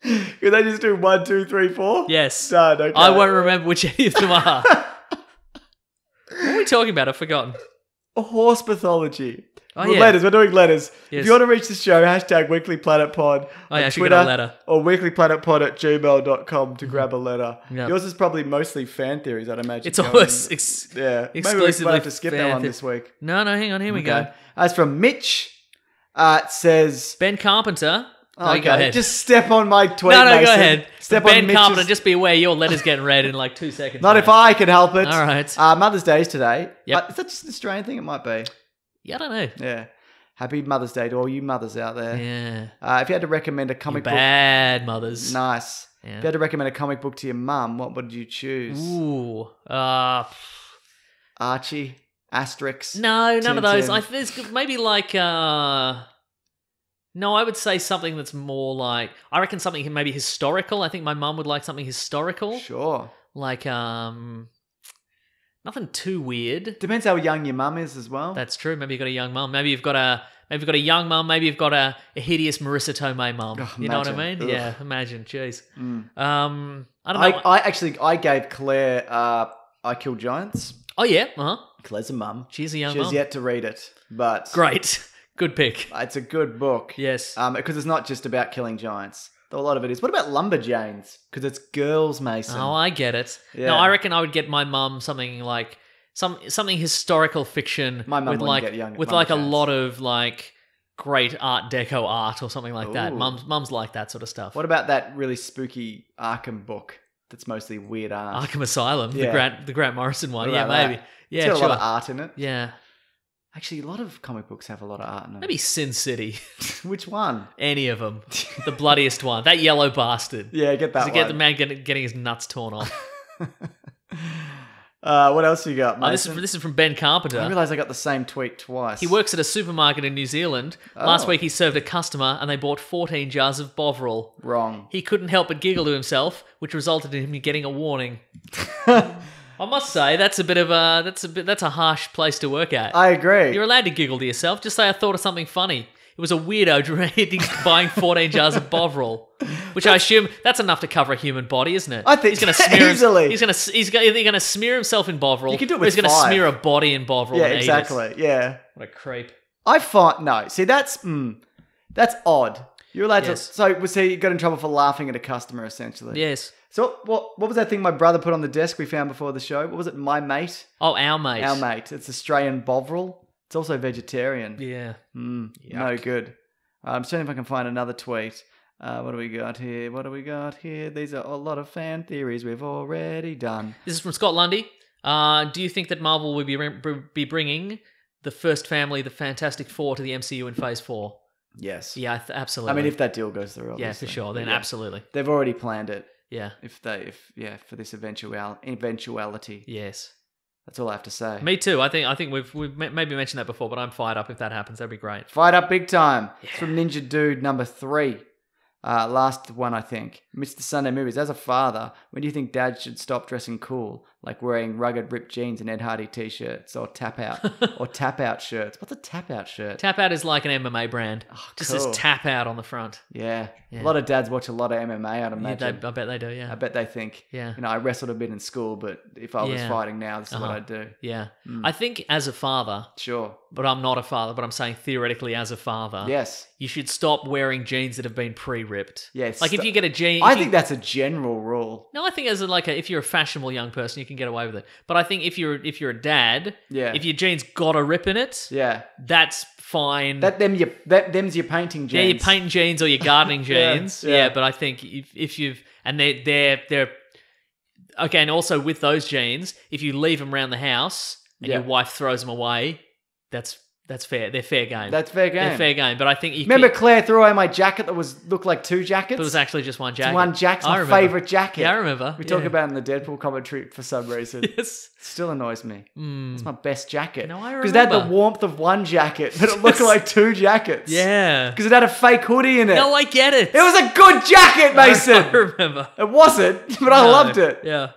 Could they just do 1, 2, 3, 4? Yes. No, okay. I won't remember which any of them are. What are we talking about? I've forgotten. Horse mythology. Oh, yeah. Letters. We're doing letters. Yes. If you want to reach the show, #WeeklyPlanetPod on Twitter, or weeklyplanetpod@gmail.com to grab a letter. Yep. Yours is probably mostly fan theories, I'd imagine. It's always exclusively. Maybe we'll have to skip that one this week. No, hang on. Here we go. That's from Mitch. It says... Ben Carpenter... Oh, okay. Go ahead. Just step on my tweet, Mason. Go ahead. Step on Ben Carpenter, just be aware your letter's getting read in like 2 seconds. Not if I can help it. All right. Mother's Day is today. Yep. Is that just an Australian thing? It might be. Yeah, I don't know. Yeah. Happy Mother's Day to all you mothers out there. Yeah. If you had to recommend a comic book... Bad mothers. Nice. Yeah. If you had to recommend a comic book to your mum, what would you choose? Ooh. Archie? Asterix? No, none of those. There's maybe like... No, I would say something that's more like... I reckon something maybe historical. I think my mum would like something historical. Sure. Like Nothing too weird. Depends how young your mum is as well. That's true. Maybe you've got a young mum. Maybe you've got a hideous Marissa Tomei mum. Oh, you know what I mean? Ugh. Yeah, imagine. Jeez. Mm. I don't know. I gave Claire I Kill Giants. Oh, yeah. Uh-huh. Claire's a mum. She's a young mum. She's yet to read it, but... Great. Good pick. It's a good book. Yes. Because it's not just about killing giants. A lot of it is. What about Lumberjanes? Because it's girls, Mason. Oh, I get it. Yeah. No, I reckon I would get my mum something like... Something historical fiction. My mum wouldn't get young. With like a lot of like great Art Deco art or something like that. Mums like that sort of stuff. What about that really spooky Arkham book that's mostly weird art? Arkham Asylum, yeah. the Grant Morrison one. Yeah, maybe. That? Yeah, it's got a lot of art in it. Yeah. Actually, a lot of comic books have a lot of art in them. Maybe Sin City. Which one? Any of them. The bloodiest one. That yellow bastard. Yeah, get that one. Get the man getting his nuts torn off. What else you got, Mason? Oh, this is from Ben Carpenter. I realised I got the same tweet twice. He works at a supermarket in New Zealand. Oh. Last week he served a customer and they bought 14 jars of Bovril. Wrong. He couldn't help but giggle to himself, which resulted in him getting a warning. I must say that's a harsh place to work at. I agree. You're allowed to giggle to yourself. Just say I thought of something funny. It was a weirdo dreading buying 14 jars of Bovril, which I assume that's enough to cover a human body, isn't it? I think easily. He's going to smear himself in Bovril. You can do it with five. He's going to smear a body in Bovril. Yeah, and exactly. Eat it. Yeah. What a creep. See, that's odd. You're allowed to. So you got in trouble for laughing at a customer, essentially. Yes. So what was that thing my brother put on the desk we found before the show? What was it? My mate? Oh, our mate. Our mate. It's Australian Bovril. It's also vegetarian. Yeah. No good. I'm seeing if I can find another tweet. What do we got here? These are a lot of fan theories we've already done. This is from Scott Lundy. Do you think that Marvel will be bringing the first family, the Fantastic Four, to the MCU in Phase 4? Yes. Yeah, absolutely. I mean, if that deal goes through, obviously. Yeah, for sure. Then absolutely. They've already planned it. Yeah. For this eventuality. Yes. That's all I have to say. Me too. I think we've maybe mentioned that before, but I'm fired up if that happens. That'd be great. Fired up big time. Yeah. It's from Ninja Dude number 3. Last one, I think. Mr. Sunday Movies. As a father, when do you think Dad should stop dressing cool, like wearing rugged ripped jeans and Ed Hardy t-shirts or tap out shirts? What's a tap out shirt? Tap out is like an MMA brand. Oh, just cool. Says tap out on the front. Yeah. A lot of dads watch a lot of MMA, I'd imagine. I bet they do, yeah. I bet they think, I wrestled a bit in school, but if I was fighting now, this is what I'd do. Yeah. Mm. I think as a father. Sure. But I'm not a father, but I'm saying theoretically as a father. Yes. You should stop wearing jeans that have been pre-ripped. Yes. Like if you get a jean... I think that's a general rule. No, I think as if you're a fashionable young person, you can get away with it. But I think if you're a dad, if your jeans got a rip in it, that's fine. Them's your painting jeans. Yeah, your painting jeans or your gardening jeans. Yeah, but I think if you've... And they're... Okay, and also with those jeans, if you leave them around the house and your wife throws them away... That's fair. They're fair game. They're fair game. But I think remember Claire threw away my jacket that looked like two jackets? But it was actually just one jacket. It's one jacket. My favourite jacket. Yeah, I remember. We talk about it in the Deadpool commentary for some reason. Yes. It still annoys me. It's my best jacket. No, I remember. Because it had the warmth of one jacket, but it looked like two jackets. Yeah. Because it had a fake hoodie in it. No, I get it. It was a good jacket, Mason. I remember. It wasn't, but I loved it. Yeah.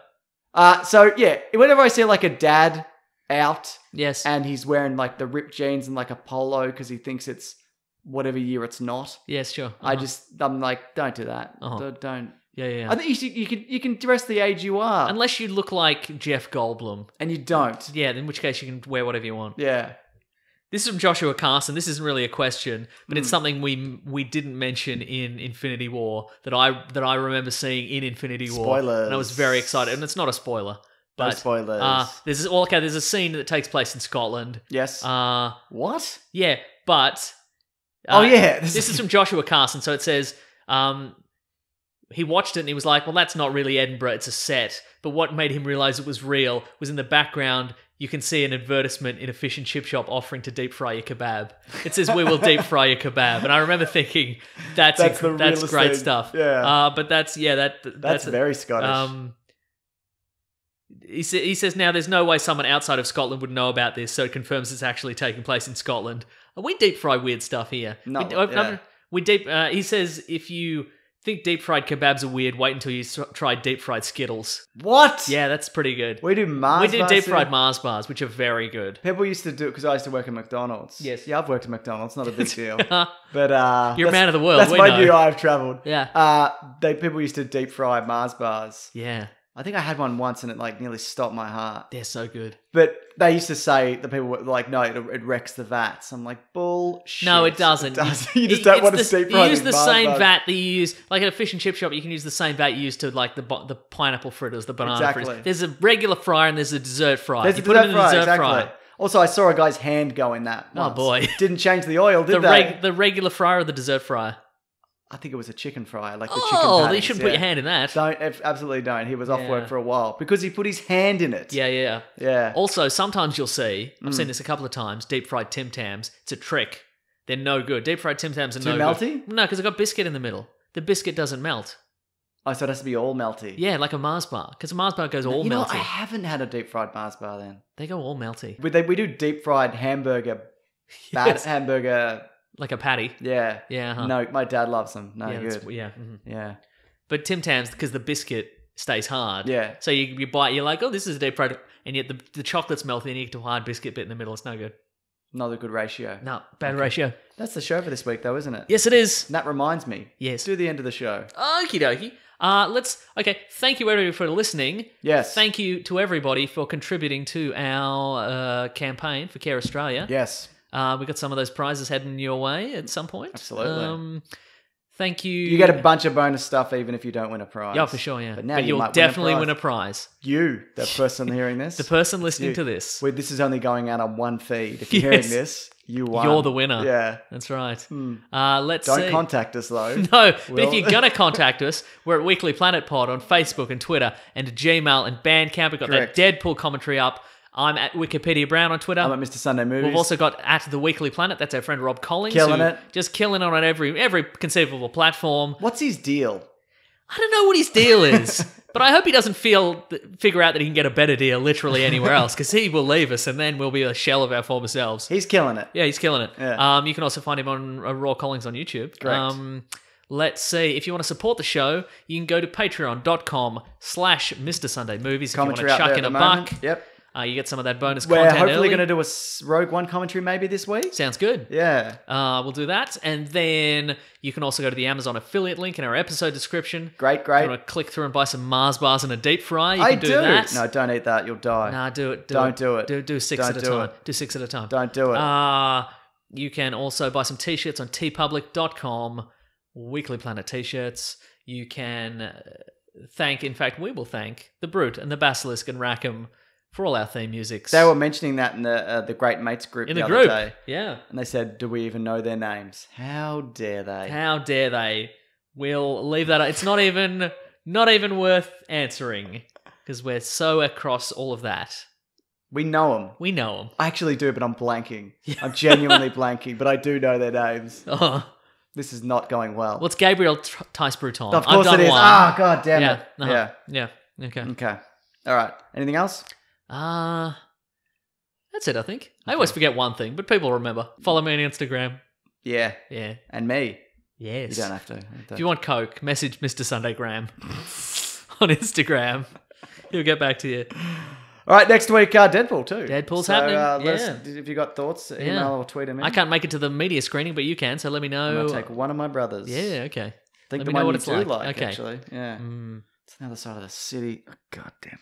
Whenever I see like a dad... out, yes, and he's wearing like the ripped jeans and like a polo because he thinks it's whatever year it's not. Yes, sure. Uh-huh. I'm like, don't do that. Uh-huh. Don't. Yeah. I think you can dress the age you are, unless you look like Jeff Goldblum, and you don't. Yeah, in which case you can wear whatever you want. Yeah. This is from Joshua Carson. This isn't really a question, but it's something we didn't mention in Infinity War that I remember seeing in Infinity War. Spoilers. And I was very excited, and it's not a spoiler. But, no spoilers. There's a scene that takes place in Scotland. Yes. What? Yeah, but... This is from Joshua Carson. So it says, he watched it and he was like, well, that's not really Edinburgh, it's a set. But what made him realise it was real was in the background, you can see an advertisement in a fish and chip shop offering to deep fry your kebab. It says, we will deep fry your kebab. And I remember thinking, that's great thing. Stuff. Yeah. But that's, yeah, that's very Scottish. He says, now there's no way someone outside of Scotland would know about this, so it confirms it's actually taking place in Scotland. We deep fry weird stuff here. No, he says, if you think deep-fried kebabs are weird. Wait until you try deep-fried Skittles. What? Yeah, that's pretty good. We do Mars bars. We do deep-fried Mars bars, which are very good. People used to do it because I used to work at McDonald's. Yes. Yeah, I've worked at McDonald's. Not a big deal. But you're a man of the world. That's my new eye I've travelled. Yeah. People used to deep-fry Mars bars. Yeah. I think I had one once and it like nearly stopped my heart. They're so good. But they used to say, the people were like, no, it wrecks the vats. I'm like, bullshit. No, it doesn't. It doesn't. You just don't want to deep fry. You use the same vat that you use, like at a fish and chip shop, you can use the same vat you use to like the pineapple fritters, the banana fritters. There's a regular fryer and there's a dessert fryer. There's you put them in the dessert fryer. Also, I saw a guy's hand go in that. Oh, boy. Didn't change the oil, did they? The regular fryer or the dessert fryer? I think it was a chicken fryer, like the chicken patties. Oh, you shouldn't put your hand in that. Don't, absolutely don't. He was off work for a while because he put his hand in it. Yeah. Also, sometimes you'll see, I've seen this a couple of times, deep-fried Tim Tams. It's a trick. They're no good. Deep-fried Tim Tams are no good. Too melty? No, because they've got biscuit in the middle. The biscuit doesn't melt. Oh, so it has to be all melty. Yeah, like a Mars bar, because a Mars bar goes all melty. You know, I haven't had a deep-fried Mars bar then. They go all melty. We do deep-fried hamburger, hamburger... Like a patty. Yeah. Yeah. Uh-huh. No, my dad loves them. No, good. Yeah. Mm-hmm. Yeah. But Tim Tams, because the biscuit stays hard. Yeah. So you bite, you're like, oh, this is a deep fried, and yet the chocolate's melting, and you get a hard biscuit bit in the middle. It's no good. Not a good ratio. No, bad ratio. That's the show for this week, though, isn't it? Yes, it is. And that reminds me. Yes. Do the end of the show. Okie dokie. Okay, thank you everybody for listening. Yes. Thank you to everybody for contributing to our campaign for Care Australia. Yes. We got some of those prizes heading your way at some point. Absolutely. Thank you. You get a bunch of bonus stuff even if you don't win a prize. Yeah, for sure, yeah. But you'll definitely win a prize. You, the person hearing this. The person listening to this. Well, this is only going out on one feed. If you're hearing this, you won. You're the winner. Yeah. That's right. Don't contact us, though. No, but if you're going to contact us, we're at Weekly Planet Pod on Facebook and Twitter and Gmail and Bandcamp. We've got that Deadpool commentary up. I'm at Wikipedia Brown on Twitter. I'm at Mr. Sunday Movies. We've also got at The Weekly Planet. That's our friend Rob Collins. Killing it. Just killing it on every conceivable platform. What's his deal? I don't know what his deal is, but I hope he doesn't figure out that he can get a better deal literally anywhere else, because he will leave us and then we'll be a shell of our former selves. He's killing it. Yeah, he's killing it. Yeah. You can also find him on Raw Collins on YouTube. Correct. Let's see. If you want to support the show, you can go to patreon.com/Mr. Sunday Movies if you want to chuck in a buck. Yep. You get some of that bonus content. We're hopefully going to do a Rogue One commentary maybe this week. Sounds good. Yeah. We'll do that. And then you can also go to the Amazon affiliate link in our episode description. Great. If you want to click through and buy some Mars bars and a deep fry, you can do that. No, don't eat that. You'll die. Nah, do it. Don't do it. Do six at a time. Do six at a time. Don't do it. You can also buy some T-shirts on tpublic.com, Weekly Planet T-shirts. You can we will thank The Brute and The Basilisk and Rackham for all our theme musics. They were mentioning that in the Great Mates group the other day. Yeah. And they said, do we even know their names? How dare they? How dare they? We'll leave that. It's not even worth answering because we're so across all of that. We know them. I actually do, but I'm blanking. I'm genuinely blanking, but I do know their names. Oh. This is not going well. Well, it's Gabriel Tice-Bruton. Of course it is. Ah, God damn it. Yeah. Okay. All right. Anything else? That's it, I think. I always forget one thing, but people remember. Follow me on Instagram. Yeah. And me. Yes. You don't have to. If you want Coke, message Mr. Sundaygram on Instagram. He'll get back to you. All right, next week, Deadpool too. Deadpool's happening. Let us, if you got thoughts, email or tweet him in. I can't make it to the media screening, but you can, so let me know. I'm going to take one of my brothers. Yeah, okay. Let me know what it's like, actually. Yeah. It's on the other side of the city. Oh, goddamn.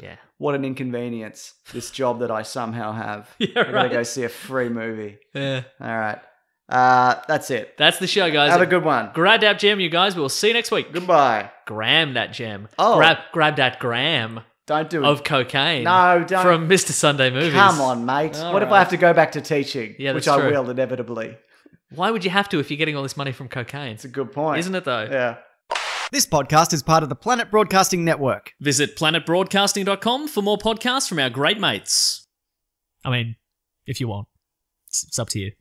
Yeah. What an inconvenience, this job that I somehow have. I've got to go see a free movie. Yeah. All right. That's it. That's the show, guys. Have a good one. Grab that gem, you guys. We'll see you next week. Goodbye. Gram that gem. Oh. Grab that gram. Don't do it. Of cocaine. No, don't. From Mr. Sunday Movies. Come on, mate. What if I have to go back to teaching? Yeah, that's true. Which I will, inevitably. Why would you have to if you're getting all this money from cocaine? It's a good point. Isn't it, though? Yeah. This podcast is part of the Planet Broadcasting Network. Visit planetbroadcasting.com for more podcasts from our great mates. I mean, if you want. It's up to you.